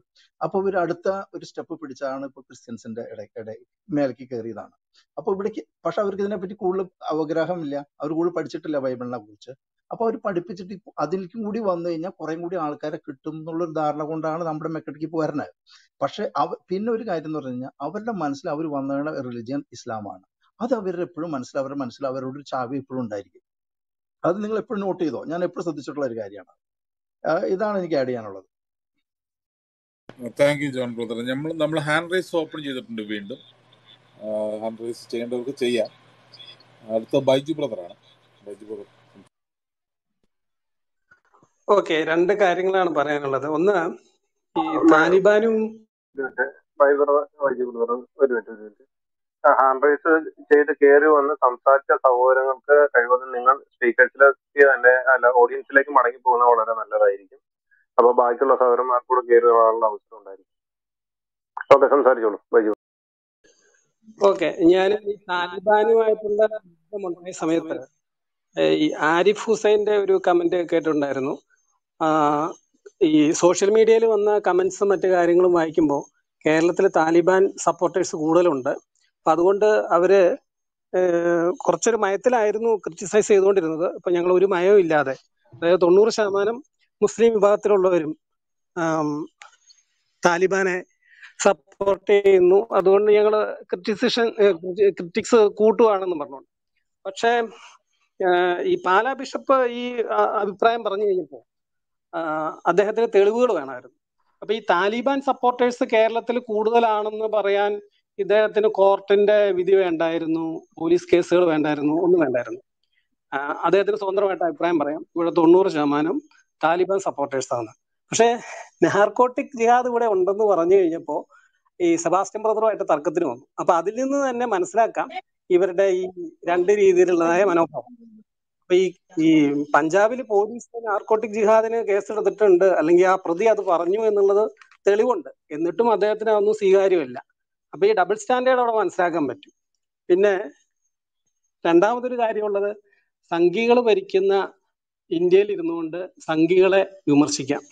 അപ്പോൾ ഇവർ അടുത്ത ഒരു സ്റ്റെപ്പ് പിടിച്ചാണ് ഇപ്പോൾ ക്രിസ്ത്യൻസിന്റെ ഇട ഇട മേലേക്ക് കയറിയതാണ്. അപ്പോൾ ഇവിടേക്ക് പക്ഷെ അവർക്ക് ഇതിനെപ്പറ്റി കൂടുതൽ അവഗ്രഹമില്ല, അവർ കൂടുതൽ പഠിച്ചിട്ടില്ല ബൈബിളിനെ കുറിച്ച്. അപ്പൊ അവർ പഠിപ്പിച്ചിട്ട് ഇപ്പൊ അതിലേക്കും കൂടി വന്നു കഴിഞ്ഞാൽ കുറേം കൂടി ആൾക്കാരെ കിട്ടും എന്നുള്ളൊരു ധാരണ കൊണ്ടാണ് നമ്മുടെ മെക്കട്ടിക്ക് ഇപ്പൊ വരുന്നത്. പക്ഷെ അവ പിന്നെ ഒരു കാര്യം എന്ന് പറഞ്ഞു കഴിഞ്ഞാൽ അവരുടെ മനസ്സിൽ അവർ വന്ന റിലിജിയൻ ഇസ്ലാമാണ്. അത് അവരുടെ എപ്പോഴും മനസ്സിൽ അവരുടെ മനസ്സിൽ അവരോട് ഒരു ചാവി എപ്പോഴും ഉണ്ടായിരിക്കും. അത് നിങ്ങൾ എപ്പോഴും നോട്ട് ചെയ്തോ, ഞാൻ എപ്പോഴും ശ്രദ്ധിച്ചിട്ടുള്ള ഒരു കാര്യമാണ്. ആ, ഇതാണ് എനിക്ക് ആഡ് ചെയ്യാനുള്ളത്. Thank you John brother. നമ്മൾ നമ്മൾ ഹാൻഡ് റൈസ് ഓപ്പൺ ചെയ്തിട്ടുണ്ട്. വീണ്ടും ഹാൻഡ് റൈസ് ചെയ്യേണ്ടവർക്ക് ചെയ്യാം. അടുത്ത ബൈജു ബ്രദറാണ്. ബൈജു ബ്രദർ, ഓക്കെ, രണ്ട് കാര്യങ്ങളാണ് പറയാനുള്ളത്. ഒന്ന്, ഈ താലിബാനും ഒരു മിനിറ്റ് ഒരു മിനിറ്റ്. ഹാൻഡ് റൈസ് ചെയ്ത് കയറി വന്ന് സംസാരിച്ച സഹോദരങ്ങൾക്ക് കഴിവതും നിങ്ങൾ സ്പീക്കേഴ്സിലേക്ക് തന്നെ അല്ല ഓഡിയൻസിലേക്ക് മടങ്ങി പോകുന്നത് വളരെ നല്ലതായിരിക്കും. അപ്പൊ ബാക്കിയുള്ള സഹോദരന്മാർക്കൂടെ കയറി വരാനുള്ള അവസരം ഉണ്ടായിരിക്കും. ഓക്കെ, സംസാരിച്ചോളൂ ബൈജു. ഓക്കെ, ഞാൻ ഈ താലിബാനുമായിട്ടുള്ള യുദ്ധമുണ്ടായ സമയത്ത് ഏഹ്, ഈ ആരിഫ് ഹുസൈന്റെ ഒരു കമന്റ് കേട്ടിട്ടുണ്ടായിരുന്നു. ആ, ഈ സോഷ്യൽ മീഡിയയിൽ വന്ന കമന്റ്സും മറ്റു കാര്യങ്ങളും വായിക്കുമ്പോൾ കേരളത്തിലെ താലിബാൻ സപ്പോർട്ടേഴ്സ് കൂടുതലുണ്ട്. അപ്പം അതുകൊണ്ട് അവർ കുറച്ചൊരു മയത്തിലായിരുന്നു ക്രിറ്റിസൈസ് ചെയ്തുകൊണ്ടിരുന്നത്. ഇപ്പം ഞങ്ങൾ ഒരു മയവും ഇല്ലാതെ, അതായത് തൊണ്ണൂറ് ശതമാനം മുസ്ലിം വിഭാഗത്തിലുള്ളവരും താലിബാനെ സപ്പോർട്ട് ചെയ്യുന്നു, അതുകൊണ്ട് ഞങ്ങൾ ക്രിറ്റിസേഷൻ ക്രിറ്റിക്സ് കൂട്ടുവാണെന്ന് പറഞ്ഞു. പക്ഷേ ഈ പാലാ ബിഷപ്പ് ഈ അഭിപ്രായം പറഞ്ഞു കഴിഞ്ഞപ്പോൾ അദ്ദേഹത്തിന് തെളിവുകൾ വേണമായിരുന്നു. അപ്പൊ ഈ താലിബാൻ സപ്പോർട്ടേഴ്സ് കേരളത്തിൽ കൂടുതലാണെന്ന് പറയാൻ ഇദ്ദേഹത്തിന് കോർട്ടിന്റെ വിധി വേണ്ടായിരുന്നു, പോലീസ് കേസുകൾ വേണ്ടായിരുന്നു, ഒന്നും വേണ്ടായിരുന്നു. അദ്ദേഹത്തിന് സ്വതന്ത്രമായിട്ട് അഭിപ്രായം പറയാം, ഇവിടെ തൊണ്ണൂറ് ശതമാനം താലിബാൻ സപ്പോർട്ടേഴ്സാണ്. പക്ഷെ നാർക്കോട്ടിക് ജിഹാദ് ഇവിടെ ഉണ്ടെന്ന് പറഞ്ഞു കഴിഞ്ഞപ്പോൾ ഈ സെബാസ്റ്റ്യൻ ബ്രദറുമായിട്ട് തർക്കത്തിന് വന്നു. അപ്പൊ അതിൽ നിന്ന് തന്നെ മനസ്സിലാക്കാം ഇവരുടെ ഈ രണ്ട് രീതിയിലുള്ളതായ മനോഭാവം. അപ്പൊ ഈ ഈ പഞ്ചാബിൽ പോലീസ് നാർക്കോട്ടിക് ജിഹാദിന് കേസെടുത്തിട്ടുണ്ട്, അല്ലെങ്കിൽ ആ പ്രതി അത് പറഞ്ഞു എന്നുള്ളത് തെളിവുണ്ട്, എന്നിട്ടും അദ്ദേഹത്തിന് അതൊന്നും സ്വീകാര്യമല്ല. അപ്പൊ ഈ ഡബിൾ സ്റ്റാൻഡേർഡ് അവിടെ മനസ്സിലാക്കാൻ പറ്റും. പിന്നെ രണ്ടാമതൊരു കാര്യമുള്ളത്, സംഘികൾ ഭരിക്കുന്ന ഇന്ത്യയിൽ ഇരുന്നുകൊണ്ട് സംഘികളെ വിമർശിക്കാം,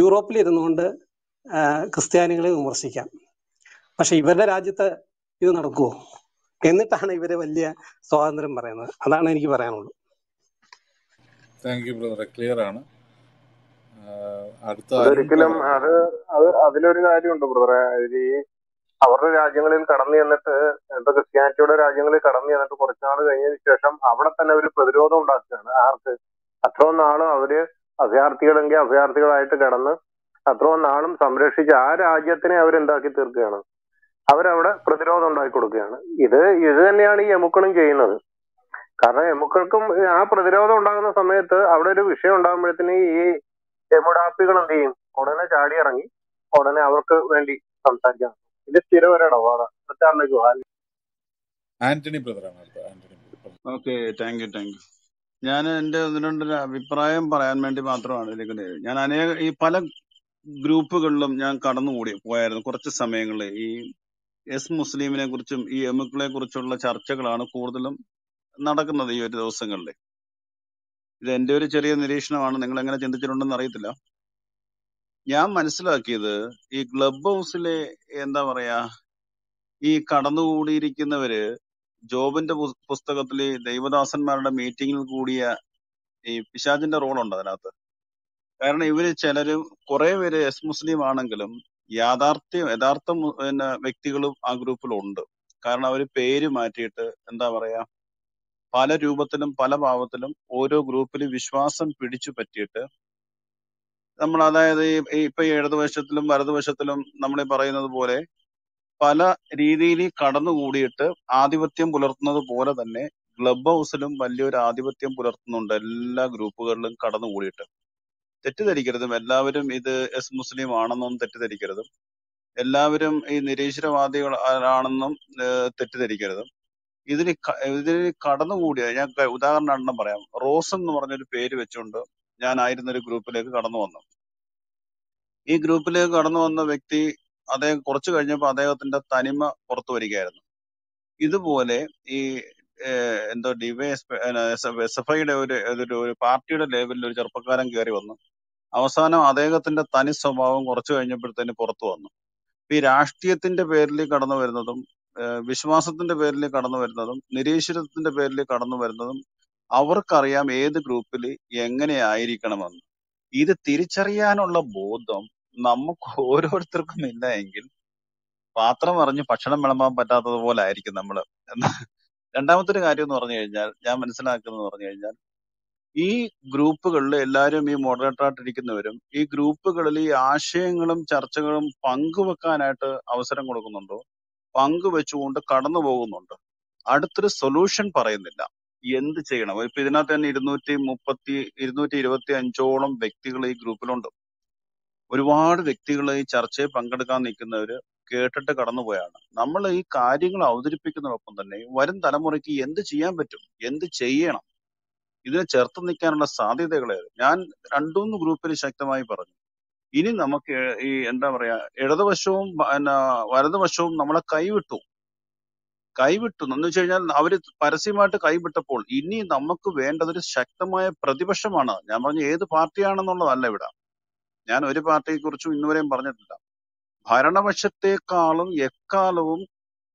യൂറോപ്പിൽ ഇരുന്നുകൊണ്ട് ക്രിസ്ത്യാനികളെ വിമർശിക്കാം. പക്ഷെ ഇവരുടെ രാജ്യത്ത് ഇത് നടക്കുമോ? എന്നിട്ടാണ് ഇവരെ വലിയ സ്വാതന്ത്ര്യം പറയുന്നത്. അതാണ് എനിക്ക് പറയാനുള്ളത്. താങ്ക് യു ബ്രദറെ, ക്ലിയർ ആണ്. ഒരിക്കലും അത് അത് അതിലൊരു കാര്യമുണ്ട് ബ്രദറെ. ഈ അവരുടെ രാജ്യങ്ങളിൽ കടന്നു ചെന്നിട്ട്, ഇപ്പൊ ക്രിസ്ത്യാനിറ്റിയുടെ രാജ്യങ്ങളിൽ കടന്നു ചെന്നിട്ട് കുറച്ചുനാൾ കഴിഞ്ഞതിന് ശേഷം അവിടെ തന്നെ ഒരു പ്രതിരോധം ഉണ്ടാക്കുകയാണ്. ആർക്ക്? അത്രയും നാളും അവര് അഭയാർത്ഥികളെങ്കിൽ അഭയാർത്ഥികളായിട്ട് കടന്ന് അത്രയും നാളും സംരക്ഷിച്ച് ആ രാജ്യത്തിനെ അവരെന്താക്കി തീർക്കുകയാണ്, അവരവിടെ പ്രതിരോധം ഉണ്ടാക്കി കൊടുക്കുകയാണ്. ഇത് ഇത് തന്നെയാണ് ഈ യമുക്കളും ചെയ്യുന്നത്. കാരണം യമുക്കൾക്കും ആ പ്രതിരോധം ഉണ്ടാകുന്ന സമയത്ത് അവിടെ ഒരു വിഷയം ഉണ്ടാകുമ്പോഴത്തേന് ഈ യമുഡാപ്പികൾ എന്ത് ചെയ്യും? ഉടനെ ചാടി ഇറങ്ങി ഉടനെ അവർക്ക് വേണ്ടി സംസാരിക്കാം. ഇത് സ്ഥിരവരുടെ okay. Thank you thank you ഞാൻ എന്റെ ഒന്ന് രണ്ടൊരു അഭിപ്രായം പറയാൻ വേണ്ടി മാത്രമാണ് ഇതിലേക്ക് നേരിടുന്നത്. ഞാൻ അനേക ഈ പല ഗ്രൂപ്പുകളിലും ഞാൻ കടന്നുകൂടി പോയായിരുന്നു കുറച്ച് സമയങ്ങളിൽ. ഈ എസ് മുസ്ലിമിനെ കുറിച്ചും ഈ എമുക്കളെ കുറിച്ചുള്ള ചർച്ചകളാണ് കൂടുതലും നടക്കുന്നത് ഈ ഒരു ദിവസങ്ങളിൽ. ഇത് എൻ്റെ ഒരു ചെറിയ നിരീക്ഷണമാണ്, നിങ്ങൾ എങ്ങനെ ചിന്തിച്ചിട്ടുണ്ടെന്ന് അറിയത്തില്ല. ഞാൻ മനസ്സിലാക്കിയത് ഈ ക്ലബ് ഹൗസിലെ എന്താ പറയാ, ഈ കടന്നുകൂടിയിരിക്കുന്നവര് ജോബിന്റെ പുസ്തകത്തിലെ ദൈവദാസന്മാരുടെ മീറ്റിങ്ങിൽ കൂടിയ ഈ പിശാചിന്റെ റോളുണ്ട് അതിനകത്ത്. കാരണം ഇവര് ചിലരും കുറെ പേര് എസ് മുസ്ലിം ആണെങ്കിലും യാഥാർത്ഥ്യം യഥാർത്ഥ പിന്നെ വ്യക്തികളും ആ ഗ്രൂപ്പിലുണ്ട്. കാരണം അവര് പേര് മാറ്റിയിട്ട് എന്താ പറയാ പല രൂപത്തിലും പല ഭാവത്തിലും ഓരോ ഗ്രൂപ്പിൽ വിശ്വാസം പിടിച്ചു പറ്റിയിട്ട് നമ്മൾ, അതായത് ഇപ്പൊ ഇടതുവശത്തിലും വലതുവശത്തിലും നമ്മൾ പറയുന്നത് പോലെ പല രീതിയിൽ കടന്നുകൂടിയിട്ട് ആധിപത്യം പുലർത്തുന്നത് പോലെ തന്നെ ക്ലബ് ഹൗസിലും വലിയൊരു ആധിപത്യം പുലർത്തുന്നുണ്ട്. എല്ലാ ഗ്രൂപ്പുകളിലും കടന്നുകൂടിയിട്ട് തെറ്റിദ്ധരിക്കരുതും, എല്ലാവരും ഇത് എസ് മുസ്ലിം ആണെന്നും തെറ്റിദ്ധരിക്കരുതും, എല്ലാവരും ഈ നിരീശ്വരവാദികൾ ആണെന്നും തെറ്റിദ്ധരിക്കരുതും. ഇതിന് ഇതിൽ കടന്നുകൂടിയ ഞാൻ ഉദാഹരണം എണ്ണം പറയാം. റോസ് എന്ന് പറഞ്ഞൊരു പേര് വെച്ചുകൊണ്ട് ഞാനായിരുന്നൊരു ഗ്രൂപ്പിലേക്ക് കടന്നു വന്നു. ഈ ഗ്രൂപ്പിലേക്ക് കടന്നു വന്ന വ്യക്തി അദ്ദേഹം കുറച്ചു കഴിഞ്ഞപ്പോൾ അദ്ദേഹത്തിന്റെ തനിമ പുറത്തു വരികയായിരുന്നു. ഇതുപോലെ ഈ എന്തോ ഡിവൈ എസ് എഫ് ഐയുടെ ഒരു ഒരു പാർട്ടിയുടെ ലേബലിൽ ഒരു ചെറുപ്പക്കാരൻ കയറി വന്നു. അവസാനം അദ്ദേഹത്തിന്റെ തനി സ്വഭാവം കുറച്ചു കഴിഞ്ഞപ്പോഴത്തേന് പുറത്തു വന്നു. ഈ രാഷ്ട്രീയത്തിന്റെ പേരിൽ കടന്നു വരുന്നതും വിശ്വാസത്തിന്റെ പേരിൽ കടന്നു വരുന്നതും നിരീശ്വരത്തിന്റെ പേരിൽ കടന്നു വരുന്നതും അവർക്കറിയാം ഏത് ഗ്രൂപ്പിൽ എങ്ങനെയായിരിക്കണമെന്ന്. ഇത് തിരിച്ചറിയാനുള്ള ബോധം നമുക്ക് ഓരോരുത്തർക്കും ഇല്ല എങ്കിൽ പാത്രം അറിഞ്ഞ് ഭക്ഷണം വിളമ്പാൻ പറ്റാത്തത് പോലെ ആയിരിക്കും നമ്മള്. രണ്ടാമത്തെ ഒരു കാര്യം എന്ന് പറഞ്ഞു കഴിഞ്ഞാൽ ഞാൻ മനസ്സിലാക്കുന്നത് പറഞ്ഞു കഴിഞ്ഞാൽ ഈ ഗ്രൂപ്പുകളിൽ എല്ലാവരും ഈ മോഡറേറ്റർ ആയിട്ടിരിക്കുന്നവരും ഈ ഗ്രൂപ്പുകളിൽ ഈ ആശയങ്ങളും ചർച്ചകളും പങ്കുവെക്കാനായിട്ട് അവസരം കൊടുക്കുന്നുണ്ടോ, പങ്കുവെച്ചുകൊണ്ട് കടന്നു പോകുന്നുണ്ട്, അടുത്തൊരു സൊല്യൂഷൻ പറയുന്നില്ല. എന്ത് ചെയ്യണം? ഇപ്പൊ ഇതിനകത്ത് തന്നെ ഇരുന്നൂറ്റി മുപ്പത്തി ഇരുന്നൂറ്റി ഇരുപത്തി അഞ്ചോളം വ്യക്തികൾ ഈ ഗ്രൂപ്പിലുണ്ട്. ഒരുപാട് വ്യക്തികൾ ഈ ചർച്ചയിൽ പങ്കെടുക്കാൻ നിൽക്കുന്നവര് കേട്ടിട്ട് കടന്നുപോയാണ്. നമ്മൾ ഈ കാര്യങ്ങൾ അവതരിപ്പിക്കുന്നതിനൊപ്പം തന്നെ വരും തലമുറയ്ക്ക് എന്ത് ചെയ്യാൻ പറ്റും, എന്ത് ചെയ്യണം, ഇതിനെ ചേർത്ത് നിൽക്കാനുള്ള സാധ്യതകളെ ഞാൻ രണ്ടുമൂന്ന് ഗ്രൂപ്പിൽ ശക്തമായി പറഞ്ഞു. ഇനി നമുക്ക് ഈ എന്താ പറയാ ഇടതുവശവും വലതുവശവും നമ്മളെ കൈവിട്ടു കൈവിട്ടു എന്ന് വെച്ച് കഴിഞ്ഞാൽ അവര് പരസ്യമായിട്ട് കൈവിട്ടപ്പോൾ ഇനി നമുക്ക് വേണ്ടതൊരു ശക്തമായ പ്രതിപക്ഷമാണ്. ഞാൻ പറഞ്ഞ ഏത് പാർട്ടിയാണെന്നുള്ളതല്ല ഇവിടെ, ഞാൻ ഒരു പാർട്ടിയെ കുറിച്ചും ഇന്നുവരെയും പറഞ്ഞിട്ടില്ല. ഭരണപക്ഷത്തെക്കാളും എക്കാലവും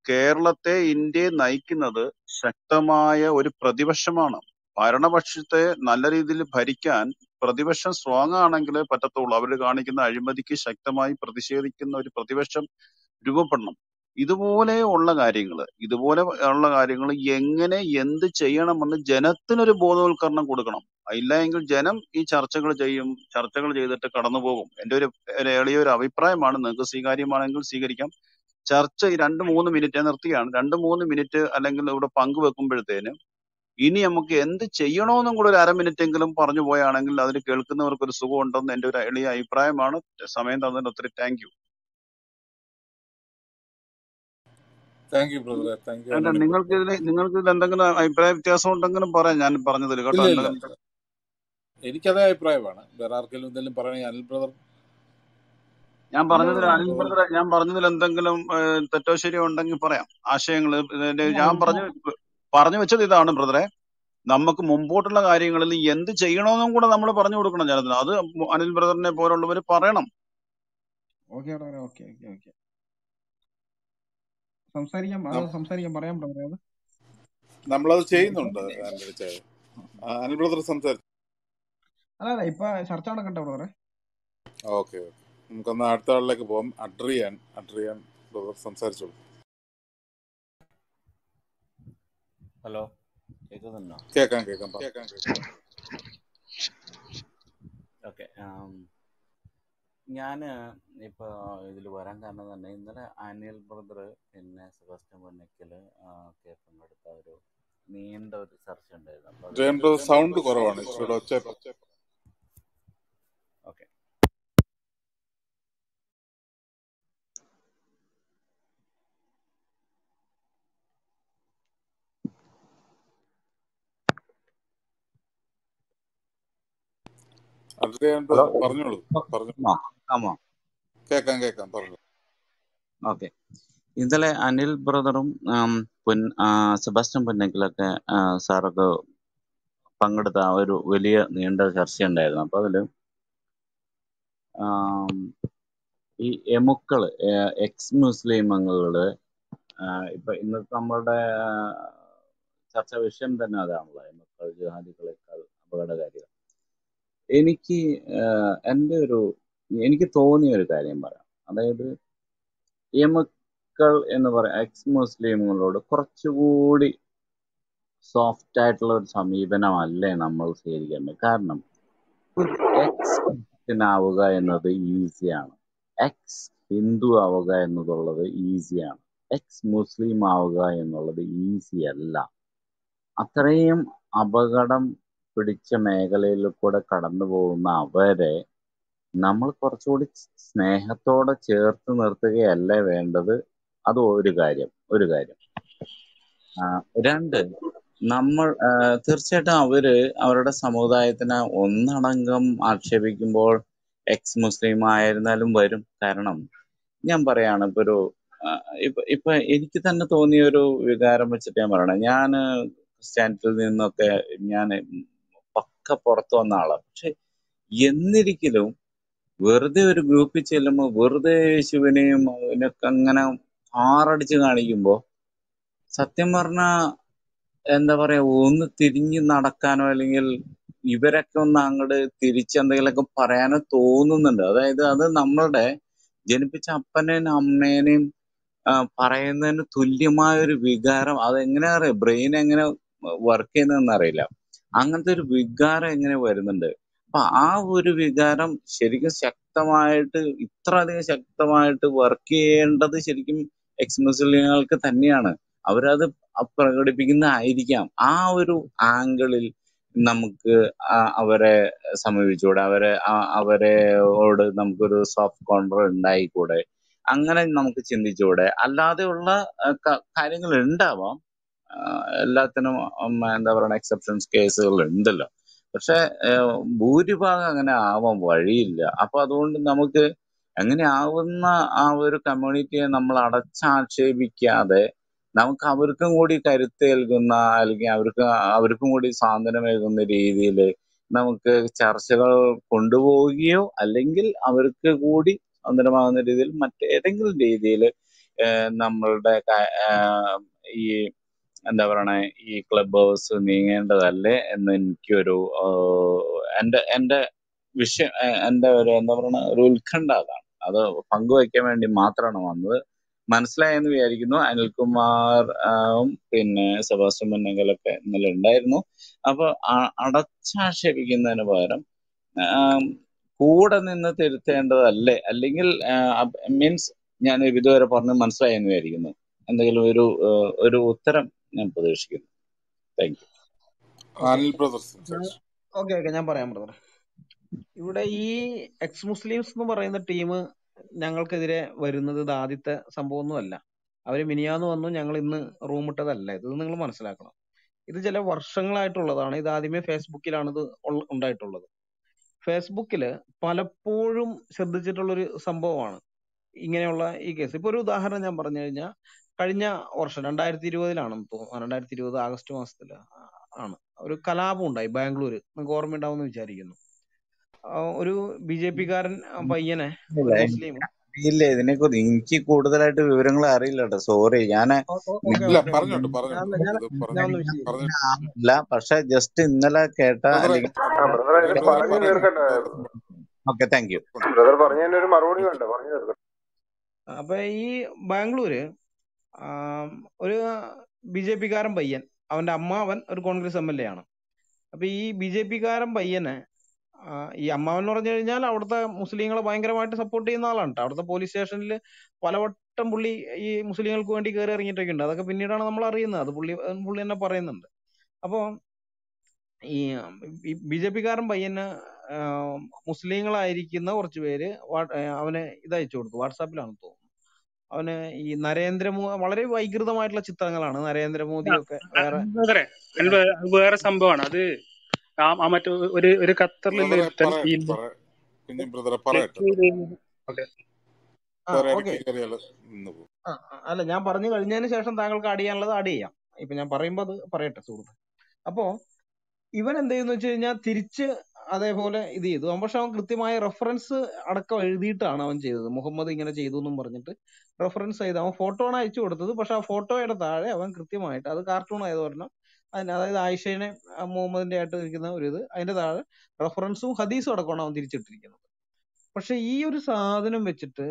കേരളത്തെ ഇന്ത്യയെ നയിക്കുന്നത് ശക്തമായ ഒരു പ്രതിപക്ഷമാണ്. ഭരണപക്ഷത്തെ നല്ല രീതിയിൽ ഭരിക്കാൻ പ്രതിപക്ഷം സ്ട്രോങ് ആണെങ്കിലേ പറ്റത്തുള്ളൂ. അവർ കാണിക്കുന്ന അഴിമതിക്ക് ശക്തമായി പ്രതിഷേധിക്കുന്ന ഒരു പ്രതിപക്ഷം രൂപപ്പെടണം. ഇതുപോലെ ഉള്ള കാര്യങ്ങൾ ഇതുപോലെ ഉള്ള കാര്യങ്ങൾ എങ്ങനെ എന്ത് ചെയ്യണമെന്ന് ജനത്തിനൊരു ബോധവൽക്കരണം കൊടുക്കണം. ഇല്ല എങ്കിൽ ജനം ഈ ചർച്ചകൾ ചെയ്യും, ചർച്ചകൾ ചെയ്തിട്ട് കടന്നു പോകും. എൻ്റെ ഒരു എളിയൊരു അഭിപ്രായമാണ്, നിങ്ങൾക്ക് സ്വീകാര്യമാണെങ്കിൽ സ്വീകരിക്കാം. ചർച്ച ഈ രണ്ട് മൂന്ന് മിനിറ്റ് നിർത്തിയാണ്, രണ്ട് മൂന്ന് മിനിറ്റ് അല്ലെങ്കിൽ ഇവിടെ പങ്കുവെക്കുമ്പോഴത്തേന് ഇനി നമുക്ക് എന്ത് ചെയ്യണമെന്നും കൂടെ ഒരു അരമിനിറ്റ് എങ്കിലും പറഞ്ഞു പോയാണെങ്കിൽ അതിൽ കേൾക്കുന്നവർക്ക് ഒരു സുഖം ഉണ്ടെന്ന് എൻ്റെ ഒരു എളിയ അഭിപ്രായമാണ്. സമയം തന്നതിന് ഒത്തിരി താങ്ക് യു. നിങ്ങൾക്ക് ഇതിൽ നിങ്ങൾക്ക് ഇതിൽ എന്തെങ്കിലും അഭിപ്രായ വ്യത്യാസം ഉണ്ടെങ്കിലും പറയാം, ഞാൻ പറഞ്ഞതിൽ കേട്ടോ. എനിക്കതേ അഭിപ്രായമാണ്. വേറെ ആർക്കെങ്കിലും എന്തെങ്കിലും പറയണേ? അനിൽ ബ്രദർ, ഞാൻ പറഞ്ഞതിൽ അനിൽ ബ്രദർ ഞാൻ പറഞ്ഞതിൽ എന്തെങ്കിലും തെറ്റോ ശരിയോ ഉണ്ടെങ്കിൽ പറയാം. ആശയങ്ങൾ ഞാൻ പറഞ്ഞു പറഞ്ഞു വെച്ചത് ഇതാണ് ബ്രദറെ, നമുക്ക് മുമ്പോട്ടുള്ള കാര്യങ്ങളിൽ എന്ത് ചെയ്യണമെന്നും കൂടെ നമ്മൾ പറഞ്ഞു കൊടുക്കണം ജനത്തിന്. അത് അനിൽ ബ്രദറിനെ പോലുള്ളവര് പറയണം. നമ്മളത് ചെയ്യുന്നുണ്ട്. അനിൽ ബ്രദർ സംസാരിച്ചു. അല്ല, ഇപ്പൊ ചർച്ച നടക്കട്ടെ ബ്രദറെ. ഓക്കെ, നമുക്കൊന്ന് അടുത്ത ആളിലേക്ക് പോകാം. അഡ്രിയൻ അഡ്രിയൻ ബ്രദർ സംസാരിച്ചോളൂ. ഹലോ, കേൾക്കാം കേൾക്കാം കേൾക്കാം കേൾക്കാം ഓക്കെ. ഞാൻ ഇപ്പോൾ ഇതിൽ വരാൻ കാരണം തന്നെ, ഇന്നലെ അനിൽ ബ്രദർ പിന്നെ സെബാസ്റ്റ്യൻ പൊന്നയ്ക്കൽ ഒക്കെ പങ്കെടുത്ത ഒരു നീണ്ട ഒരു ചർച്ച ഉണ്ടായിരുന്നു. Okay, okay. ഇന്നലെ അനിൽ ബ്രദറും സെബാസ്റ്റ്യൻ പൊന്നയ്ക്കലൊക്കെ സാറൊക്കെ പങ്കെടുത്ത ഒരു വലിയ നീണ്ട ചർച്ചയുണ്ടായിരുന്നു. അപ്പൊ അതില് ഈ എമുക്കള്, എക്സ് മുസ്ലിമങ്ങള്, ഇപ്പൊ ഇന്നത്തെ നമ്മളുടെ ചർച്ചാ വിഷയം തന്നെ അതാണല്ലോ, എമുക്കൾ ജിഹാദികളെക്കാൾ അപകടകാരികൾ. എനിക്ക് എൻ്റെ ഒരു എനിക്ക് തോന്നിയ ഒരു കാര്യം പറയാം. അതായത് എമുക്കൾ എന്ന് പറയുന്ന എക്സ് മുസ്ലിമുകളോട് കുറച്ചുകൂടി സോഫ്റ്റ് ആയിട്ടുള്ള ഒരു സമീപനമല്ലേ നമ്മൾ സ്വീകരിക്കേണ്ടത്. കാരണം എക്സ്നാവുക എന്നത് ഈസിയാണ്, എക്സ് ഹിന്ദു ആവുക എന്നതുള്ളത് ഈസിയാണ്, എക്സ് മുസ്ലിം ആവുക എന്നുള്ളത് ഈസിയല്ല. അത്രയും അപകടം പിടിച്ച മേഖലയിൽ കൂടെ കടന്നു പോകുന്ന അവരെ നമ്മൾ കുറച്ചുകൂടി സ്നേഹത്തോടെ ചേർത്ത് നിർത്തുകയല്ലേ വേണ്ടത്. അത് ഒരു കാര്യം ഒരു കാര്യം രണ്ട്, നമ്മൾ തീർച്ചയായിട്ടും അവര് അവരുടെ സമുദായത്തിന് ഒന്നടങ്കം ആക്ഷേപിക്കുമ്പോൾ എക്സ് മുസ്ലിം ആയിരുന്നാലും വരും. കാരണം ഞാൻ പറയാണ്, ഇപ്പൊ ഒരു ഇപ്പൊ ഇപ്പൊ എനിക്ക് തന്നെ തോന്നിയ ഒരു വികാരം വെച്ചിട്ട് ഞാൻ പറയണേ. ഞാൻ ക്രിസ്ത്യാനിറ്റിയിൽ നിന്നൊക്കെ ഞാൻ പക്ക പുറത്തു വന്ന ആളാണ്. പക്ഷെ എന്നിരിക്കലും വെറുതെ ഒരു ഗ്രൂപ്പിൽ ചെല്ലുമ്പോൾ വെറുതെ യേശുവിനെയും അവനൊക്കെ അങ്ങനെ ആറടിച്ച് കാണിക്കുമ്പോൾ സത്യം പറഞ്ഞാൽ എന്താ പറയാ, ഒന്ന് തിരിഞ്ഞ് നടക്കാനോ അല്ലെങ്കിൽ ഇവരൊക്കെ ഒന്ന് അങ്ങോട്ട് തിരിച്ചെന്തെങ്കിലുമൊക്കെ പറയാനോ തോന്നുന്നുണ്ട്. അതായത് അത് നമ്മളുടെ ജനിപ്പിച്ച അപ്പനെയും അമ്മേനെയും പറയുന്നതിന് തുല്യമായൊരു വികാരം. അതെങ്ങനെയാ അറിയാം, ബ്രെയിൻ എങ്ങനെ വർക്ക് ചെയ്യുന്നതെന്ന് അറിയില്ല, അങ്ങനത്തെ ഒരു വികാരം എങ്ങനെ വരുന്നുണ്ട്. അപ്പൊ ആ ഒരു വികാരം ശരിക്കും ശക്തമായിട്ട് ഇത്ര അധികം ശക്തമായിട്ട് വർക്ക് ചെയ്യേണ്ടത് ശരിക്കും എക്സ് മുസ്ലിങ്ങൾക്ക് തന്നെയാണ്. അവരത് പ്രകടിപ്പിക്കുന്നതായിരിക്കാം. ആ ഒരു ആംഗിളിൽ നമുക്ക് അവരെ സമീപിച്ചുകൂടെ, അവരെ അവരെയോട് നമുക്കൊരു സോഫ്റ്റ് കോർണർ ഉണ്ടായിക്കൂടെ, അങ്ങനെ നമുക്ക് ചിന്തിച്ചുകൂടെ? അല്ലാതെയുള്ള കാര്യങ്ങൾ ഉണ്ടാവാം, എല്ലാത്തിനും എന്താ പറയുക എക്സെപ്ഷൻസ് കേസുകൾ ഉണ്ടല്ലോ. പക്ഷെ ഭൂരിഭാഗം അങ്ങനെ ആവാൻ വഴിയില്ല. അപ്പൊ അതുകൊണ്ട് നമുക്ക് അങ്ങനെ ആവുന്ന ആ ഒരു കമ്മ്യൂണിറ്റിയെ നമ്മൾ അടച്ചാക്ഷേപിക്കാതെ നമുക്ക് അവർക്കും കൂടി കരുത്തേൽക്കുന്ന അല്ലെങ്കിൽ അവർക്ക് അവർക്കും കൂടി സ്വാതന്ത്ര്യമേൽക്കുന്ന രീതിയിൽ നമുക്ക് ചർച്ചകൾ കൊണ്ടുപോവുകയോ അല്ലെങ്കിൽ അവർക്ക് കൂടി അന്തരമാകുന്ന രീതിയിൽ മറ്റേതെങ്കിലും രീതിയിൽ നമ്മളുടെ ഈ എന്താ പറയണേ ഈ ക്ലബ് ഹൗസ് നീങ്ങേണ്ടതല്ലേ എന്ന് എനിക്കൊരു എൻ്റെ എൻ്റെ വിഷയം എൻ്റെ ഒരു എന്താ പറയണ ഒരു ഉത്കണ്ഠ അതാണ്. അത് പങ്കുവയ്ക്കാൻ വേണ്ടി മാത്രമാണ് വന്നത്. മനസ്സിലായെന്ന് വിചാരിക്കുന്നു. അനിൽകുമാറും പിന്നെ സെബാസ്റ്റ്യൻ മുന്നങ്കലൊക്കെ ഇന്നലെ ഉണ്ടായിരുന്നു. അപ്പൊ അടച്ചാക്ഷേപിക്കുന്നതിന് പകരം കൂടെ നിന്ന് തിരുത്തേണ്ടതല്ലേ, അല്ലെങ്കിൽ മീൻസ് ഞാൻ ഇതുവരെ പറഞ്ഞ് മനസ്സിലായെന്ന് വിചാരിക്കുന്നു. എന്തെങ്കിലും ഒരു ഒരു ഉത്തരം ഞാൻ പ്രതീക്ഷിക്കുന്നു. Thank you. ഓക്കെ ഓക്കെ ഞാൻ പറയാം ബ്രദർ. ഇവിടെ ഈ എക്സ് മുസ്ലിംസ് എന്ന് പറയുന്ന ടീം ഞങ്ങൾക്കെതിരെ വരുന്നത് ഇത് ആദ്യത്തെ സംഭവം ഒന്നും അല്ല. അവര് മിനിയാന്ന് വന്നു, ഞങ്ങൾ ഇന്ന് റൂം ഇട്ടതല്ല. ഇത് നിങ്ങൾ മനസ്സിലാക്കണം. ഇത് ചില വർഷങ്ങളായിട്ടുള്ളതാണ്. ഇത് ആദ്യമേ ഫേസ്ബുക്കിലാണ് ഇത് ഉണ്ടായിട്ടുള്ളത്. ഫേസ്ബുക്കിൽ പലപ്പോഴും ശ്രദ്ധിച്ചിട്ടുള്ളൊരു സംഭവമാണ് ഇങ്ങനെയുള്ള ഈ കേസ്. ഇപ്പൊ ഒരു ഉദാഹരണം ഞാൻ പറഞ്ഞു കഴിഞ്ഞാൽ, കഴിഞ്ഞ വർഷം രണ്ടായിരത്തി ഇരുപതിലാണെന്ന് തോന്നുന്നു, രണ്ടായിരത്തി ഇരുപത് ആഗസ്റ്റ് മാസത്തിൽ ആണ് ഒരു കലാപം ഉണ്ടായി ബാംഗ്ലൂര്. നിങ്ങൾക്ക് ഓർമ്മയുണ്ടാവുമെന്ന് വിചാരിക്കുന്നു. ഒരു ബി ജെ പിക്കാരൻ പയ്യനെ മുസ്ലിം ഇല്ല, ഇതിനെ കുറിച്ച് എനിക്ക് കൂടുതലായിട്ട് വിവരങ്ങൾ അറിയില്ല കേട്ടോ, സോറി. ഞാൻ അല്ല, പക്ഷെ ജസ്റ്റ് ഇന്നലെ കേട്ട. Okay thank you. അപ്പൊ ഈ ബാംഗ്ലൂര് ഒരു ബി ജെ പിക്കാരൻ പയ്യൻ, അവന്റെ അമ്മാവൻ ഒരു കോൺഗ്രസ് എം എൽ എ ആണ്. അപ്പൊ ഈ ബി ജെ പിക്കാരൻ പയ്യനെ ഈ അമ്മാവൻ എന്ന് പറഞ്ഞു കഴിഞ്ഞാൽ അവിടുത്തെ മുസ്ലിങ്ങളെ ഭയങ്കരമായിട്ട് സപ്പോർട്ട് ചെയ്യുന്ന ആളാണ് കേട്ടോ. അവിടുത്തെ പോലീസ് സ്റ്റേഷനിൽ പലവട്ടം പുള്ളി ഈ മുസ്ലിങ്ങൾക്ക് വേണ്ടി കയറി ഇറങ്ങിയിട്ടൊക്കെ ഉണ്ട്. അതൊക്കെ പിന്നീടാണ് നമ്മൾ അറിയുന്നത്. അത് പുള്ളി പുള്ളി തന്നെ പറയുന്നുണ്ട്. അപ്പോൾ ഈ ബി ജെ പിക്കാരൻ പയ്യന് മുസ്ലിങ്ങളായിരിക്കുന്ന കുറച്ച് പേര് അവന് ഇതയച്ചു കൊടുത്തു, വാട്സാപ്പിലാണെന്ന് തോന്നുന്നു. അവന് ഈ നരേന്ദ്രമോദി, വളരെ വൈകൃതമായിട്ടുള്ള ചിത്രങ്ങളാണ് നരേന്ദ്രമോദി ഒക്കെ. വേറെ വേറെ സംഭവമാണ് അത്. മറ്റു ഒരു ഒരു ഖത്തറിലുള്ള അല്ല, ഞാൻ പറഞ്ഞു കഴിഞ്ഞതിന് ശേഷം താങ്കൾക്ക് ആഡ് ചെയ്യാനുള്ളത് ആഡ് ചെയ്യാം. ഇപ്പൊ ഞാൻ പറയുമ്പോ അത് പറയട്ടെ സുഹൃത്ത്. അപ്പോ ഇവൻ എന്ത് ചെയ്യുന്ന വെച്ച് കഴിഞ്ഞാൽ തിരിച്ച് അതേപോലെ ഇത് ചെയ്തു. പക്ഷെ അവൻ കൃത്യമായ റെഫറൻസ് അടക്കം എഴുതിയിട്ടാണ് അവൻ ചെയ്തത്. മുഹമ്മദ് ഇങ്ങനെ ചെയ്തു എന്നും പറഞ്ഞിട്ട് റെഫറൻസ് ചെയ്ത് അവൻ ഫോട്ടോ ആണ് അയച്ചു കൊടുത്തത്. പക്ഷെ ആ ഫോട്ടോയുടെ താഴെ അവൻ കൃത്യമായിട്ട് അത് കാർട്ടൂൺ ആയത് പറഞ്ഞാൽ അതിന്, അതായത് ആയിഷേനെ മുഹമ്മദിന്റെ ആയിട്ട് ഇരിക്കുന്ന ഒരു ഇത്, അതിന്റെ താഴെ റെഫറൻസും ഹദീസും അടക്കമാണ് അവൻ തിരിച്ചിട്ടിരിക്കുന്നത്. പക്ഷെ ഈ ഒരു സാധനം വെച്ചിട്ട്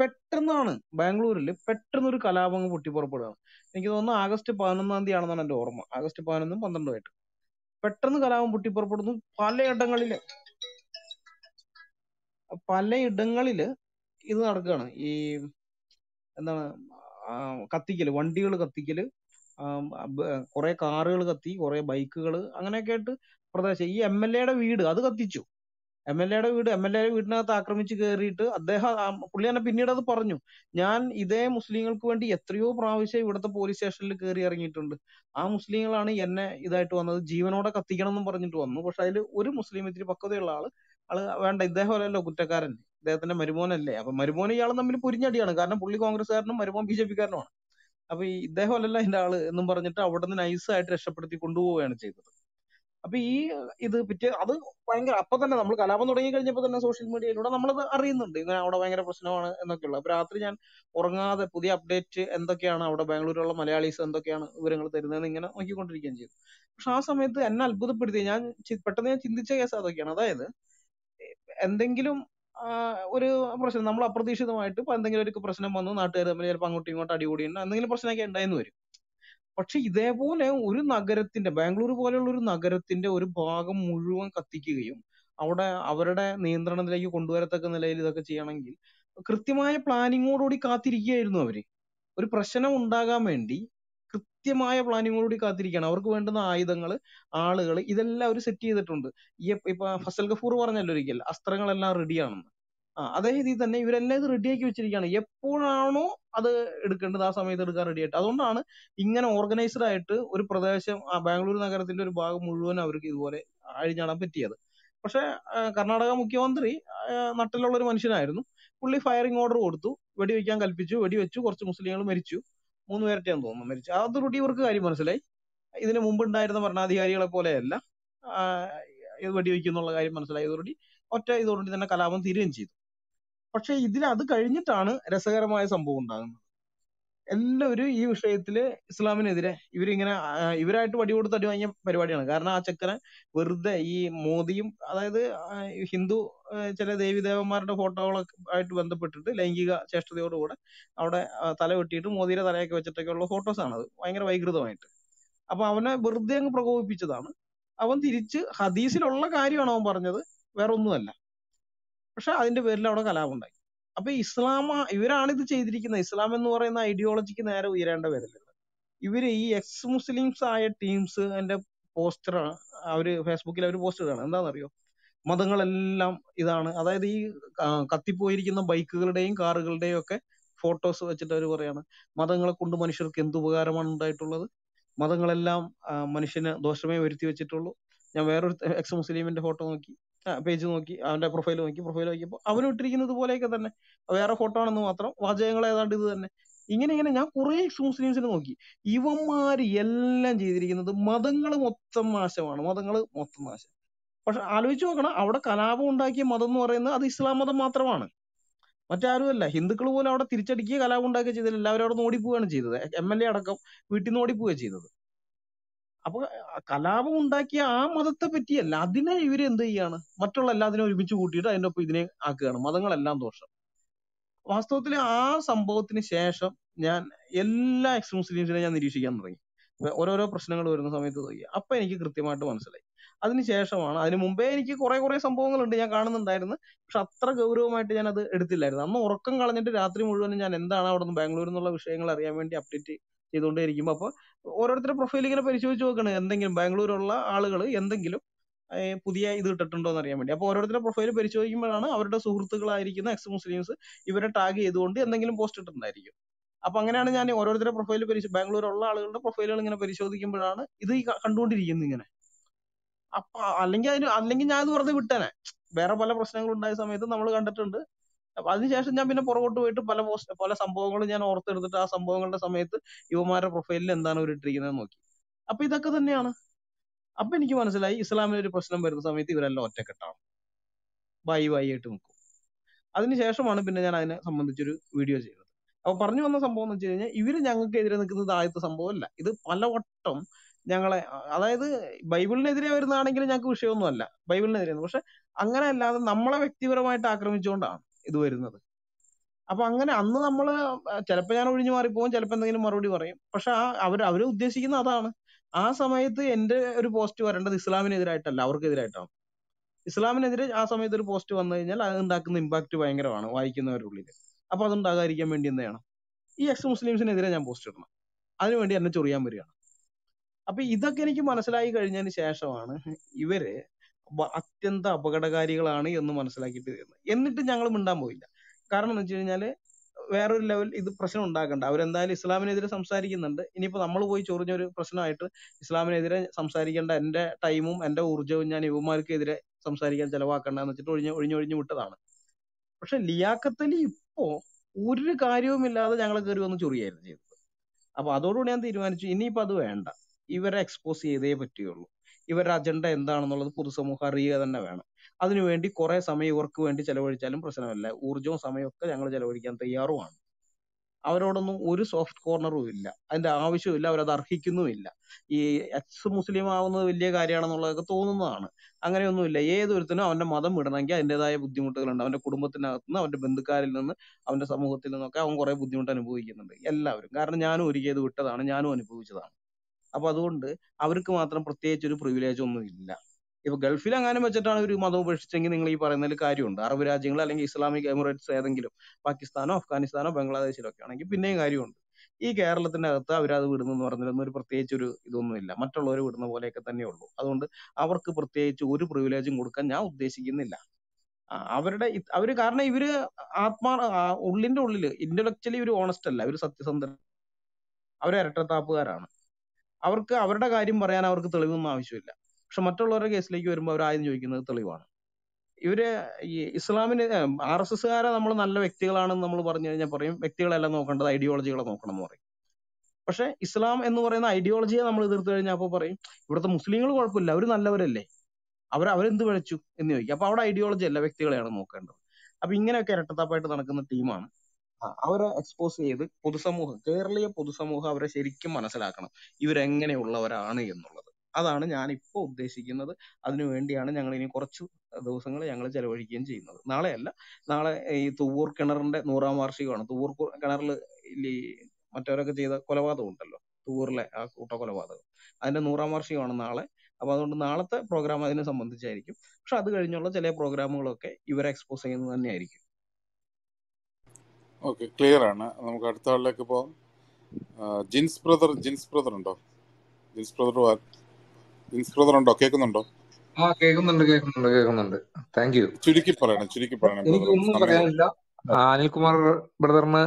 പെട്ടെന്നാണ് ബാംഗ്ലൂരിൽ പെട്ടെന്നൊരു കലാപം പൊട്ടിപ്പുറപ്പെടുകയാണ്. എനിക്ക് തോന്നുന്നു ആഗസ്റ്റ് പതിനൊന്നാം തീയതി ആണെന്നാണ് എന്റെ ഓർമ്മ. ആഗസ്റ്റ് പതിനൊന്നും പന്ത്രണ്ടുമായിട്ട് പെട്ടെന്ന് കലാപം പൊട്ടിപ്പുറപ്പെടുന്നു. പലയിടങ്ങളില് പലയിടങ്ങളില് ഇത് നടക്കുകയാണ്. ഈ എന്താണ് കത്തിക്കല്, വണ്ടികൾ കത്തിക്കല്, കുറെ കാറുകൾ കത്തി, കുറെ ബൈക്കുകൾ, അങ്ങനെയൊക്കെ ആയിട്ട് പ്രദേശം. ഈ എം എൽ എയുടെ വീട് അത് കത്തിച്ചു. എം എൽ എയുടെ വീട് എം എൽ എയുടെ വീടിനകത്ത് ആക്രമിച്ച് കയറിയിട്ട് അദ്ദേഹം, പുള്ളി തന്നെ പിന്നീട് അത് പറഞ്ഞു, ഞാൻ ഇതേ മുസ്ലിങ്ങൾക്ക് വേണ്ടി എത്രയോ പ്രാവശ്യം ഇവിടുത്തെ പോലീസ് സ്റ്റേഷനിൽ കയറി ഇറങ്ങിയിട്ടുണ്ട്. ആ മുസ്ലിങ്ങളാണ് എന്നെ ഇതായിട്ട് വന്നത്, ജീവനോടെ കത്തിക്കണം എന്നും പറഞ്ഞിട്ട് വന്നു. പക്ഷെ അതിൽ ഒരു മുസ്ലിം ഇത്തിരി പക്വതയുള്ള ആള് ആള് വേണ്ട, ഇദ്ദേഹം അല്ലല്ലോ കുറ്റക്കാരൻ, ഇദ്ദേഹത്തിന്റെ മരുമോനല്ലേ. അപ്പൊ മരുമോനും ഇയാളും തമ്മിൽ പൊരിഞ്ഞടിയാണ്. കാരണം പുള്ളി കോൺഗ്രസ്സുകാരനും മരുമോൻ ബി ജെ പിക്കാരനുമാണ്. അപ്പൊ ഈ ഇദ്ദേഹം അല്ലല്ലോ എന്റെ ആള് എന്നും പറഞ്ഞിട്ട് അവിടെ നിന്ന് നൈസായിട്ട് രക്ഷപ്പെടുത്തി കൊണ്ടുപോവുകയാണ് ചെയ്തത്. അപ്പൊ ഈ ഇത് പിറ്റേ അത് ഭയങ്കര, അപ്പൊ തന്നെ നമ്മൾ കലാപം തുടങ്ങി കഴിഞ്ഞപ്പോൾ തന്നെ സോഷ്യൽ മീഡിയയിലൂടെ നമ്മളത് അറിയുന്നുണ്ട്, ഇങ്ങനെ അവിടെ ഭയങ്കര പ്രശ്നമാണ് എന്നൊക്കെയുള്ള. അപ്പൊ രാത്രി ഞാൻ ഉറങ്ങാതെ പുതിയ അപ്ഡേറ്റ് എന്തൊക്കെയാണ് അവിടെ ബാംഗ്ലൂരിലുള്ള മലയാളീസ് എന്തൊക്കെയാണ് വിവരങ്ങൾ തരുന്നതെന്ന് ഇങ്ങനെ നോക്കിക്കൊണ്ടിരിക്കുകയും ചെയ്തു. പക്ഷെ ആ സമയത്ത് എന്നെ അത്ഭുതപ്പെടുത്തി, ഞാൻ പെട്ടെന്ന് ഞാൻ ചിന്തിച്ച കേസ് അതൊക്കെയാണ്. അതായത് എന്തെങ്കിലും ഒരു പ്രശ്നം, നമ്മൾ അപ്രതീക്ഷിതമായിട്ട് ഇപ്പൊ എന്തെങ്കിലും ഒരു പ്രശ്നം വന്നു, നാട്ടുകാർ തമ്മിൽ ചിലപ്പോൾ അങ്ങോട്ടും ഇങ്ങോട്ടും അടികൂടി ഉണ്ട്, എന്തെങ്കിലും പ്രശ്നമൊക്കെ ഉണ്ടായെന്ന് വരും. പക്ഷെ ഇതേപോലെ ഒരു നഗരത്തിന്റെ, ബാംഗ്ലൂർ പോലെയുള്ള ഒരു നഗരത്തിന്റെ ഒരു ഭാഗം മുഴുവൻ കത്തിക്കുകയും അവിടെ അവരുടെ നിയന്ത്രണത്തിലേക്ക് കൊണ്ടുവരത്തക്ക നിലയിൽ ഇതൊക്കെ ചെയ്യണമെങ്കിൽ കൃത്യമായ പ്ലാനിങ്ങോടുകൂടി കാത്തിരിക്കുകയായിരുന്നു അവര്. ഒരു പ്രശ്നം ഉണ്ടാകാൻ വേണ്ടി കൃത്യമായ പ്ലാനിങ്ങോടുകൂടി കാത്തിരിക്കുകയാണ്. അവർക്ക് വേണ്ടുന്ന ആയുധങ്ങൾ, ആളുകൾ, ഇതെല്ലാം അവർ സെറ്റ് ചെയ്തിട്ടുണ്ട്. ഈ ഇപ്പൊ ഫസൽ ഗഫൂർ പറഞ്ഞല്ലോ ഒരിക്കൽ, അസ്ത്രങ്ങളെല്ലാം റെഡിയാണെന്ന്. ആ അതേ രീതിയിൽ തന്നെ ഇവരെല്ലാം ഇത് റെഡിയാക്കി വെച്ചിരിക്കുകയാണ്. എപ്പോഴാണോ അത് എടുക്കേണ്ടത് ആ സമയത്ത് എടുക്കാൻ റെഡിയായിട്ട്. അതുകൊണ്ടാണ് ഇങ്ങനെ ഓർഗനൈസ്ഡ് ആയിട്ട് ഒരു പ്രദേശം, ആ ബാംഗ്ലൂർ നഗരത്തിന്റെ ഒരു ഭാഗം മുഴുവൻ അവർക്ക് ഇതുപോലെ അഴിഞ്ഞാടാൻ പറ്റിയത്. പക്ഷെ കർണാടക മുഖ്യമന്ത്രി നട്ടിലുള്ള ഒരു മനുഷ്യനായിരുന്നു. പുള്ളി ഫയറിംഗ് ഓർഡർ കൊടുത്തു, വെടിവെക്കാൻ കൽപ്പിച്ചു, വെടിവെച്ചു, കുറച്ച് മുസ്ലിങ്ങൾ മരിച്ചു, മൂന്ന് പേരൊക്കെയാന്ന് തോന്നുന്നു മരിച്ചു. അതോടുകൂടി ഇവർക്ക് കാര്യം മനസ്സിലായി, ഇതിന് മുമ്പ് ഉണ്ടായിരുന്ന ഭരണാധികാരികളെ പോലെയല്ല ഇത് വെടിവെക്കുന്നുള്ള കാര്യം മനസ്സിലായതോടുകൂടി ഒറ്റ ഇതോടുകൂടി തന്നെ കലാപം തീരുകയും ചെയ്തു. പക്ഷെ ഇതിനത് കഴിഞ്ഞിട്ടാണ് രസകരമായ സംഭവം ഉണ്ടാകുന്നത്. എല്ലാവരും ഈ വിഷയത്തില് ഇസ്ലാമിനെതിരെ ഇവരിങ്ങനെ ഇവരായിട്ട് വടികൊടുത്ത് അടി വാങ്ങിയ പരിപാടിയാണ്. കാരണം ആ ചക്കനെ വെറുതെ ഈ മോദിയും അതായത് ഹിന്ദു ചില ദേവിദേവന്മാരുടെ ഫോട്ടോകളൊക്കെ ആയിട്ട് ബന്ധപ്പെട്ടിട്ട് ലൈംഗിക ചേഷ്ടതയോടുകൂടെ അവിടെ തല വെട്ടിയിട്ട് മോദിയുടെ തലയൊക്കെ വെച്ചിട്ടൊക്കെ ഉള്ള ഫോട്ടോസാണത്, ഭയങ്കര വൈകൃതമായിട്ട്. അപ്പൊ അവനെ വെറുതെ അങ്ങ് പ്രകോപിപ്പിച്ചതാണ്. അവൻ തിരിച്ച് ഹദീസിലുള്ള കാര്യമാണ് അവൻ പറഞ്ഞത്, വേറെ ഒന്നുമല്ല. പക്ഷെ അതിന്റെ പേരിൽ അവിടെ കലാപമുണ്ടായി. അപ്പൊ ഇസ്ലാമ ഇവരാണിത് ചെയ്തിരിക്കുന്നത്. ഇസ്ലാം എന്ന് പറയുന്ന ഐഡിയോളജിക്ക് നേരെ ഉയരേണ്ട വരില്ല. ഇവര് ഈ എക്സ് മുസ്ലിംസ് ആയ ടീംസ് എന്റെ പോസ്റ്ററാണ് അവര് ഫേസ്ബുക്കിൽ അവർ പോസ്റ്റ് ഇടുകയാണ്. എന്താണെന്നറിയോ, മതങ്ങളെല്ലാം ഇതാണ്, അതായത് ഈ കത്തിപ്പോയിരിക്കുന്ന ബൈക്കുകളുടെയും കാറുകളുടെയും ഒക്കെ ഫോട്ടോസ് വെച്ചിട്ട് അവർ പറയാണ് മതങ്ങളെ കൊണ്ട് മനുഷ്യർക്ക് എന്ത് ഉപകാരമാണ് ഉണ്ടായിട്ടുള്ളത്, മതങ്ങളെല്ലാം മനുഷ്യന് ദോഷമേ വരുത്തി വെച്ചിട്ടുള്ളൂ. ഞാൻ വേറൊരു എക്സ് മുസ്ലിമിന്റെ ഫോട്ടോ നോക്കി, പേജ് നോക്കി, അവന്റെ പ്രൊഫൈൽ നോക്കി, പ്രൊഫൈൽ നോക്കിയപ്പോൾ അവന് ഇട്ടിരിക്കുന്നത് പോലെയൊക്കെ തന്നെ വേറെ ഫോട്ടോ ആണെന്ന് മാത്രം, വാചകങ്ങൾ ഏതാണ്ട് ഇത് തന്നെ. ഇങ്ങനെ ഇങ്ങനെ ഞാൻ കുറെ എക്സ് മുസ്ലിംസിനെ നോക്കി. ഇവന്മാര് എല്ലാം ചെയ്തിരിക്കുന്നത് മതങ്ങൾ മൊത്തം നാശമാണ്, മതങ്ങൾ മൊത്തം നാശം. പക്ഷെ ആലോചിച്ച് നോക്കണം, അവിടെ കലാപം ഉണ്ടാക്കിയ മതം എന്ന് പറയുന്നത് അത് ഇസ്ലാം മതം മാത്രമാണ്, മറ്റാരുമല്ല. ഹിന്ദുക്കൾ പോലും അവിടെ തിരിച്ചടിക്കുക കലാപം ഉണ്ടാക്കുക ചെയ്തില്ല, എല്ലാവരും അവിടെ നിന്ന് ഓടിപ്പോവുകയാണ് ചെയ്തത്. എം എൽ എ അടക്കം വീട്ടിൽ നിന്ന് ഓടിപ്പോവുകയാണ് ചെയ്തത്. അപ്പൊ കലാപം ഉണ്ടാക്കിയ ആ മതത്തെ പറ്റിയല്ല, അതിനെ ഇവര് എന്ത് ചെയ്യാണ്, മറ്റുള്ള എല്ലാത്തിനും ഒരുമിച്ച് കൂട്ടിയിട്ട് അതിൻ്റെ ഒപ്പം ഇതിനെ ആക്കുകയാണ്, മതങ്ങളെല്ലാം ദോഷം. വാസ്തവത്തിൽ ആ സംഭവത്തിന് ശേഷം ഞാൻ എല്ലാ എക്സ് മുസ്ലിംസിനെ ഞാൻ നിരീക്ഷിക്കാൻ തുടങ്ങി, ഓരോരോ പ്രശ്നങ്ങൾ വരുന്ന സമയത്ത് തുടങ്ങി. അപ്പൊ എനിക്ക് കൃത്യമായിട്ട് മനസ്സിലായി. അതിനുശേഷമാണ്, അതിന് മുമ്പേ എനിക്ക് കുറെ കുറെ സംഭവങ്ങളുണ്ട് ഞാൻ കാണുന്നുണ്ടായിരുന്നു, പക്ഷെ അത്ര ഗൗരവമായിട്ട് ഞാൻ അത് എടുത്തില്ലായിരുന്നു. അന്ന് ഉറക്കം കളഞ്ഞിട്ട് രാത്രി മുഴുവനും ഞാൻ എന്താണ് അവിടെ നിന്ന് ബാംഗ്ലൂരിൽ നിന്നുള്ള വിഷയങ്ങൾ അറിയാൻ വേണ്ടി അപ്ഡേറ്റ് ചെയ്തുകൊണ്ടേയിരിക്കുമ്പോൾ അപ്പൊ ഓരോരുത്തരുടെ പ്രൊഫൈൽ ഇങ്ങനെ പരിശോധിച്ച് നോക്കണേ, എന്തെങ്കിലും ബാംഗ്ലൂരുള്ള ആളുകൾ എന്തെങ്കിലും പുതിയ ഇത് ഇട്ടിട്ടുണ്ടോ എന്ന് അറിയാൻ വേണ്ടി. അപ്പൊ ഓരോരുത്തരുടെ പ്രൊഫൈൽ പരിശോധിക്കുമ്പോഴാണ് അവരുടെ സുഹൃത്തുക്കളായിരിക്കുന്ന എക്സ് മുസ്ലിംസ് ഇവരെ ടാഗ് ചെയ്തുകൊണ്ട് എന്തെങ്കിലും പോസ്റ്റ് ഇട്ടിട്ടുണ്ടായിരിക്കും. അപ്പൊ അങ്ങനെയാണ് ഞാൻ ഓരോരുത്തരുടെ പ്രൊഫൈൽ പരിശോ ബാംഗ്ലൂരുള്ള ആളുകളുടെ പ്രൊഫൈലുകൾ ഇങ്ങനെ പരിശോധിക്കുമ്പോഴാണ് ഇത് കണ്ടുകൊണ്ടിരിക്കുന്നത് ഇങ്ങനെ. അപ്പൊ അല്ലെങ്കിൽ അതിന് അല്ലെങ്കിൽ ഞാൻ ഇത് വെറുതെ വിട്ടേനെ. വേറെ പല പ്രശ്നങ്ങൾ ഉണ്ടായ സമയത്ത് നമ്മൾ കണ്ടിട്ടുണ്ട്. അപ്പൊ അതിനുശേഷം ഞാൻ പിന്നെ പുറകോട്ട് പോയിട്ട് പല പോസ്റ്റ് പല സംഭവങ്ങളും ഞാൻ ഓർത്തെടുത്തിട്ട് ആ സംഭവങ്ങളുടെ സമയത്ത് യുവമാരുടെ പ്രൊഫൈലിൽ എന്താണ് ഇവർ ഇട്ടിരിക്കുന്നത് നോക്കി. അപ്പൊ ഇതൊക്കെ തന്നെയാണ്. അപ്പൊ എനിക്ക് മനസ്സിലായി ഇസ്ലാമിന് ഒരു പ്രശ്നം വരുന്ന സമയത്ത് ഇവരെല്ലാം ഒറ്റക്കെട്ടാണ്, വായി വായി ആയിട്ട് നിൽക്കും. അതിനുശേഷമാണ് പിന്നെ ഞാൻ അതിനെ സംബന്ധിച്ചൊരു വീഡിയോ ചെയ്തത്. അപ്പൊ പറഞ്ഞു വന്ന സംഭവം എന്ന് വെച്ച് കഴിഞ്ഞാൽ ഇവര് ഞങ്ങൾക്ക് എതിരെ നിൽക്കുന്നത് ആദ്യത്തെ സംഭവമല്ല, ഇത് പലവട്ടം ഞങ്ങളെ, അതായത് ബൈബിളിനെതിരെ വരുന്നതാണെങ്കിൽ ഞങ്ങൾക്ക് വിഷയമൊന്നും അല്ല, ബൈബിളിനെതിരെ. പക്ഷെ അങ്ങനെ അല്ലാതെ നമ്മളെ വ്യക്തിപരമായിട്ട് ആക്രമിച്ചുകൊണ്ടാണ് ഇത് വരുന്നത്. അപ്പൊ അങ്ങനെ അന്ന് നമ്മള് ചിലപ്പോൾ ഞാൻ ഒഴിഞ്ഞു മാറിപ്പോകും, ചിലപ്പോൾ എന്തെങ്കിലും മറുപടി പറയും. പക്ഷെ ആ അവർ അവർ ഉദ്ദേശിക്കുന്ന അതാണ്. ആ സമയത്ത് എന്റെ ഒരു പോസ്റ്റ് വരേണ്ടത് ഇസ്ലാമിനെതിരായിട്ടല്ല, അവർക്കെതിരായിട്ടാണ്. ഇസ്ലാമിനെതിരെ ആ സമയത്ത് ഒരു പോസ്റ്റ് വന്നു കഴിഞ്ഞാൽ അത് ഉണ്ടാക്കുന്ന ഇമ്പാക്ട് ഭയങ്കരമാണ് വായിക്കുന്നവരുടെ ഉള്ളിൽ. അപ്പൊ അതുണ്ടാകാതിരിക്കാൻ വേണ്ടി എന്ത് ചെയ്യണം, ഈ എക്സ് മുസ്ലിംസിനെതിരെ ഞാൻ പോസ്റ്റ് ഇടണം, അതിനുവേണ്ടി എന്നെ ചൊറിയാൻ വരികയാണ്. അപ്പൊ ഇതൊക്കെ എനിക്ക് മനസ്സിലായി കഴിഞ്ഞതിന് ശേഷമാണ് ഇവര് അത്യന്തം അപകടകാരികളാണ് എന്ന് മനസ്സിലാക്കിയിട്ട് തരുന്നത്. എന്നിട്ട് ഞങ്ങൾ മിണ്ടാൻ പോയില്ല. കാരണം എന്ന് വെച്ച് കഴിഞ്ഞാല് വേറൊരു ലെവൽ ഇത് പ്രശ്നം ഉണ്ടാക്കണ്ട. അവരെന്തായാലും ഇസ്ലാമിനെതിരെ സംസാരിക്കുന്നുണ്ട്, ഇനിയിപ്പോ നമ്മൾ പോയി ചൊറിഞ്ഞൊരു പ്രശ്നമായിട്ട് ഇസ്ലാമിനെതിരെ സംസാരിക്കേണ്ട എന്റെ ടൈമും എന്റെ ഊർജ്ജവും ഞാൻ യുവമാർക്കെതിരെ സംസാരിക്കാൻ ചെലവാക്കണ്ടെന്ന് വെച്ചിട്ട് ഒഴിഞ്ഞ് ഒഴിഞ്ഞൊഴിഞ്ഞു വിട്ടതാണ്. പക്ഷെ ലിയാക്കത്തലി ഇപ്പോ ഒരു കാര്യവുമില്ലാതെ ഞങ്ങളെ കയറി വന്ന് ചൊറിയായിരുന്നു ചെയ്തത്. അപ്പൊ അതോടുകൂടി ഞാൻ തീരുമാനിച്ചു ഇനിയിപ്പോ അത് വേണ്ട, ഇവരെ എക്സ്പോസ് ചെയ്തേ പറ്റുകയുള്ളൂ. ഇവരുടെ അജണ്ട എന്താണെന്നുള്ളത് പൊതുസമൂഹം അറിയുക തന്നെ വേണം. അതിനുവേണ്ടി കുറെ സമയം ഇവർക്ക് വേണ്ടി ചെലവഴിച്ചാലും പ്രശ്നമല്ല, ഊർജ്ജവും സമയവും ഒക്കെ ഞങ്ങൾ ചെലവഴിക്കാൻ തയ്യാറുമാണ്. അവരോടൊന്നും ഒരു സോഫ്റ്റ് കോർണറും ഇല്ല, അതിന്റെ ആവശ്യമില്ല, അവരത് അർഹിക്കുന്നുമില്ല. ഈ എക്സ് മുസ്ലിം ആവുന്നത് വലിയ കാര്യമാണെന്നുള്ളതൊക്കെ തോന്നുന്നതാണ്, അങ്ങനെയൊന്നുമില്ല. ഏതൊരുത്തിനും അവന്റെ മതം വിടണമെങ്കിൽ അതിൻ്റെതായ ബുദ്ധിമുട്ടുകളുണ്ട്. അവന്റെ കുടുംബത്തിനകത്ത് നിന്ന്, അവന്റെ ബന്ധുക്കാരിൽ നിന്ന്, അവന്റെ സമൂഹത്തിൽ നിന്നൊക്കെ അവൻ കുറെ ബുദ്ധിമുട്ട് അനുഭവിക്കുന്നുണ്ട് എല്ലാവരും. കാരണം ഞാനും ഒരിക്കലും വിട്ടതാണ്, ഞാനും അനുഭവിച്ചതാണ്. അപ്പൊ അതുകൊണ്ട് അവർക്ക് മാത്രം പ്രത്യേകിച്ച് ഒരു പ്രിവിലേജ് ഒന്നും ഇല്ല. ഇപ്പൊ ഗൾഫിൽ അങ്ങനെ വെച്ചിട്ടാണ് ഒരു മതം ഉപേക്ഷിച്ചെങ്കിൽ നിങ്ങൾ ഈ പറയുന്നതിൽ കാര്യമുണ്ട്. അറബ് രാജ്യങ്ങൾ അല്ലെങ്കിൽ ഇസ്ലാമിക് എമിറേറ്റ്സ് ഏതെങ്കിലും, പാകിസ്ഥാനോ അഫ്ഗാനിസ്ഥാനോ ബംഗ്ലാദേശിലോ ഒക്കെ ആണെങ്കിൽ പിന്നെയും കാര്യമുണ്ട്. ഈ കേരളത്തിന്റെ അകത്ത് അവരത് വിടുന്നെന്ന് പറഞ്ഞിരുന്ന ഒരു പ്രത്യേകിച്ച് ഒരു ഇതൊന്നുമില്ല, മറ്റുള്ളവർ വിടുന്ന പോലെയൊക്കെ തന്നെയുള്ളൂ. അതുകൊണ്ട് അവർക്ക് പ്രത്യേകിച്ച് ഒരു പ്രിവിലേജും കൊടുക്കാൻ ഞാൻ ഉദ്ദേശിക്കുന്നില്ല. അവരുടെ അവര് കാരണം ഇവര് ആത്മാ ഉള്ളിന്റെ ഉള്ളില് ഇന്റലക്ച്വലി ഇവര് ഓണസ്റ്റ് അല്ല, ഇവര് സത്യസന്ധ, അവര് ഇരട്ടത്താപ്പുകാരാണ്. അവർക്ക് അവരുടെ കാര്യം പറയാൻ അവർക്ക് തെളിവൊന്നും ആവശ്യമില്ല. പക്ഷെ മറ്റുള്ളവരുടെ കേസിലേക്ക് വരുമ്പോൾ അവർ ആദ്യം ചോദിക്കുന്നത് തെളിവാണ്. ഇവര് ഈ ഇസ്ലാമിന് ആർ എസ് എസ്കാരെ നമ്മൾ നല്ല വ്യക്തികളാണെന്ന് നമ്മൾ പറഞ്ഞു കഴിഞ്ഞാൽ പറയും വ്യക്തികളെല്ലാം നോക്കേണ്ടത് ഐഡിയോളജികളെ നോക്കണം എന്ന് പറയും. പക്ഷെ ഇസ്ലാം എന്ന് പറയുന്ന ഐഡിയോളജിയെ നമ്മൾ എതിർത്ത് കഴിഞ്ഞാൽ അപ്പോൾ പറയും ഇവിടുത്തെ മുസ്ലിങ്ങൾ കുഴപ്പമില്ല, അവർ നല്ലവരല്ലേ, അവർ അവരെന്ത് വിളിച്ചു എന്ന് ചോദിക്കും. അപ്പൊ അവിടെ ഐഡിയോളജി അല്ല, വ്യക്തികളെയാണ് നോക്കേണ്ടത്. അപ്പൊ ഇങ്ങനെയൊക്കെ ഇരട്ടത്താപ്പായിട്ട് നടക്കുന്ന ടീമാണ്. അവരെ എക്സ്പോസ് ചെയ്ത് പൊതുസമൂഹം, കേരളീയ പൊതുസമൂഹം അവരെ ശരിക്കും മനസ്സിലാക്കണം ഇവരെങ്ങനെയുള്ളവരാണ് എന്നുള്ളത്. അതാണ് ഞാൻ ഇപ്പോൾ ഉദ്ദേശിക്കുന്നത്. അതിനുവേണ്ടിയാണ് ഞങ്ങൾ ഇനി കുറച്ച് ദിവസങ്ങൾ ഞങ്ങൾ ചെലവഴിക്കുകയും ചെയ്യുന്നത്. നാളെയല്ല, നാളെ ഈ തുവൂർ കിണറിന്റെ നൂറാം വാർഷികമാണ്. തുവൂർ കിണറിൽ ഈ മറ്റവരൊക്കെ ചെയ്ത കൊലപാതകം ഉണ്ടല്ലോ, തുവൂറിലെ ആ കൂട്ടക്കൊലപാതകം, അതിന്റെ നൂറാം വാർഷികമാണ് നാളെ. അപ്പൊ അതുകൊണ്ട് നാളത്തെ പ്രോഗ്രാം അതിനെ സംബന്ധിച്ചായിരിക്കും. പക്ഷെ അത് കഴിഞ്ഞുള്ള ചില പ്രോഗ്രാമുകളൊക്കെ ഇവരെ എക്സ്പോസ് ചെയ്യുന്നത് തന്നെയായിരിക്കും. ഓക്കെ, ക്ലിയർ ആണ്. നമുക്ക് അടുത്ത ആളിലേക്ക് പോകാം. ജിൻസ് ബ്രദർ, ജിൻസ് ബ്രദർ ഉണ്ടോ? ജിൻസ് ബ്രദർ ജിൻസ് ബ്രദർ ഉണ്ടോ? കേൾക്കുന്നുണ്ടോ? ആ, കേൾക്കുന്നുണ്ട് കേൾക്കുന്നുണ്ട് കേൾക്കുന്നുണ്ട് താങ്ക് യു. ചുരുക്കി പറയണം, ചുരുക്കി പറയണം. എനിക്ക് ഒന്നും പറയാനില്ല. അനിൽകുമാർ ബ്രദറിന്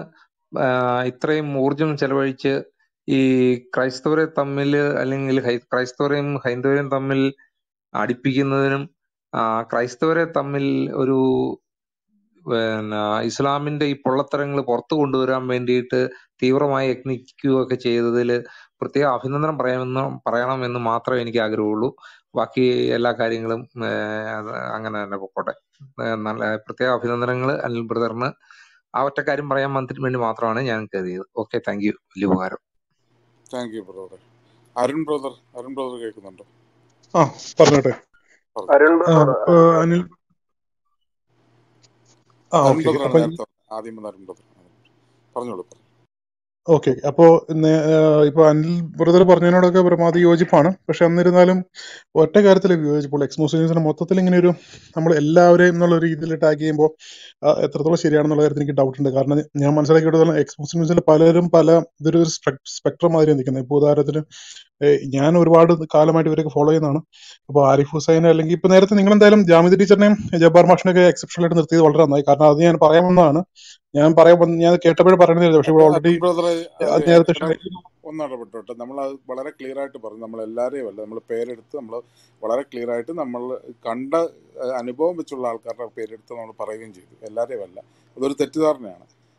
ഇത്രയും ഊർജം ചെലവഴിച്ച് ഈ ക്രൈസ്തവരെ തമ്മിൽ അല്ലെങ്കിൽ ക്രൈസ്തവരെയും ഹൈന്ദവരെയും തമ്മിൽ അടിപ്പിക്കുന്നതിനും ക്രൈസ്തവരെ തമ്മിൽ ഒരു പിന്നെ ഇസ്ലാമിന്റെ ഈ പൊള്ളത്തരങ്ങൾ പുറത്തു കൊണ്ടുവരാൻ വേണ്ടിയിട്ട് തീവ്രമായി യത്നിക്കുകയൊക്കെ ചെയ്തതിൽ പ്രത്യേക അഭിനന്ദനം പറയാമെന്ന് പറയണമെന്ന് മാത്രമേ എനിക്ക് ആഗ്രഹമുള്ളൂ. ബാക്കി എല്ലാ കാര്യങ്ങളും അങ്ങനെ തന്നെ പൊക്കോട്ടെ. നല്ല പ്രത്യേക അഭിനന്ദനങ്ങൾ അനിൽ ബ്രദറിന്. ആ ഒറ്റ കാര്യം പറയാൻ വന്നിട്ട് വേണ്ടി മാത്രമാണ് ഞാൻ കരുതിയത്. Okay, thank you. വലിയ ഉപകാരം. Thank you brother. Arun brother, Arun brother കേൾക്കുന്നുണ്ടോ? ആ, പറഞ്ഞോട്ടെ. അനിൽ ഓക്കെ. അപ്പോ ഇപ്പൊ അനിൽ ബ്രദർ പറഞ്ഞതിനോടൊക്കെ പരമാവധി യോജിപ്പാണ്. പക്ഷെ എന്നിരുന്നാലും ഒറ്റ കാര്യത്തിലെ യോജിപ്പുള്ളൂ. എക്സ് മുസ്ലിംസിന് മൊത്തത്തിൽ ഇങ്ങനെ ഒരു നമ്മൾ എല്ലാവരെയും എന്നുള്ള രീതിയിൽ ടാഗ് ചെയ്യുമ്പോൾ എത്രത്തോളം ശരിയാണെന്നുള്ള കാര്യത്തിൽ എനിക്ക് ഡൗട്ട് ഉണ്ട്. കാരണം ഞാൻ മനസ്സിലാക്കിയിടത്തോളം എക്സ് മുസ്ലിംസിൽ പലരും പല ഇതൊരു സ്പെക്ട്രം മാതിരി നിൽക്കുന്നത്. ഇപ്പൊ ഉദാഹരണത്തിന് ഞാൻ ഒരുപാട് കാലമായിട്ട് ഇവരൊക്കെ ഫോളോ ചെയ്യുന്നതാണ്. അപ്പോൾ ആരിഫ് ഹുസൈൻ അല്ലെങ്കിൽ ഇപ്പൊ നേരത്തെ നിങ്ങൾ എന്തായാലും ജാമിദ് ടീച്ചറിനെയും ജബ്ബാർ മാഷിനെയൊക്കെ എക്സെപ്ഷണൽ ആയിട്ട് നിർത്തിയത് വളരെ നന്നായി. കാരണം അത് ഞാൻ പറയാമെന്നാണ് ഞാൻ പറയാൻ ഞാൻ കേട്ടപ്പോഴേ പറയുന്നില്ല. പക്ഷെ ഓൾറെഡി നേരത്തെ ഒന്നിടപെട്ടോട്ടെ, നമ്മൾ അത് വളരെ ക്ലിയർ ആയിട്ട് പറഞ്ഞു. നമ്മൾ എല്ലാവരെയും അല്ല, നമ്മൾ പേരെടുത്ത് നമ്മൾ വളരെ ക്ലിയർ ആയിട്ട് നമ്മൾ കണ്ട അനുഭവം വെച്ചുള്ള ആൾക്കാരുടെ പേരെടുത്ത് നമ്മൾ പറയുകയും ചെയ്തു. എല്ലാവരെയും അല്ല, അതൊരു തെറ്റിദ്ധാരണയാണ്.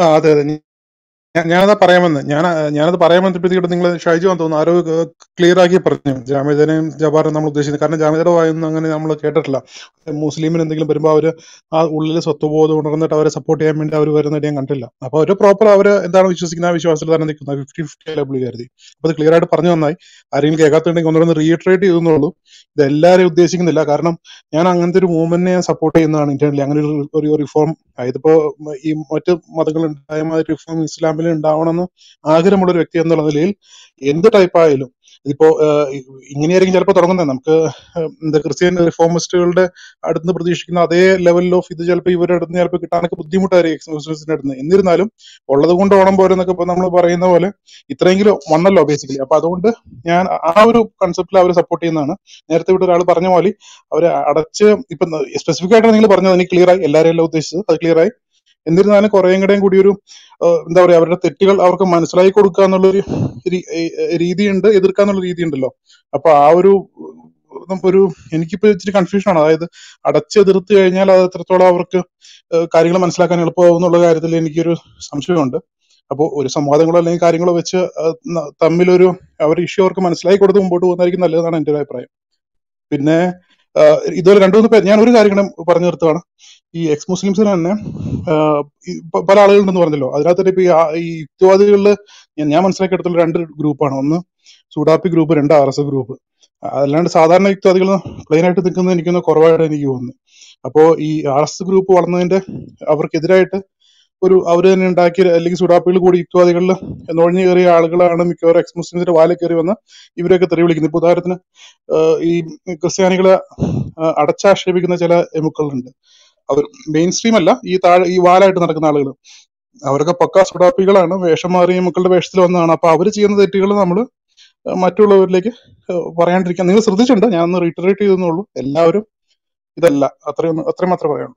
ആ, അതെ അതെ, ഞാനതാ പറയാമെന്ന് ഞാൻ ഞാനത് പറയാൻ വന്നപ്പോഴത്തേക്കും നിങ്ങൾ ഷൈജുവാൻ തോന്നുന്നു ആരോ ക്ലിയർ ആക്കി പറഞ്ഞു ജാമിദനെയും ജബാറിനെ നമ്മൾ ഉദ്ദേശിക്കുന്നത്. കാരണം ജാമിദയുടെ വായൊന്നും അങ്ങനെ നമ്മൾ കേട്ടിട്ടില്ല. മുസ്ലിമിന് എന്തെങ്കിലും വരുമ്പോൾ അവർ ആ ഉള്ളിൽ സ്വത്വബോധം ഉണർന്നിട്ട് അവരെ സപ്പോർട്ട് ചെയ്യാൻ വേണ്ടി അവർ വരുന്നതായിട്ട് ഞാൻ കണ്ടില്ല. അപ്പൊ അവർ പ്രോപ്പർ അവർ എന്താണ് വിശ്വസിക്കുന്നത് ആ വിശ്വാസത്തിൽ തന്നെ നിൽക്കുന്നത്. ഫിഫ്റ്റി ഫിഫ്റ്റി ലബിൾ കരുതി. അപ്പൊ അത് ക്ലിയർ ആയിട്ട് പറഞ്ഞു നന്നായി. ആരെങ്കിലും കേൾക്കാത്തുണ്ടെങ്കിൽ ഒന്നുകൂടെ റീട്രേറ്റ് ചെയ്തെന്നുള്ളൂ. ഇത് എല്ലാവരും ഉദ്ദേശിക്കുന്നില്ല. കാരണം ഞാൻ അങ്ങനത്തെ ഒരു മൂവ്മെന്റിനെ ഞാൻ സപ്പോർട്ട് ചെയ്യുന്നതാണ് ഇന്റേണലി. അങ്ങനെ ഒരു റിഫോം ആയതിപ്പോ ഈ മറ്റ് മതങ്ങളുണ്ടായ മാതിരി റിഫോം ഇസ്ലാം ഉണ്ടാവണമെന്ന് ആഗ്രഹമുള്ള ഒരു വ്യക്തി എന്നുള്ള നിലയിൽ എന്ത് ടൈപ്പായാലും ഇതിപ്പോ ഇങ്ങനെയായിരിക്കും ചിലപ്പോൾ തുടങ്ങുന്നത്. നമുക്ക് എന്താ ക്രിസ്ത്യൻ റിഫോമിസ്റ്റുകളുടെ അടുത്ത് പ്രതീക്ഷിക്കുന്ന അതേ ലെവലിൽ ഓഫ് ഇത് ചിലപ്പോൾ ഇവരുടെ അടുത്ത് ചിലപ്പോൾ കിട്ടാനൊക്കെ ബുദ്ധിമുട്ടായിരിക്കും എക്സ്പ്രസിന്റെ അടുത്ത്. എന്നിരുന്നാലും ഉള്ളത് കൊണ്ട് ഓണം പോലെ എന്നൊക്കെ ഇപ്പൊ നമ്മൾ പറയുന്ന പോലെ ഇത്രയെങ്കിലും വണ്ണല്ലോ ബേസിക്കലി. അപ്പൊ അതുകൊണ്ട് ഞാൻ ആ ഒരു കൺസെപ്റ്റിൽ അവരെ സപ്പോർട്ട് ചെയ്യുന്നതാണ്. നേരത്തെ വിട്ട് ഒരാൾ പറഞ്ഞ പോലെ അവരെ അടച്ച് ഇപ്പൊ സ്പെസിഫിക് ആയിട്ടാണ് നിങ്ങൾ പറഞ്ഞത്. എനിക്ക് ക്ലിയർ ആയി, എല്ലാവരും എല്ലാം ഉദ്ദേശിച്ചത് അത് ക്ലിയർ ആയി. എന്നിരുന്നാലും കുറേയും കൂടെയും കൂടി ഒരു എന്താ പറയാ അവരുടെ തെറ്റുകൾ അവർക്ക് മനസ്സിലാക്കി കൊടുക്കുക എന്നുള്ളൊരു രീതിയുണ്ട്, എതിർക്കാന്നുള്ള രീതി ഉണ്ടല്ലോ. അപ്പൊ ആ ഒരു ഒരു എനിക്കിപ്പോ ഇച്ചിരി കൺഫ്യൂഷനാണ്. അതായത് അടച്ചെതിർത്ത് കഴിഞ്ഞാൽ അത് എത്രത്തോളം അവർക്ക് കാര്യങ്ങൾ മനസ്സിലാക്കാൻ എളുപ്പമാവും എന്നുള്ള കാര്യത്തിൽ എനിക്കൊരു സംശയമുണ്ട്. അപ്പോൾ ഒരു സംവാദങ്ങളോ അല്ലെങ്കിൽ കാര്യങ്ങളോ വെച്ച് തമ്മിലൊരു അവരുടെ ഇഷ്യൂ അവർക്ക് മനസ്സിലാക്കി കൊടുത്ത് മുമ്പോട്ട് പോകുന്നതായിരിക്കും നല്ലതെന്നാണ് എൻ്റെ ഒരു അഭിപ്രായം. പിന്നെ ഇതുപോലെ രണ്ടു മൂന്ന് പേര് ഞാൻ ഒരു കാര്യം കൂടെ പറഞ്ഞു നിർത്തുകയാണ്. ഈ എക്സ് മുസ്ലിംസിന് തന്നെ പല ആളുകളുണ്ടെന്ന് പറഞ്ഞല്ലോ. അതിനകത്ത് ഇപ്പൊ ഈ യുക്തിവാദികളില് ഞാൻ മനസ്സിലാക്കിയെടുത്തുള്ള രണ്ട് ഗ്രൂപ്പാണ്. ഒന്ന് സൂഡാപ്പി ഗ്രൂപ്പ്, രണ്ട് ആർ എസ് എസ് ഗ്രൂപ്പ്. അല്ലാണ്ട് സാധാരണ യുക്തിവാദികൾ പ്ലെയിൻ ആയിട്ട് നിൽക്കുന്നത് എനിക്കൊന്ന് കുറവായിട്ട് എനിക്ക് തോന്നുന്നു. അപ്പോൾ ഈ ആർ എസ് എസ് ഗ്രൂപ്പ് വളർന്നതിന്റെ അവർക്കെതിരായിട്ട് ഒരു അവർ തന്നെ ഉണ്ടാക്കിയ അല്ലെങ്കിൽ സുഡാപ്പികൾ കൂടി യുക്തിവാദികളിൽ നുഴഞ്ഞു കയറിയ ആളുകളാണ് മിക്കവാറും എക്സ് മുസ്ലിംസിന്റെ വാലിൽ കയറി വന്ന് ഇവരെയൊക്കെ തെറി വിളിക്കുന്നത്. ഇപ്പൊ ഉദാഹരണത്തിന് ഈ ക്രിസ്ത്യാനികളെ അടച്ചാക്ഷേപിക്കുന്ന ചില എമുക്കളുണ്ട്. അവർ മെയിൻ സ്ട്രീം അല്ല, ഈ താഴെ ഈ വാലായിട്ട് നടക്കുന്ന ആളുകൾ അവരൊക്കെ പക്കാ സുഡാപ്പികളാണ്. വേഷം മാറി എമുക്കളുടെ വേഷത്തിൽ വന്നതാണ്. അപ്പൊ അവർ ചെയ്യുന്ന തെറ്റുകൾ നമ്മൾ മറ്റുള്ളവരിലേക്ക് പറയാണ്ടിരിക്കാൻ നിങ്ങൾ ശ്രദ്ധിച്ചിട്ടുണ്ട്. ഞാനൊന്ന് റീറ്ററേറ്റ് ചെയ്തെന്നുള്ളൂ. എല്ലാവരും ഇതല്ല, അത്രയും അത്രയും മാത്രമേ പറയാനുള്ളൂ.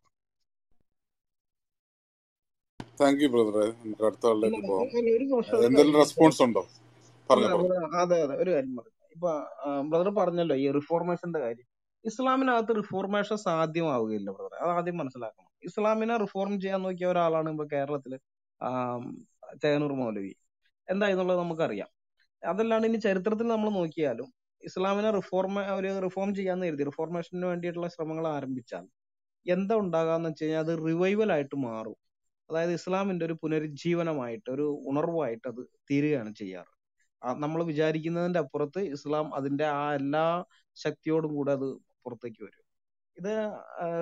Thank you, brother. I'm glad to let you go. And then response on the brother Parnello, your reformation the guide. Islamina reformation Sadio Avila, brother. Adi Mansalak. Islamina reform Jano Kira Alan Bacaratele, um, Tenor Molivi. And the Idola Macaria. Other land in Cheritan Islamina reform reform Gianni, the reformation and it less Ramala Armichan. Yenda Dagan Chaya, the revival I tomorrow. അതായത് ഇസ്ലാമിന്റെ ഒരു പുനരുജ്ജീവനമായിട്ട് ഒരു ഉണർവായിട്ട് അത് തീരുകയാണ് ചെയ്യാറ്. നമ്മൾ വിചാരിക്കുന്നതിന്റെ അപ്പുറത്ത് ഇസ്ലാം അതിന്റെ ആ എല്ലാ ശക്തിയോടും കൂടി അത് പുറത്തേക്ക് വരും. ഇത്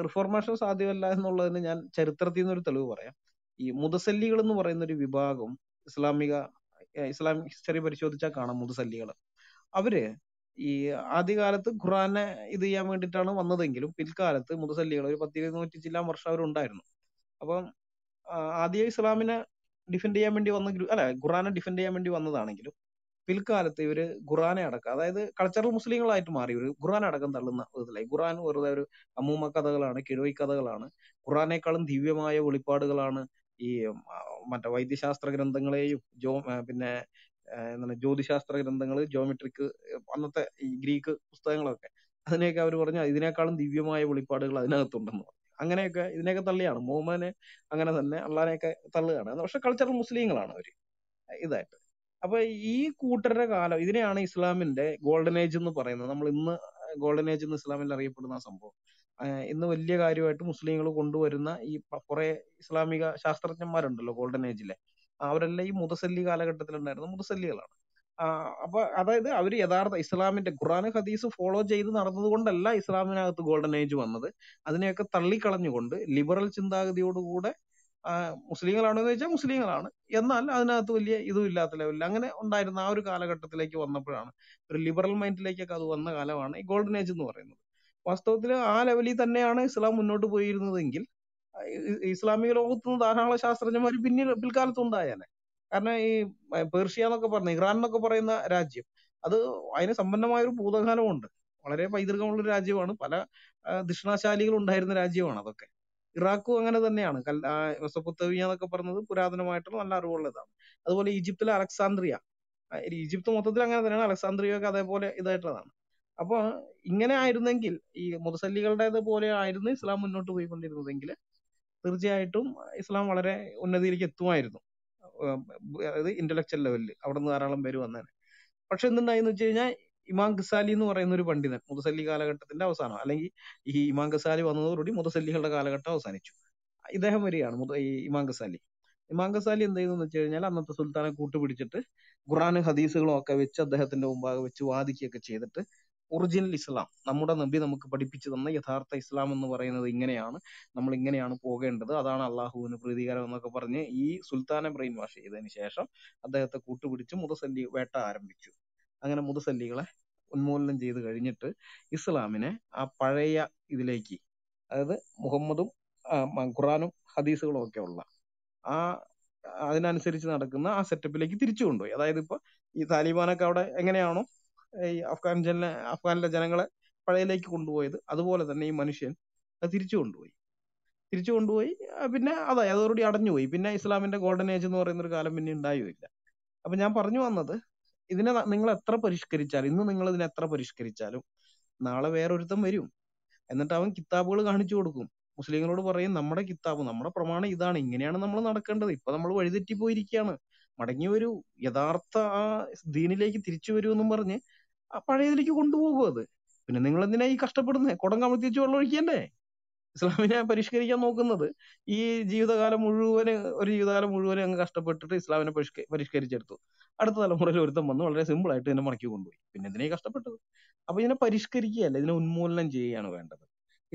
റിഫോർമേഷൻ സാധ്യമല്ല എന്നുള്ളതിന് ഞാൻ ചരിത്രത്തിൽ നിന്ന് ഒരു തെളിവ് പറയാം. ഈ മുതസല്ലികൾ എന്ന് പറയുന്ന ഒരു വിഭാഗം ഇസ്ലാമിക ഇസ്ലാമിക് ഹിസ്റ്ററി പരിശോധിച്ചാൽ കാണാം. മുതസല്ലികൾ അവര് ഈ ആദ്യകാലത്ത് ഖുർആനെ ഇത് ചെയ്യാൻ വേണ്ടിയിട്ടാണ് വന്നതെങ്കിലും പിൽക്കാലത്ത് മുതസല്ലികൾ ഒരു പത്ത് ഇരുന്നൂറ്റി ചില വർഷം അവരുണ്ടായിരുന്നു. അപ്പം ആദ്യ ഇസ്ലാമിനെ ഡിഫെൻഡ് ചെയ്യാൻ വേണ്ടി വന്ന ഗ്രൂപ്പ് അല്ല ഖുർആനെ ഡിഫെൻഡ് ചെയ്യാൻ വേണ്ടി വന്നതാണെങ്കിലും പിൽക്കാലത്ത് ഇവര് ഖുർആനെ അടക്കം അതായത് കൾച്ചറൽ മുസ്ലിങ്ങളായിട്ട് മാറി ഇവര് ഖുർആൻ അടക്കം തള്ളുന്ന ഇതിലായി. ഖുർആൻ വെറുതെ ഒരു അമ്മൂമ്മ കഥകളാണ്, കിഴവി കഥകളാണ്. ഖുർആനേക്കാളും ദിവ്യമായ വെളിപ്പാടുകളാണ് ഈ മറ്റേ വൈദ്യശാസ്ത്ര ഗ്രന്ഥങ്ങളെയും ജോ പിന്നെ എന്താണ് ജ്യോതിശാസ്ത്ര ഗ്രന്ഥങ്ങൾ, ജോമെട്രിക് അന്നത്തെ ഈ ഗ്രീക്ക് പുസ്തകങ്ങളൊക്കെ അതിനെയൊക്കെ അവർ പറഞ്ഞു ഇതിനേക്കാളും ദിവ്യമായ വെളിപ്പാടുകൾ അതിനകത്തുണ്ടെന്ന് പറഞ്ഞു. അങ്ങനെയൊക്കെ ഇതിനെയൊക്കെ തള്ളിയാണ് മുഹമ്മദിനെ അങ്ങനെ തന്നെ അള്ളാനെയൊക്കെ തള്ളുകയാണ്. പക്ഷെ കൾച്ചറൽ മുസ്ലിങ്ങളാണ് അവര് ഇതായിട്ട്. അപ്പൊ ഈ കൂട്ടരുടെ കാലം ഇതിനെയാണ് ഇസ്ലാമിന്റെ ഗോൾഡൻ ഏജ് എന്ന് പറയുന്നത്. നമ്മൾ ഇന്ന് ഗോൾഡൻ ഏജ് എന്ന് ഇസ്ലാമിൽ അറിയപ്പെടുന്ന ആ സംഭവം ഇന്ന് വലിയ കാര്യമായിട്ട് മുസ്ലിങ്ങൾ കൊണ്ടുവരുന്ന ഈ കുറെ ഇസ്ലാമിക ശാസ്ത്രജ്ഞന്മാരുണ്ടല്ലോ ഗോൾഡൻ ഏജിലെ, അവരെല്ലാം ഈ മുതസല്ലി കാലഘട്ടത്തിലുണ്ടായിരുന്ന മുതസല്ലികളാണ്. ആ അപ്പൊ അതായത് അവര് യഥാർത്ഥ ഇസ്ലാമിന്റെ ഖുർആൻ ഹദീസ് ഫോളോ ചെയ്ത് നടന്നത് കൊണ്ടല്ല ഇസ്ലാമിനകത്ത് ഗോൾഡൻ ഏജ് വന്നത്. അതിനെയൊക്കെ തള്ളിക്കളഞ്ഞുകൊണ്ട് ലിബറൽ ചിന്താഗതിയോടുകൂടെ മുസ്ലിങ്ങളാണെന്ന് ചോദിച്ചാൽ മുസ്ലിങ്ങളാണ്, എന്നാൽ അതിനകത്ത് വലിയ ഇതും ഇല്ലാത്ത ലെവലിൽ അങ്ങനെ ഉണ്ടായിരുന്ന ആ ഒരു കാലഘട്ടത്തിലേക്ക് വന്നപ്പോഴാണ് ഒരു ലിബറൽ മൈൻഡിലേക്കൊക്കെ അത് വന്ന കാലമാണ് ഈ ഗോൾഡൻ ഏജ് എന്ന് പറയുന്നത്. വാസ്തവത്തിൽ ആ ലെവലിൽ തന്നെയാണ് ഇസ്ലാം മുന്നോട്ട് പോയിരുന്നതെങ്കിൽ ഇസ്ലാമിക ലോകത്ത് നിന്ന് ധാരാളം ശാസ്ത്രജ്ഞന്മാർ പിന്നീട് പിൽക്കാലത്തുണ്ടായേനെ. കാരണം ഈ പേർഷ്യ എന്നൊക്കെ പറഞ്ഞ ഇറാൻ എന്നൊക്കെ പറയുന്ന രാജ്യം അത് അതിന് സമ്പന്നമായ ഒരു ഭൂതകാലമുണ്ട്, വളരെ പൈതൃകമുള്ളൊരു രാജ്യമാണ്, പല ദക്ഷിണാശാലികൾ ഉണ്ടായിരുന്ന രാജ്യമാണ് അതൊക്കെ. ഇറാഖും അങ്ങനെ തന്നെയാണ്. കൽ മെസൊപ്പൊത്താമിയ എന്നൊക്കെ പറഞ്ഞത് പുരാതനമായിട്ടുള്ള നല്ല അറിവുള്ളതാണ്. അതുപോലെ ഈജിപ്തിലെ അലക്സാന്ദ്രിയ, ഈജിപ്ത് മൊത്തത്തിൽ അങ്ങനെ തന്നെയാണ്, അലക്സാന്ദ്രിയൊക്കെ അതേപോലെ ഇതായിട്ടുള്ളതാണ്. അപ്പൊ ഇങ്ങനെ ആയിരുന്നെങ്കിൽ ഈ മുതസല്ലികളുടേത് പോലെ ആയിരുന്നു ഇസ്ലാം മുന്നോട്ട് പോയിക്കൊണ്ടിരുന്നതെങ്കിൽ തീർച്ചയായിട്ടും ഇസ്ലാം വളരെ ഉന്നതിയിലേക്ക് എത്തുമായിരുന്നു, അതായത് ഇന്റലക്ച്വൽ ലെവലിൽ. അവിടെ നിന്ന് ധാരാളം പേര് വന്നേനെ. പക്ഷെ എന്തുണ്ടായെന്ന് വെച്ച് കഴിഞ്ഞാൽ ഇമാം ഗസാലി എന്ന് പറയുന്ന ഒരു പണ്ഡിതൻ മുതസല്ലി കാലഘട്ടത്തിന്റെ അവസാനം, അല്ലെങ്കിൽ ഈ ഇമാം ഗസാലി വന്നതോടുകൂടി മുതസല്ലികളുടെ കാലഘട്ടം അവസാനിച്ചു. ഇദ്ദേഹം വരികയാണ് മുത ഈ ഇമാം ഗസാലി. ഇമാം ഗസാലി എന്ത് ചെയ്തെന്ന് വെച്ച് കഴിഞ്ഞാൽ അന്നത്തെ സുൽത്താനെ കൂട്ടുപിടിച്ചിട്ട് ഖുറാൻ ഹദീസുകളും ഒക്കെ വെച്ച് അദ്ദേഹത്തിന്റെ മുമ്പാകെ വെച്ച് വാദിക്കുകയൊക്കെ ചെയ്തിട്ട് ഒറിജിനൽ ഇസ്ലാം, നമ്മുടെ നബി നമുക്ക് പഠിപ്പിച്ചു തന്ന യഥാർത്ഥ ഇസ്ലാം എന്ന് പറയുന്നത് ഇങ്ങനെയാണ്, നമ്മൾ ഇങ്ങനെയാണ് പോകേണ്ടത്, അതാണ് അള്ളാഹുവിന് പ്രീതികരം എന്നൊക്കെ പറഞ്ഞ് ഈ സുൽത്താനെ ബ്രെയിൻ വാഷ് ചെയ്തതിന് ശേഷം അദ്ദേഹത്തെ കൂട്ടുപിടിച്ച് മുതസല്ലി വേട്ട ആരംഭിച്ചു. അങ്ങനെ മുതസല്ലികളെ ഉന്മൂലനം ചെയ്ത് കഴിഞ്ഞിട്ട് ഇസ്ലാമിനെ ആ പഴയ ഇതിലേക്ക്, അതായത് മുഹമ്മദും ഖുറാനും ഹദീസുകളും ഒക്കെ ഉള്ള ആ അതിനനുസരിച്ച് നടക്കുന്ന ആ സെറ്റപ്പിലേക്ക് തിരിച്ചു കൊണ്ടുപോയി. അതായത് ഇപ്പൊ ഈ താലിബാനൊക്കെ അവിടെ എങ്ങനെയാണോ ഈ അഫ്ഗാനിസ്ഥാനിലെ അഫ്ഗാനിലെ ജനങ്ങളെ പഴയതിലേക്ക് കൊണ്ടുപോയത് അതുപോലെ തന്നെ ഈ മനുഷ്യൻ അത് തിരിച്ചു കൊണ്ടുപോയി തിരിച്ചു കൊണ്ടുപോയി പിന്നെ അതെ അതോടുകൂടി അടഞ്ഞുപോയി. പിന്നെ ഇസ്ലാമിന്റെ ഗോൾഡൻ ഏജ് എന്ന് പറയുന്ന ഒരു കാലം പിന്നെ ഉണ്ടായില്ല. അപ്പൊ ഞാൻ പറഞ്ഞു വന്നത്, ഇതിനെ നിങ്ങൾ എത്ര പരിഷ്കരിച്ചാലും, ഇന്ന് നിങ്ങൾ ഇതിനെ എത്ര പരിഷ്കരിച്ചാലും നാളെ വേറൊരുത്തൻ വരും. എന്നിട്ട് അവൻ കിതാബുകൾ കാണിച്ചു കൊടുക്കും, മുസ്ലിങ്ങളോട് പറയും നമ്മുടെ കിതാബ്, നമ്മുടെ പ്രമാണം ഇതാണ്, ഇങ്ങനെയാണ് നമ്മൾ നടക്കേണ്ടത്, ഇപ്പൊ നമ്മൾ വഴിതെറ്റി പോയിരിക്കുകയാണ്, മടങ്ങി വരൂ, യഥാർത്ഥ ആ ദീനിലേക്ക് തിരിച്ചു വരൂ എന്നും പറഞ്ഞ് ആ പഴയതിലേക്ക് കൊണ്ടുപോകും അത്. പിന്നെ നിങ്ങൾ എന്തിനാ ഈ കഷ്ടപ്പെടുന്നത്? കുടം കമഴ്ത്തിച്ച് വെള്ളം ഒഴിക്കണ്ടേ? ഇസ്ലാമിനെ പരിഷ്കരിക്കാൻ നോക്കുന്നത് ഈ ജീവിതകാലം മുഴുവന് ഒരു ജീവിതകാലം മുഴുവനും അങ്ങ് കഷ്ടപ്പെട്ടിട്ട് ഇസ്ലാമിനെ പരിഷ്ക പരിഷ്കരിച്ചെടുത്തു. അടുത്ത തലമുറയിൽ ഒരുത്തം വന്ന് വളരെ സിമ്പിൾ ആയിട്ട് ഇതിനെ മടക്കി കൊണ്ടുപോയി. പിന്നെ ഇതിനെ കഷ്ടപ്പെട്ടത്. അപ്പൊ ഇതിനെ പരിഷ്കരിക്കുകയല്ല, ഇതിനെ ഉന്മൂലനം ചെയ്യുകയാണ് വേണ്ടത്.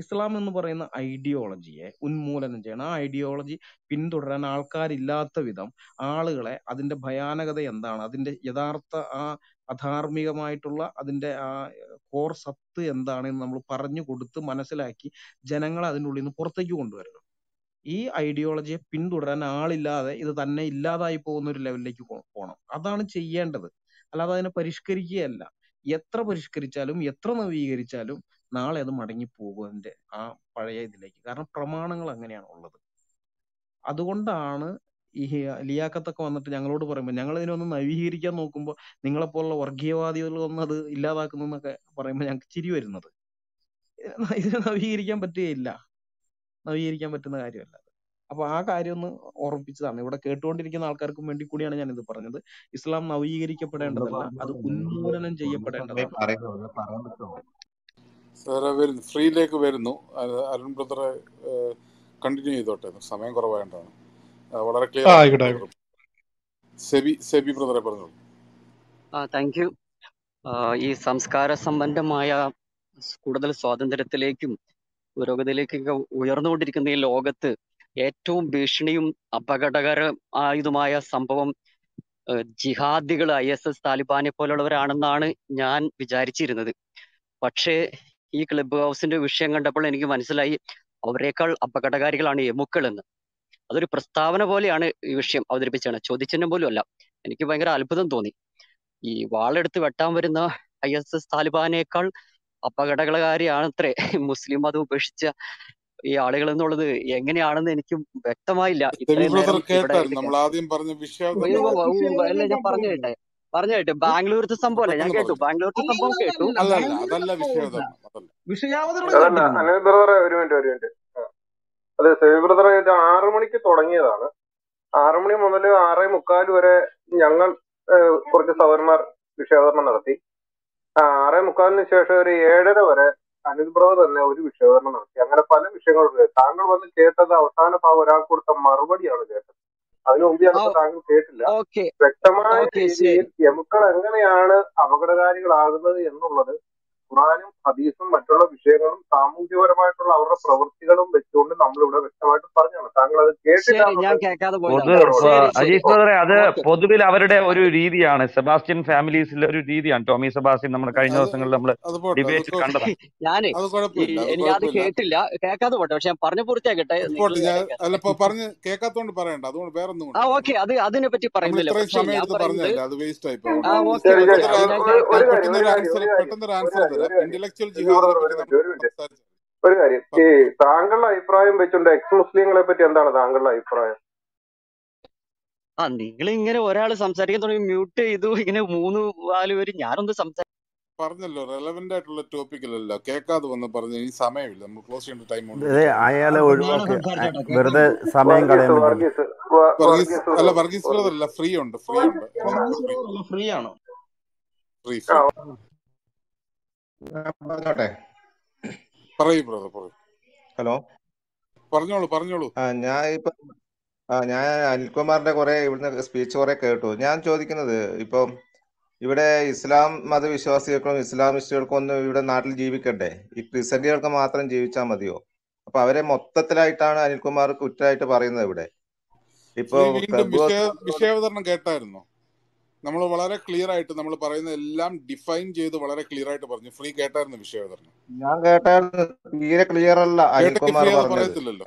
ഇസ്ലാം എന്ന് പറയുന്ന ഐഡിയോളജിയെ ഉന്മൂലനം ചെയ്യണം. ആ ഐഡിയോളജി പിന്തുടരാൻ ആൾക്കാരില്ലാത്ത വിധം ആളുകളെ അതിന്റെ ഭയാനകത എന്താണ്, അതിന്റെ യഥാർത്ഥ ആ അധാർമികമായിട്ടുള്ള അതിന്റെ ആ കോർ സത്ത് എന്താണെന്ന് നമ്മൾ പറഞ്ഞു കൊടുത്ത് മനസ്സിലാക്കി ജനങ്ങളെ അതിൻ്റെ ഉള്ളിൽ നിന്ന് പുറത്തേക്ക് കൊണ്ടുവരണം. ഈ ഐഡിയോളജിയെ പിന്തുടരാൻ ആളില്ലാതെ ഇത് തന്നെ ഇല്ലാതായി പോകുന്ന ഒരു ലെവലിലേക്ക് പോകണം. അതാണ് ചെയ്യേണ്ടത്, അല്ലാതെ അതിനെ പരിഷ്കരിക്കുകയല്ല. എത്ര പരിഷ്കരിച്ചാലും എത്ര നവീകരിച്ചാലും നാളെ അത് മടങ്ങിപ്പോകും അതിന്റെ ആ പഴയ ഇതിലേക്ക്. കാരണം പ്രമാണങ്ങൾ അങ്ങനെയാണ് ഉള്ളത്. അതുകൊണ്ടാണ് ഈ ലിയാക്കത്തൊക്കെ വന്നിട്ട് ഞങ്ങളോട് പറയുമ്പോൾ ഞങ്ങൾ ഇതിനൊന്ന് നവീകരിക്കാൻ നോക്കുമ്പോൾ നിങ്ങളെപ്പോലുള്ള വർഗീയവാദികൾ ഒന്നത് ഇല്ലാതാക്കുന്നു എന്നൊക്കെ പറയുമ്പോൾ ഞങ്ങൾക്ക് ചിരി വരുന്നത്. ഇതിനെ നവീകരിക്കാൻ പറ്റുകയില്ല, നവീകരിക്കാൻ പറ്റുന്ന കാര്യമല്ല. അപ്പൊ ആ കാര്യം ഒന്ന് ഓർമ്മിപ്പിച്ചതാണ്. ഇവിടെ കേട്ടുകൊണ്ടിരിക്കുന്ന ആൾക്കാർക്കും വേണ്ടി കൂടിയാണ് ഞാൻ ഇത് പറഞ്ഞത്. ഇസ്ലാം നവീകരിക്കപ്പെടേണ്ടതല്ല, അത് ഉന്മൂലനം ചെയ്യപ്പെടേണ്ടതാണ്. ഫ്രീയിലേക്ക് വരുന്നു അരുൺ ബ്രദറെ, കണ്ടിന്യൂ ചെയ്തോട്ടെ, സമയം കുറവായതാണ്. വളരെ ക്ലിയർ. സെബി സെബി ബ്രദറെ പറഞ്ഞോളൂ. Thank you. ഈ സംസ്കാര സംബന്ധമായ കൂടുതൽ സ്വാതന്ത്ര്യത്തിലേക്കും പുരോഗതിയിലേക്കൊക്കെ ഉയർന്നുകൊണ്ടിരിക്കുന്ന ഈ ലോകത്ത് ഏറ്റവും ഭീഷണിയും അപകടകരമായതുമായ സംഭവം ജിഹാദികൾ, ഐ എസ് എസ്, താലിബാനെ പോലുള്ളവരാണെന്നാണ് ഞാൻ വിചാരിച്ചിരുന്നത്. പക്ഷേ ഈ ക്ലബ് ഹൗസിന്റെ വിഷയം കണ്ടപ്പോൾ എനിക്ക് മനസ്സിലായി അവരെക്കാൾ അപകടകാരികളാണ് എമുക്കൾ എന്ന്. അതൊരു പ്രസ്താവന പോലെയാണ് ഈ വിഷയം അവതരിപ്പിച്ചാണ്, ചോദ്യചിഹ്നം പോലും അല്ല. എനിക്ക് ഭയങ്കര അത്ഭുതം തോന്നി. ഈ വാളെടുത്ത് വെട്ടാൻ വരുന്ന ഐ എസ് എസ് താലിബാനേക്കാൾ അപകടകാരിയാണത്രേ മുസ്ലിം മതം ഉപേക്ഷിച്ച ഈ ആളുകൾ എന്നുള്ളത് എങ്ങനെയാണെന്ന് എനിക്ക് വ്യക്തമായില്ല. അല്ല, ഞാൻ പറഞ്ഞു കേട്ടെ പറഞ്ഞു കേട്ടെ ബാംഗ്ലൂരത്തെ സംഭവമല്ല ഞാൻ കേട്ടു, ബാംഗ്ലൂരത്തെ സംഭവം കേട്ടു. അതെ, സെബി ബ്രദർ, ഇത് ആറു മണിക്ക് തുടങ്ങിയതാണ്. ആറുമണി മുതൽ ആറേ മുക്കാൽ വരെ ഞങ്ങൾ കുറച്ച് സൗരന്മാർ വിഷയാവതരണം നടത്തി. ആറേ മുക്കാലിന് ശേഷം ഒരു ഏഴര വരെ അനിൽ ബ്രദർ തന്നെ ഒരു വിഷയാവതരണം നടത്തി. അങ്ങനെ പല വിഷയങ്ങളുണ്ട്. താങ്കൾ വന്ന് കേട്ടത് അവസാന ഭാഗം ഒരാൾ കൊടുത്ത മറുപടിയാണ് കേട്ടത്. അതിനു മുമ്പ് ഞങ്ങൾ താങ്കൾ കേട്ടില്ല. വ്യക്തമായ രീതിയിൽ യമുക്കൾ എങ്ങനെയാണ് അപകടകാരികളാകുന്നത് എന്നുള്ളത് ഖുർആനും ഹദീസും മറ്റുള്ള വിഷയങ്ങളും സാമൂഹ്യപരമായിട്ടുള്ള അവരുടെ പ്രവൃത്തികളും വെച്ചുകൊണ്ട് നമ്മളിവിടെ വ്യക്തമായിട്ട് പറഞ്ഞാണ്. താങ്കൾ അത് കേട്ടില്ല. അജീഷ് ബ്രദറെ, അത് പൊതുവിൽ അവരുടെ ഒരു രീതിയാണ്, സെബാസ്റ്റ്യൻ ഫാമിലീസിലെ ഒരു രീതിയാണ്. ടോമി സെബാസ്റ്റ്യൻ നമ്മൾ കഴിഞ്ഞ ദിവസങ്ങളിൽ നമ്മൾ ഡിബേറ്റ് കണ്ടത്. ഞാന് എനിക്കത് കേട്ടില്ല, കേൾക്കാതെ പോട്ടെ. പക്ഷെ ഞാൻ പറഞ്ഞു പൂർത്തിയാക്കട്ടെ. പറഞ്ഞു കേൾക്കാത്തോണ്ട് പറയണ്ട, അതുകൊണ്ട് വേറെ ഒന്നും. ആ ഓക്കെ, അത് അതിനെ പറ്റി പറയുന്നില്ല. ഒരു കാര്യം, ഈ താങ്കളുടെ അഭിപ്രായം വെച്ചുകൊണ്ട് എക്സ് മുസ്ലിങ്ങളെ പറ്റി എന്താണ് താങ്കളുടെ അഭിപ്രായം? ആ നിങ്ങൾ ഇങ്ങനെ ഒരാൾ സംസാരിക്കാൻ തുടങ്ങി മ്യൂട്ട് ചെയ്തു, ഇങ്ങനെ മൂന്ന് നാല് പേര് ഞാനൊന്ന് സംസാരിക്കും പറഞ്ഞല്ലോ. റെലവന്റ് ആയിട്ടുള്ള ടോപ്പിക്കിലല്ല, കേൾക്കാതെ വന്ന് പറഞ്ഞു. ഈ സമയമില്ല, നമ്മൾ ക്ലോസ് ചെയ്യേണ്ട ടൈം ഉണ്ട്. അയാളെ ഒഴിവാക്കി വെറുതെ സമയം കളയുന്നു. അല്ല, വർഗീസിലല്ല, ഫ്രീ ഉണ്ട് ഫ്രീ ഉണ്ട് ഫ്രീ ആണോ? ഫ്രീ ഹലോ, പറഞ്ഞോളൂ പറഞ്ഞോളൂ. ആ ഞാൻ ഇപ്പൊ ഞാൻ അനിൽകുമാറിന്റെ കുറെ ഇവിടുന്ന് സ്പീച്ച് കുറെ കേട്ടു. ഞാൻ ചോദിക്കുന്നത്, ഇപ്പൊ ഇവിടെ ഇസ്ലാം മതവിശ്വാസികൾക്കും ഇസ്ലാമിസ്റ്റുകൾക്കും ഒന്നും ഇവിടെ നാട്ടിൽ ജീവിക്കണ്ടേ? ഈ ക്രിസ്ത്യാനികൾക്ക് മാത്രം ജീവിച്ചാൽ മതിയോ? അപ്പൊ അവരെ മൊത്തത്തിലായിട്ടാണ് അനിൽകുമാർ കുറ്റമായിട്ട് പറയുന്നത്. ഇവിടെ ഇപ്പൊ വിഷയാവതരണം കേട്ടായിരുന്നു, നമ്മൾ വളരെ ക്ലിയർ ആയിട്ട് നമ്മൾ പറയുന്ന എല്ലാം ഡിഫൈൻ ചെയ്ത് വളരെ ക്ലിയർ ആയിട്ട് പറഞ്ഞു. ഫ്രീ കേട്ടായിരുന്നു വിഷയാവതരണം? ഞാൻ കേട്ടായിരുന്നു, തീരെ ക്ലിയർ അല്ല അനിൽകുമാർ പറഞ്ഞല്ലോ.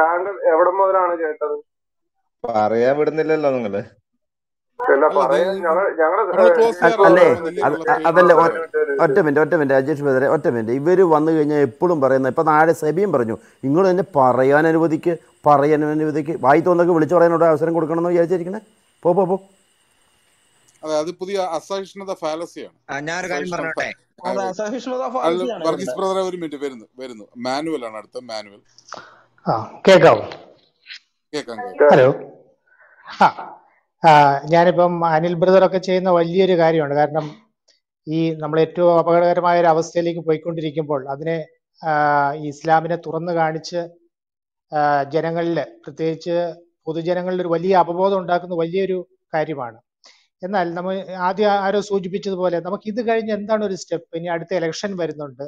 താങ്കൾ എവിടെ മുതലാണ് കേട്ടത്? പറയാൻ വിടുന്നില്ലല്ലോ നിങ്ങള്. അതല്ല, ഒറ്റ മിനിറ്റ് ഒറ്റ മിനിറ്റ് അജീഷ് ബദറെ, ഒറ്റ മിനിറ്റ്. ഇവര് വന്നു കഴിഞ്ഞാൽ എപ്പോഴും പറയുന്ന, ഇപ്പൊ നാളെ സെബിയും പറഞ്ഞു, നിങ്ങൾ എന്നെ പറയാൻ അനുവദിക്ക് പറയാൻ അനുവദിക്ക് വായി തോന്നൊക്കെ വിളിച്ചു പറയാനുള്ള അവസരം കൊടുക്കണം എന്ന് വിചാരിച്ചിരിക്കണേ. പോ പോ പോ. അതായത് പുതിയ അസഹിഷ്ണുത ഫാലസിയാണ്. വർഗീസ് ബ്രദറെ ഒരു മിനിറ്റ് വരുന്നു വരുന്നു മാനുവൽ ആണ് അടുത്ത. മാനുവൽ, കേൾക്കാവോ? കേൾക്കാം. ഹലോ, ആ ഞാനിപ്പം അനിൽ ബ്രദറൊക്കെ ചെയ്യുന്ന വലിയൊരു കാര്യമാണ്. കാരണം ഈ നമ്മൾ ഏറ്റവും അപകടകരമായ ഒരു അവസ്ഥയിലേക്ക് പോയിക്കൊണ്ടിരിക്കുമ്പോൾ അതിനെ ഇസ്ലാമിനെ തുറന്നു കാണിച്ച് ജനങ്ങളിൽ, പ്രത്യേകിച്ച് പൊതുജനങ്ങളിൽ ഒരു വലിയ അപബോധം ഉണ്ടാക്കുന്ന വലിയൊരു കാര്യമാണ്. എന്നാൽ നമ്മൾ ആദ്യം ആരോ സൂചിപ്പിച്ചതുപോലെ നമുക്ക് ഇത് കഴിഞ്ഞ് എന്താണ് ഒരു സ്റ്റെപ്പ്? ഇനി അടുത്ത ഇലക്ഷൻ വരുന്നുണ്ട്.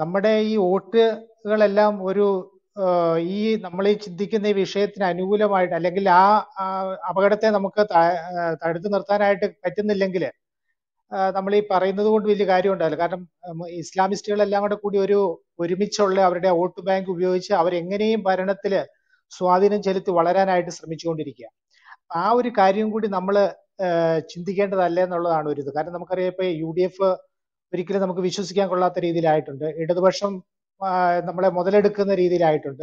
നമ്മുടെ ഈ വോട്ടുകളെല്ലാം ഒരു ഈ നമ്മൾ ഈ ചിന്തിക്കുന്ന ഈ വിഷയത്തിന് അനുകൂലമായിട്ട് അല്ലെങ്കിൽ ആ അപകടത്തെ നമുക്ക് തടുത്തു നിർത്താനായിട്ട് പറ്റുന്നില്ലെങ്കിൽ നമ്മൾ ഈ പറയുന്നത് കൊണ്ട് വലിയ കാര്യം ഉണ്ടാവില്ല. കാരണം ഇസ്ലാമിസ്റ്റുകളെല്ലാം കൂടെ കൂടി ഒരു ഒരുമിച്ചുള്ള അവരുടെ വോട്ട് ബാങ്ക് ഉപയോഗിച്ച് അവരെങ്ങനെയും ഭരണത്തിൽ സ്വാധീനം ചെലുത്തി വളരാനായിട്ട് ശ്രമിച്ചുകൊണ്ടിരിക്കുക. ആ ഒരു കാര്യം കൂടി നമ്മൾ ചിന്തിക്കേണ്ടതല്ല എന്നുള്ളതാണ് ഒരു ഇത്. കാരണം നമുക്കറിയാം ഇപ്പൊ യു ഡി എഫ് ഒരിക്കലും നമുക്ക് വിശ്വസിക്കാൻ കൊള്ളാത്ത രീതിയിലായിട്ടുണ്ട്. ഇടതുപക്ഷം നമ്മളെ മുതലെടുക്കുന്ന രീതിയിലായിട്ടുണ്ട്.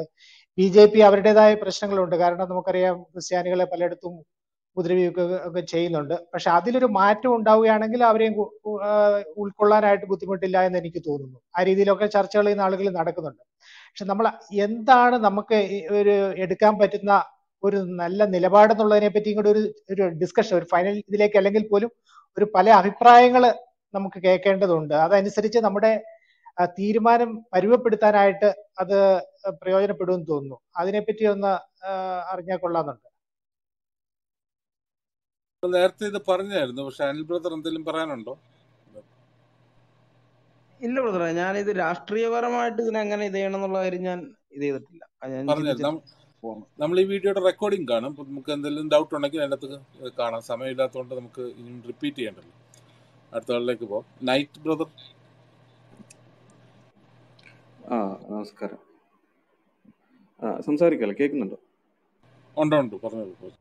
ബി ജെ പി അവരുടേതായ പ്രശ്നങ്ങളുണ്ട്. കാരണം നമുക്കറിയാം ക്രിസ്ത്യാനികളെ പലയിടത്തും ഉപദ്രവിക്കുക ചെയ്യുന്നുണ്ട്. പക്ഷെ അതിലൊരു മാറ്റം ഉണ്ടാവുകയാണെങ്കിൽ അവരെയും ഉൾക്കൊള്ളാനായിട്ട് ബുദ്ധിമുട്ടില്ല എന്ന് എനിക്ക് തോന്നുന്നു. ആ രീതിയിലൊക്കെ ചർച്ചകൾ ഇന്ന് ആളുകൾ നടക്കുന്നുണ്ട്. പക്ഷെ നമ്മൾ എന്താണ് നമുക്ക് ഒരു എടുക്കാൻ പറ്റുന്ന ഒരു നല്ല നിലപാടെന്നുള്ളതിനെ പറ്റി ഇങ്ങോട്ട് ഒരു ഒരു ഡിസ്കഷൻ, ഒരു ഫൈനൽ ഇതിലേക്ക് അല്ലെങ്കിൽ പോലും ഒരു പല അഭിപ്രായങ്ങൾ നമുക്ക് കേൾക്കേണ്ടതുണ്ട്. അതനുസരിച്ച് നമ്മുടെ തീരുമാനം പരുവപ്പെടുത്താനായിട്ട് അത് പ്രയോജനപ്പെടുമെന്ന് തോന്നുന്നു. അതിനെപ്പറ്റി ഒന്ന് അറിഞ്ഞാൽ കൊള്ളാമെന്നുണ്ട്. നേരത്തെ ഇത് പറഞ്ഞായിരുന്നു, പക്ഷെ അനിൽ ബ്രദർ എന്തെങ്കിലും പറയാനുണ്ടോ? ഇല്ല ബ്രദർ, ഞാനിത് രാഷ്ട്രീയപരമായിട്ട് ഇതിനെങ്ങനെ ഇത് ചെയ്യണം എന്നുള്ള കാര്യം ഞാൻ ഇത് ചെയ്തിട്ടില്ല. നമ്മൾ ഈ വീഡിയോയുടെ റെക്കോർഡിംഗ് കാണും. നമുക്ക് എന്തെങ്കിലും ഡൗട്ട് ഉണ്ടെങ്കിൽ അതിൻ്റെ അകത്ത് കാണാം. സമയമില്ലാത്തതുകൊണ്ട് നമുക്ക് ഇനിയും റിപ്പീറ്റ് ചെയ്യണ്ടല്ലോ. അടുത്ത ആളിലേക്ക് പോകാം. Night brother. ആ നമസ്കാരം. ആ സംസാരിക്കല്ലോ, കേൾക്കുന്നുണ്ടോ? ഉണ്ടോ ഉണ്ടോ, പറഞ്ഞോളൂ.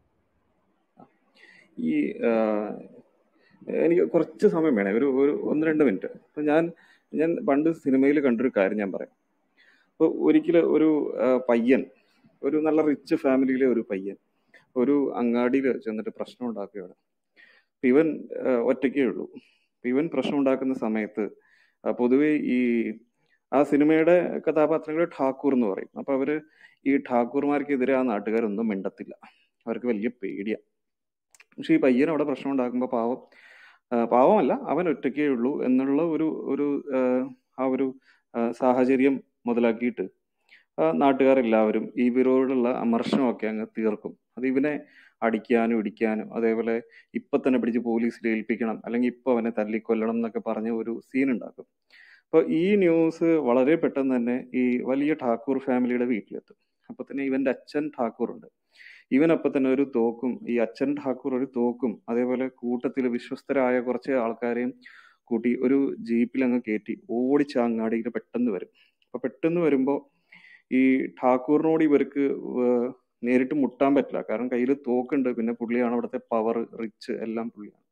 ഈ എനിക്ക് കുറച്ച് സമയം വേണേ, ഒരു ഒരു ഒന്ന് രണ്ട് മിനിറ്റ്. അപ്പം ഞാൻ ഞാൻ പണ്ട് സിനിമയിൽ കണ്ടൊരു കാര്യം ഞാൻ പറയാം. അപ്പോൾ ഒരിക്കലും ഒരു പയ്യൻ, ഒരു നല്ല റിച്ച് ഫാമിലിയിലെ ഒരു പയ്യൻ ഒരു അങ്ങാടിയിൽ ചെന്നിട്ട് പ്രശ്നം ഉണ്ടാക്കുകയാണ്. അപ്പം ഇവൻ ഒറ്റയ്ക്കേ ഉള്ളൂ. അപ്പം ഇവൻ പ്രശ്നം ഉണ്ടാക്കുന്ന സമയത്ത് പൊതുവെ ഈ ആ സിനിമയുടെ കഥാപാത്രങ്ങൾ ഠാക്കൂർ എന്ന് പറയും. അപ്പം അവർ ഈ ഠാക്കൂർമാർക്കെതിരെ ആ നാട്ടുകാരൊന്നും മിണ്ടത്തില്ല, അവർക്ക് വലിയ പേടിയാണ്. പക്ഷെ ഈ പയ്യൻ അവിടെ പ്രശ്നം ഉണ്ടാക്കുമ്പോൾ പാവം പാവമല്ല അവൻ ഒറ്റയ്ക്കേ ഉള്ളൂ എന്നുള്ള ഒരു ഒരു ആ ഒരു സാഹചര്യം മുതലാക്കിയിട്ട് നാട്ടുകാരെല്ലാവരും ഈ ഇവരോടുള്ള അമർഷമൊക്കെ അങ്ങ് തീർക്കും. അത് ഇവനെ അടിക്കാനും ഇടിക്കാനും അതേപോലെ ഇപ്പം തന്നെ പിടിച്ച് പോലീസിൽ ഏൽപ്പിക്കണം അല്ലെങ്കിൽ ഇപ്പം അവനെ തല്ലിക്കൊല്ലണം എന്നൊക്കെ പറഞ്ഞ് ഒരു സീൻ ഉണ്ടാക്കും. അപ്പോൾ ഈ ന്യൂസ് വളരെ പെട്ടെന്ന് തന്നെ ഈ വലിയ ഠാക്കൂർ ഫാമിലിയുടെ വീട്ടിലെത്തും. അപ്പം തന്നെ ഇവൻ്റെ അച്ഛൻ ഠാക്കൂറുണ്ട്. ഇവനപ്പം തന്നെ ഒരു തോക്കും, ഈ അച്ഛൻ ഠാക്കൂർ ഒരു തോക്കും അതേപോലെ കൂട്ടത്തിൽ വിശ്വസ്തരായ കുറച്ച് ആൾക്കാരെയും കൂട്ടി ഒരു ജീപ്പിൽ അങ്ങ് കയറ്റി ഓടിച്ച അങ്ങാടിയിൽ പെട്ടെന്ന് വരും. അപ്പം പെട്ടെന്ന് വരുമ്പോൾ ഈ ഠാക്കൂറിനോട് ഇവർക്ക് നേരിട്ട് മുട്ടാൻ പറ്റില്ല, കാരണം കയ്യിൽ തോക്കുണ്ട്. പിന്നെ പുള്ളിയാണ് അവിടുത്തെ പവർ, റിച്ച്, എല്ലാം പുള്ളിയാണ്.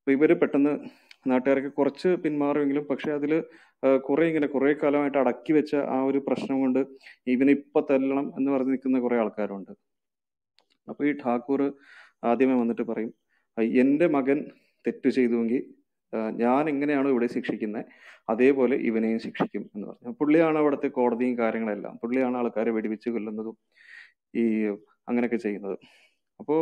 അപ്പം ഇവർ പെട്ടെന്ന് നാട്ടുകാരൊക്കെ കുറച്ച് പിന്മാറുമെങ്കിലും പക്ഷെ അതിൽ കുറെ ഇങ്ങനെ കുറെ കാലമായിട്ട് അടക്കി വെച്ച ആ ഒരു പ്രശ്നം കൊണ്ട് ഇവനെ ഇപ്പം തല്ലണം എന്ന് പറഞ്ഞ് നിൽക്കുന്ന കുറെ ആൾക്കാരുണ്ട്. അപ്പോൾ ഈ ഠാക്കൂർ ആദ്യമേ വന്നിട്ട് പറയും, എൻ്റെ മകൻ തെറ്റ് ചെയ്തുവെങ്കിൽ ഞാൻ എങ്ങനെയാണോ ഇവിടെ ശിക്ഷിക്കുന്നത് അതേപോലെ ഇവനെയും ശിക്ഷിക്കും എന്ന് പറഞ്ഞു. പുള്ളിയാണ് അവിടുത്തെ കോടതിയും കാര്യങ്ങളെല്ലാം, പുള്ളിയാണ് ആൾക്കാരെ വെടിവെച്ച് കൊല്ലുന്നതും ഈ അങ്ങനെയൊക്കെ ചെയ്യുന്നത്. അപ്പോൾ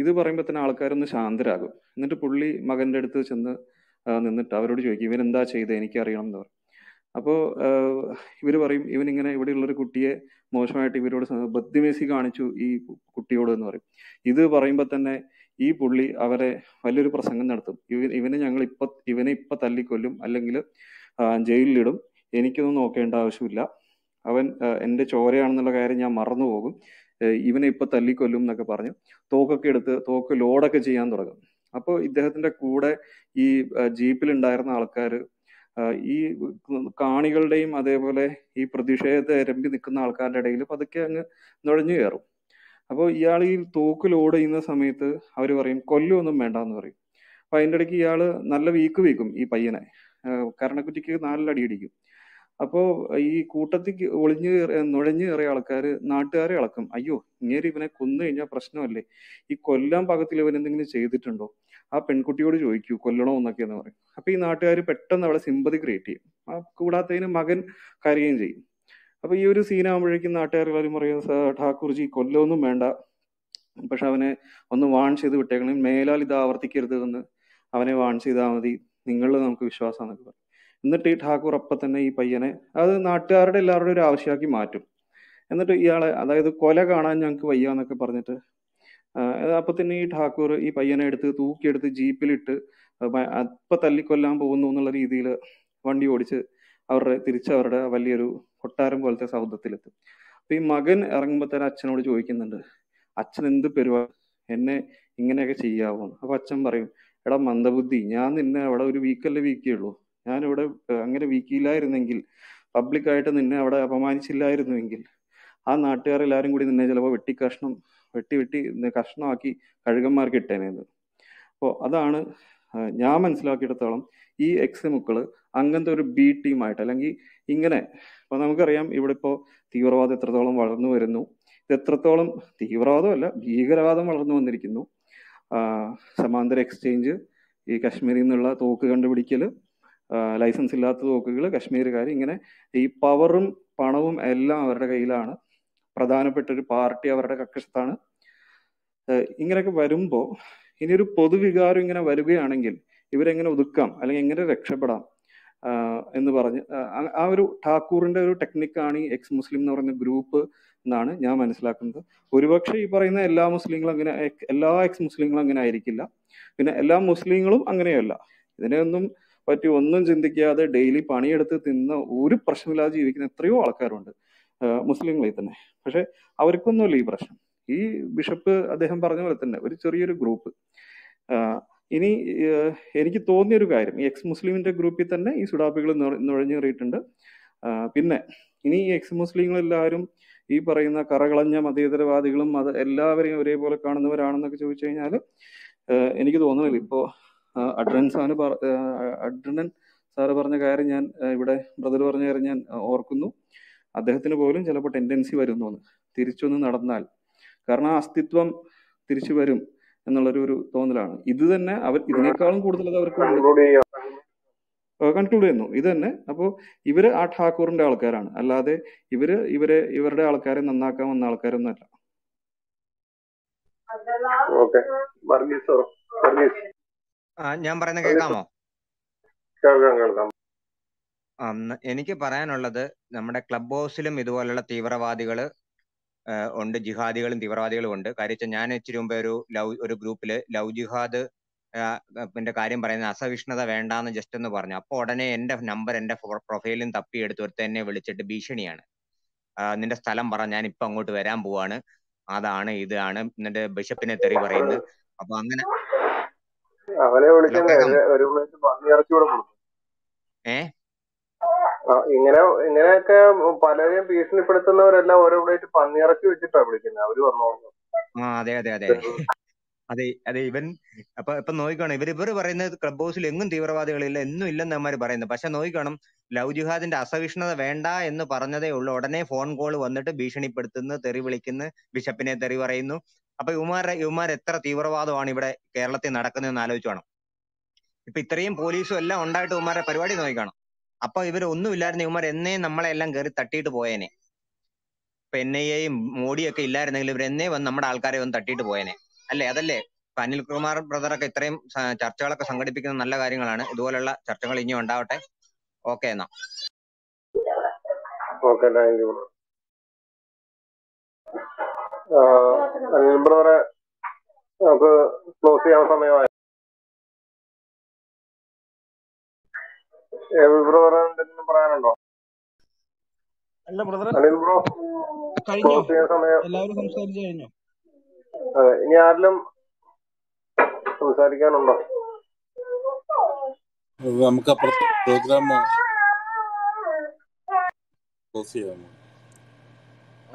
ഇത് പറയുമ്പോൾ തന്നെ ആൾക്കാരൊന്ന് ശാന്തരാകും. എന്നിട്ട് പുള്ളി മകൻ്റെ അടുത്ത് ചെന്ന് നിന്നിട്ട് അവരോട് ചോദിക്കും, ഇവനെന്താ ചെയ്തത് എനിക്കറിയണം എന്ന് പറയും. അപ്പോൾ ഇവർ പറയും, ഇവനിങ്ങനെ ഇവിടെയുള്ളൊരു കുട്ടിയെ മോശമായിട്ട് ഇവരോട് ബദ്ധിമേസി കാണിച്ചു ഈ കുട്ടിയോട് എന്ന് പറയും. ഇത് പറയുമ്പോൾ തന്നെ ഈ പുള്ളി അവരെ വലിയൊരു പ്രസംഗം നടത്തും. ഇവ ഇവനെ ഞങ്ങൾ ഇപ്പം ഇവനെ ഇപ്പം തല്ലിക്കൊല്ലും അല്ലെങ്കിൽ ജയിലിലിടും, എനിക്കൊന്നും നോക്കേണ്ട ആവശ്യമില്ല, അവൻ എൻ്റെ ചോരയാണെന്നുള്ള കാര്യം ഞാൻ മറന്നു പോകും, ഇവനെ ഇപ്പം തല്ലിക്കൊല്ലും എന്നൊക്കെ പറഞ്ഞ് തോക്കൊക്കെ എടുത്ത് തോക്ക് ലോഡൊക്കെ ചെയ്യാൻ തുടങ്ങും. അപ്പോൾ ഇദ്ദേഹത്തിൻ്റെ കൂടെ ഈ ജീപ്പിലുണ്ടായിരുന്ന ആൾക്കാർ ഈ കാണികളുടെയും അതേപോലെ ഈ പ്രതിഷേധത്തെ ഇരമ്പി നിൽക്കുന്ന ആൾക്കാരുടെ ഇടയിൽ പതുക്കെ അങ്ങ് നുഴഞ്ഞു കയറും. അപ്പോൾ ഇയാൾ ഈ തോക്ക് ലോഡ് ചെയ്യുന്ന സമയത്ത് അവർ പറയും കൊല്ലൊന്നും വേണ്ടാന്ന് പറയും. അപ്പം അതിൻ്റെ ഇടയ്ക്ക് ഇയാൾ നല്ല വീക്ക് വീക്കും ഈ പയ്യനെ, കരണക്കുറ്റിക്ക് നാലിലടി അടിക്കും. അപ്പോൾ ഈ കൂട്ടത്തിൽ ഒളിഞ്ഞു കയറി നുഴഞ്ഞു കയറിയ ആൾക്കാർ നാട്ടുകാരെ ഇളക്കും. അയ്യോ ഇങ്ങേരി ഇവനെ കൊന്നു കഴിഞ്ഞാൽ പ്രശ്നമല്ലേ, ഈ കൊല്ലാൻ പാകത്തിൽ ഇവനെന്തെങ്കിലും ചെയ്തിട്ടുണ്ടോ, ആ പെൺകുട്ടിയോട് ചോദിക്കൂ കൊല്ലണോ എന്നൊക്കെയെന്ന് പറയും. അപ്പം ഈ നാട്ടുകാർ പെട്ടെന്ന് അവിടെ സിമ്പതി ക്രിയേറ്റ് ചെയ്യും. ആ കൂടാത്തതിന് മകൻ കരയുകയും ചെയ്യും. അപ്പം ഈ ഒരു സീനാകുമ്പോഴേക്കും നാട്ടുകാർ എല്ലാവരും പറയും, ഠാക്കൂർജി കൊല്ലമൊന്നും വേണ്ട, പക്ഷെ അവനെ ഒന്ന് വാൺ ചെയ്ത് വിട്ടേക്കണം, മേലാൽ ഇത് ആവർത്തിക്കരുത് എന്ന്, അവനെ വാൺ ചെയ്താൽ മതി, നിങ്ങളിൽ നമുക്ക് വിശ്വാസമാണെന്നൊക്കെ പറയും. എന്നിട്ട് ഈ ഠാക്കൂർ അപ്പം തന്നെ ഈ പയ്യനെ അത് നാട്ടുകാരുടെ എല്ലാവരുടെയും ഒരു ആവശ്യമാക്കി മാറ്റും. എന്നിട്ട് ഇയാളെ, അതായത് കൊല കാണാൻ ഞങ്ങൾക്ക് വയ്യ എന്നൊക്കെ പറഞ്ഞിട്ട് അപ്പം തന്നെ ഈ ഠാക്കൂർ ഈ പയ്യനെ എടുത്ത് തൂക്കിയെടുത്ത് ജീപ്പിലിട്ട് അപ്പം തല്ലിക്കൊല്ലാൻ പോകുന്നു എന്നുള്ള രീതിയിൽ വണ്ടി ഓടിച്ച് അവരുടെ തിരിച്ചവരുടെ വലിയൊരു കൊട്ടാരം പോലത്തെ സൗധത്തിലെത്തും. അപ്പം ഈ മകൻ ഇറങ്ങുമ്പോൾ തന്നെ അച്ഛനോട് ചോദിക്കുന്നുണ്ട്, അച്ഛൻ എന്ത് പെരുവാണ് എന്നെ ഇങ്ങനെയൊക്കെ ചെയ്യാവോ. അപ്പം അച്ഛൻ പറയും, എടാ മന്ദബുദ്ധി, ഞാൻ നിന്നെ അവിടെ ഒരു വീക്കല്ലേ വീക്കേ ഉള്ളൂ, ഞാനിവിടെ അങ്ങനെ വീക്കിയില്ലായിരുന്നെങ്കിൽ, പബ്ലിക്കായിട്ട് നിന്നെ അവിടെ അപമാനിച്ചില്ലായിരുന്നുവെങ്കിൽ ആ നാട്ടുകാരെല്ലാവരും കൂടി നിന്നെ ചിലപ്പോൾ വെട്ടി കഷ്ണം വെട്ടി വെട്ടി കഷ്ണമാക്കി കഴുകന്മാർക്ക് ഇട്ടേനേന്ന്. അപ്പോൾ അതാണ് ഞാൻ മനസ്സിലാക്കിയെടുത്തോളം ഈ എക്സ് മുക്കൾ അങ്ങനത്തെ ഒരു ബി ടീമായിട്ട് അല്ലെങ്കിൽ ഇങ്ങനെ ഇപ്പൊ നമുക്കറിയാം ഇവിടെ ഇപ്പോൾ തീവ്രവാദം എത്രത്തോളം വളർന്നു വരുന്നു, എത്രത്തോളം തീവ്രവാദമല്ല ഭീകരവാദം വളർന്നു വന്നിരിക്കുന്നു. സമാന്തര എക്സ്ചേഞ്ച്, ഈ കശ്മീരിൽ നിന്നുള്ള തോക്ക് കണ്ടുപിടിക്കൽ, ലൈസൻസ് ഇല്ലാത്ത തോക്കുകൾ, കശ്മീരുകാർ, ഇങ്ങനെ ഈ പവറും പണവും എല്ലാം അവരുടെ കയ്യിലാണ്. പ്രധാനപ്പെട്ട ഒരു പാർട്ടി അവരുടെ കക്ഷത്താണ്. ഇങ്ങനെയൊക്കെ വരുമ്പോൾ ഇനിയൊരു പൊതുവികാരം ഇങ്ങനെ വരികയാണെങ്കിൽ ഇവരെങ്ങനെ ഒതുക്കാം അല്ലെങ്കിൽ എങ്ങനെ രക്ഷപ്പെടാം എന്ന് പറഞ്ഞ് ആ ഒരു ഠാക്കൂറിൻ്റെ ഒരു ടെക്നിക്കാണ് ഈ എക്സ് മുസ്ലിം എന്ന് പറയുന്ന ഗ്രൂപ്പ് എന്നാണ് ഞാൻ മനസ്സിലാക്കുന്നത്. ഒരുപക്ഷെ ഈ പറയുന്ന എല്ലാ മുസ്ലിങ്ങളും അങ്ങനെ, എല്ലാ എക്സ് മുസ്ലിങ്ങളും അങ്ങനെ ആയിരിക്കില്ല, പിന്നെ എല്ലാ മുസ്ലിങ്ങളും അങ്ങനെയല്ല. ഇതിനെയൊന്നും പറ്റി ഒന്നും ചിന്തിക്കാതെ ഡെയിലി പണിയെടുത്ത് തിന്ന ഒരു പ്രശ്നമില്ലാതെ ജീവിക്കുന്ന എത്രയോ ആൾക്കാരുണ്ട് മുസ്ലിങ്ങളിൽ തന്നെ. പക്ഷെ അവർക്കൊന്നുമില്ല ഈ പ്രശ്നം. ഈ ബിഷപ്പ് അദ്ദേഹം പറഞ്ഞ പോലെ തന്നെ ഒരു ചെറിയൊരു ഗ്രൂപ്പ്. ഇനി എനിക്ക് തോന്നിയൊരു കാര്യം, ഈ എക്സ് മുസ്ലിമിന്റെ ഗ്രൂപ്പിൽ തന്നെ ഈ സുഡാപ്പികൾ നുഴഞ്ഞു കയറിയിട്ടുണ്ട്. പിന്നെ ഇനി ഈ എക്സ് മുസ്ലിങ്ങളെല്ലാവരും ഈ പറയുന്ന കറകളഞ്ഞ മതേതരവാദികളും അത് എല്ലാവരെയും ഒരേപോലെ കാണുന്നവരാണെന്നൊക്കെ ചോദിച്ചു കഴിഞ്ഞാൽ എനിക്ക് തോന്നുന്നില്ല. ഇപ്പോൾ അഡ്രൻ സാന് പറ അഡ്രൻ സാറ് പറഞ്ഞ കാര്യം ഞാൻ ഇവിടെ ബ്രദർ പറഞ്ഞ കാര്യം ഞാൻ ഓർക്കുന്നു. അദ്ദേഹത്തിന് പോലും ചിലപ്പോൾ ടെൻഡൻസി വരും തോന്നുന്നു തിരിച്ചൊന്ന് നടന്നാൽ, കാരണം ആ അസ്തിത്വം തിരിച്ചു വരും എന്നുള്ളൊരു ഒരു തോന്നലാണ്. ഇത് തന്നെ അവർ ഇതിനേക്കാളും കൂടുതൽ അത് അവർക്ക് കൺക്ലൂഡ് ചെയ്യുന്നു ഇത് തന്നെ. അപ്പോൾ ഇവര് ആ ഠാക്കൂറിന്റെ ആൾക്കാരാണ്, അല്ലാതെ ഇവര് ഇവരെ ഇവരുടെ ആൾക്കാരെ നന്നാക്കാൻ വന്ന ആൾക്കാരൊന്നും അല്ല. ഞാൻ പറയുന്ന കേൾക്കാമോ? എനിക്ക് പറയാനുള്ളത് നമ്മുടെ ക്ലബ് ഹൗസിലും ഇതുപോലുള്ള തീവ്രവാദികള് ഉണ്ട്, ജിഹാദികളും തീവ്രവാദികളും ഉണ്ട്. കാര്യം ഞാൻ ഇച്ചിരി മുമ്പേ ഒരു ലവ് ഒരു ഗ്രൂപ്പില് ലവ് ജിഹാദ് ിന്റെ കാര്യം പറയുന്നത് അസഹിഷ്ണുത വേണ്ടാന്ന് ജസ്റ്റ് എന്ന് പറഞ്ഞു. അപ്പൊ ഉടനെ എന്റെ നമ്പർ എന്റെ പ്രൊഫൈലും തപ്പിയെടുത്ത് ഒരുത്ത എന്നെ വിളിച്ചിട്ട് ഭീഷണിയാണ്, നിന്റെ സ്ഥലം പറ, ഞാൻ ഇപ്പൊ അങ്ങോട്ട് വരാൻ പോവാണ്, അതാണ് ഇതാണ്, എന്നിട്ട് ബിഷപ്പിനെ തെറി പറയുന്നത്. അപ്പൊ അങ്ങനെ ഏ ഇങ്ങനെ ഇങ്ങനെയൊക്കെ പലരെയും ഭീഷണിപ്പെടുത്തുന്നവരെല്ലാം ഓരോ പ്ലേറ്റ് പന്നിയിറക്കി വെച്ചിട്ടാ വിളിക്കുന്നത് അവര് പറഞ്ഞു. ആ അതെ അതെ അതെ അതെ അതെ ഇവൻ അപ്പൊ ഇപ്പൊ നോക്കിക്കാണോ, ഇവർ ഇവർ പറയുന്നത് ക്ലബ് ഹൗസിൽ എങ്ങും തീവ്രവാദികളില്ല, എന്നും ഇല്ലെന്ന് അവന്മാർ പറയുന്നത്. പക്ഷെ നോക്കിക്കണം, ലവ് ജിഹാദിന്റെ അസഹിഷ്ണുത വേണ്ട എന്ന് പറഞ്ഞതേ ഉള്ളൂ, ഉടനെ ഫോൺ കോൾ വന്നിട്ട് ഭീഷണിപ്പെടുത്തുന്നു, തെറി വിളിക്കുന്നു, ബിഷപ്പിനെ തെറി പറയുന്നു. അപ്പൊ ഇവന്മാരുടെ ഇവന്മാർ എത്ര തീവ്രവാദമാണ് ഇവിടെ കേരളത്തിൽ നടക്കുന്നതെന്ന് ആലോചിച്ച് വേണം. ഇപ്പൊ ഇത്രയും പോലീസും എല്ലാം ഉണ്ടായിട്ട് ഇവന്മാരുടെ പരിപാടി നോക്കിക്കാണോ. അപ്പൊ ഇവർ ഒന്നും ഇല്ലായിരുന്നു, ഇവന്മാർ എന്നേ നമ്മളെല്ലാം കയറി തട്ടിയിട്ട് പോയേനെ. ഇപ്പൊ എൻ ഐ എയും മോഡിയൊക്കെ ഇല്ലായിരുന്നെങ്കിൽ ഇവർ എന്നേ വന്ന് നമ്മുടെ ആൾക്കാരെ വന്ന് തട്ടിയിട്ട് പോയേനെ, അല്ലേ? അതല്ലേ അനിൽകുമാർ ബ്രദറൊക്കെ ഇത്രയും ചർച്ചകളൊക്കെ സംഘടിപ്പിക്കുന്നത്, നല്ല കാര്യങ്ങളാണ്. ഇതുപോലുള്ള ചർച്ചകൾ ഇനിയും ഉണ്ടാവട്ടെ. ഓക്കെ എന്നാ, ക്ലോസ് ചെയ്യാൻ സമയമായി. പറയാനുണ്ടോ? അല്ല ബ്രദറെ, ക്ലോസ് ചെയ്യാൻ സമയം. എല്ലാവരും സംസാരിച്ചു കഴിഞ്ഞോ? അതെ, ഇനി ആരെല്ലാം സംസാരിക്കാനുണ്ടോ? നമുക്ക് അപ്പുറത്തെ പ്രോഗ്രാം ക്ലോസ് ചെയ്യാമോ?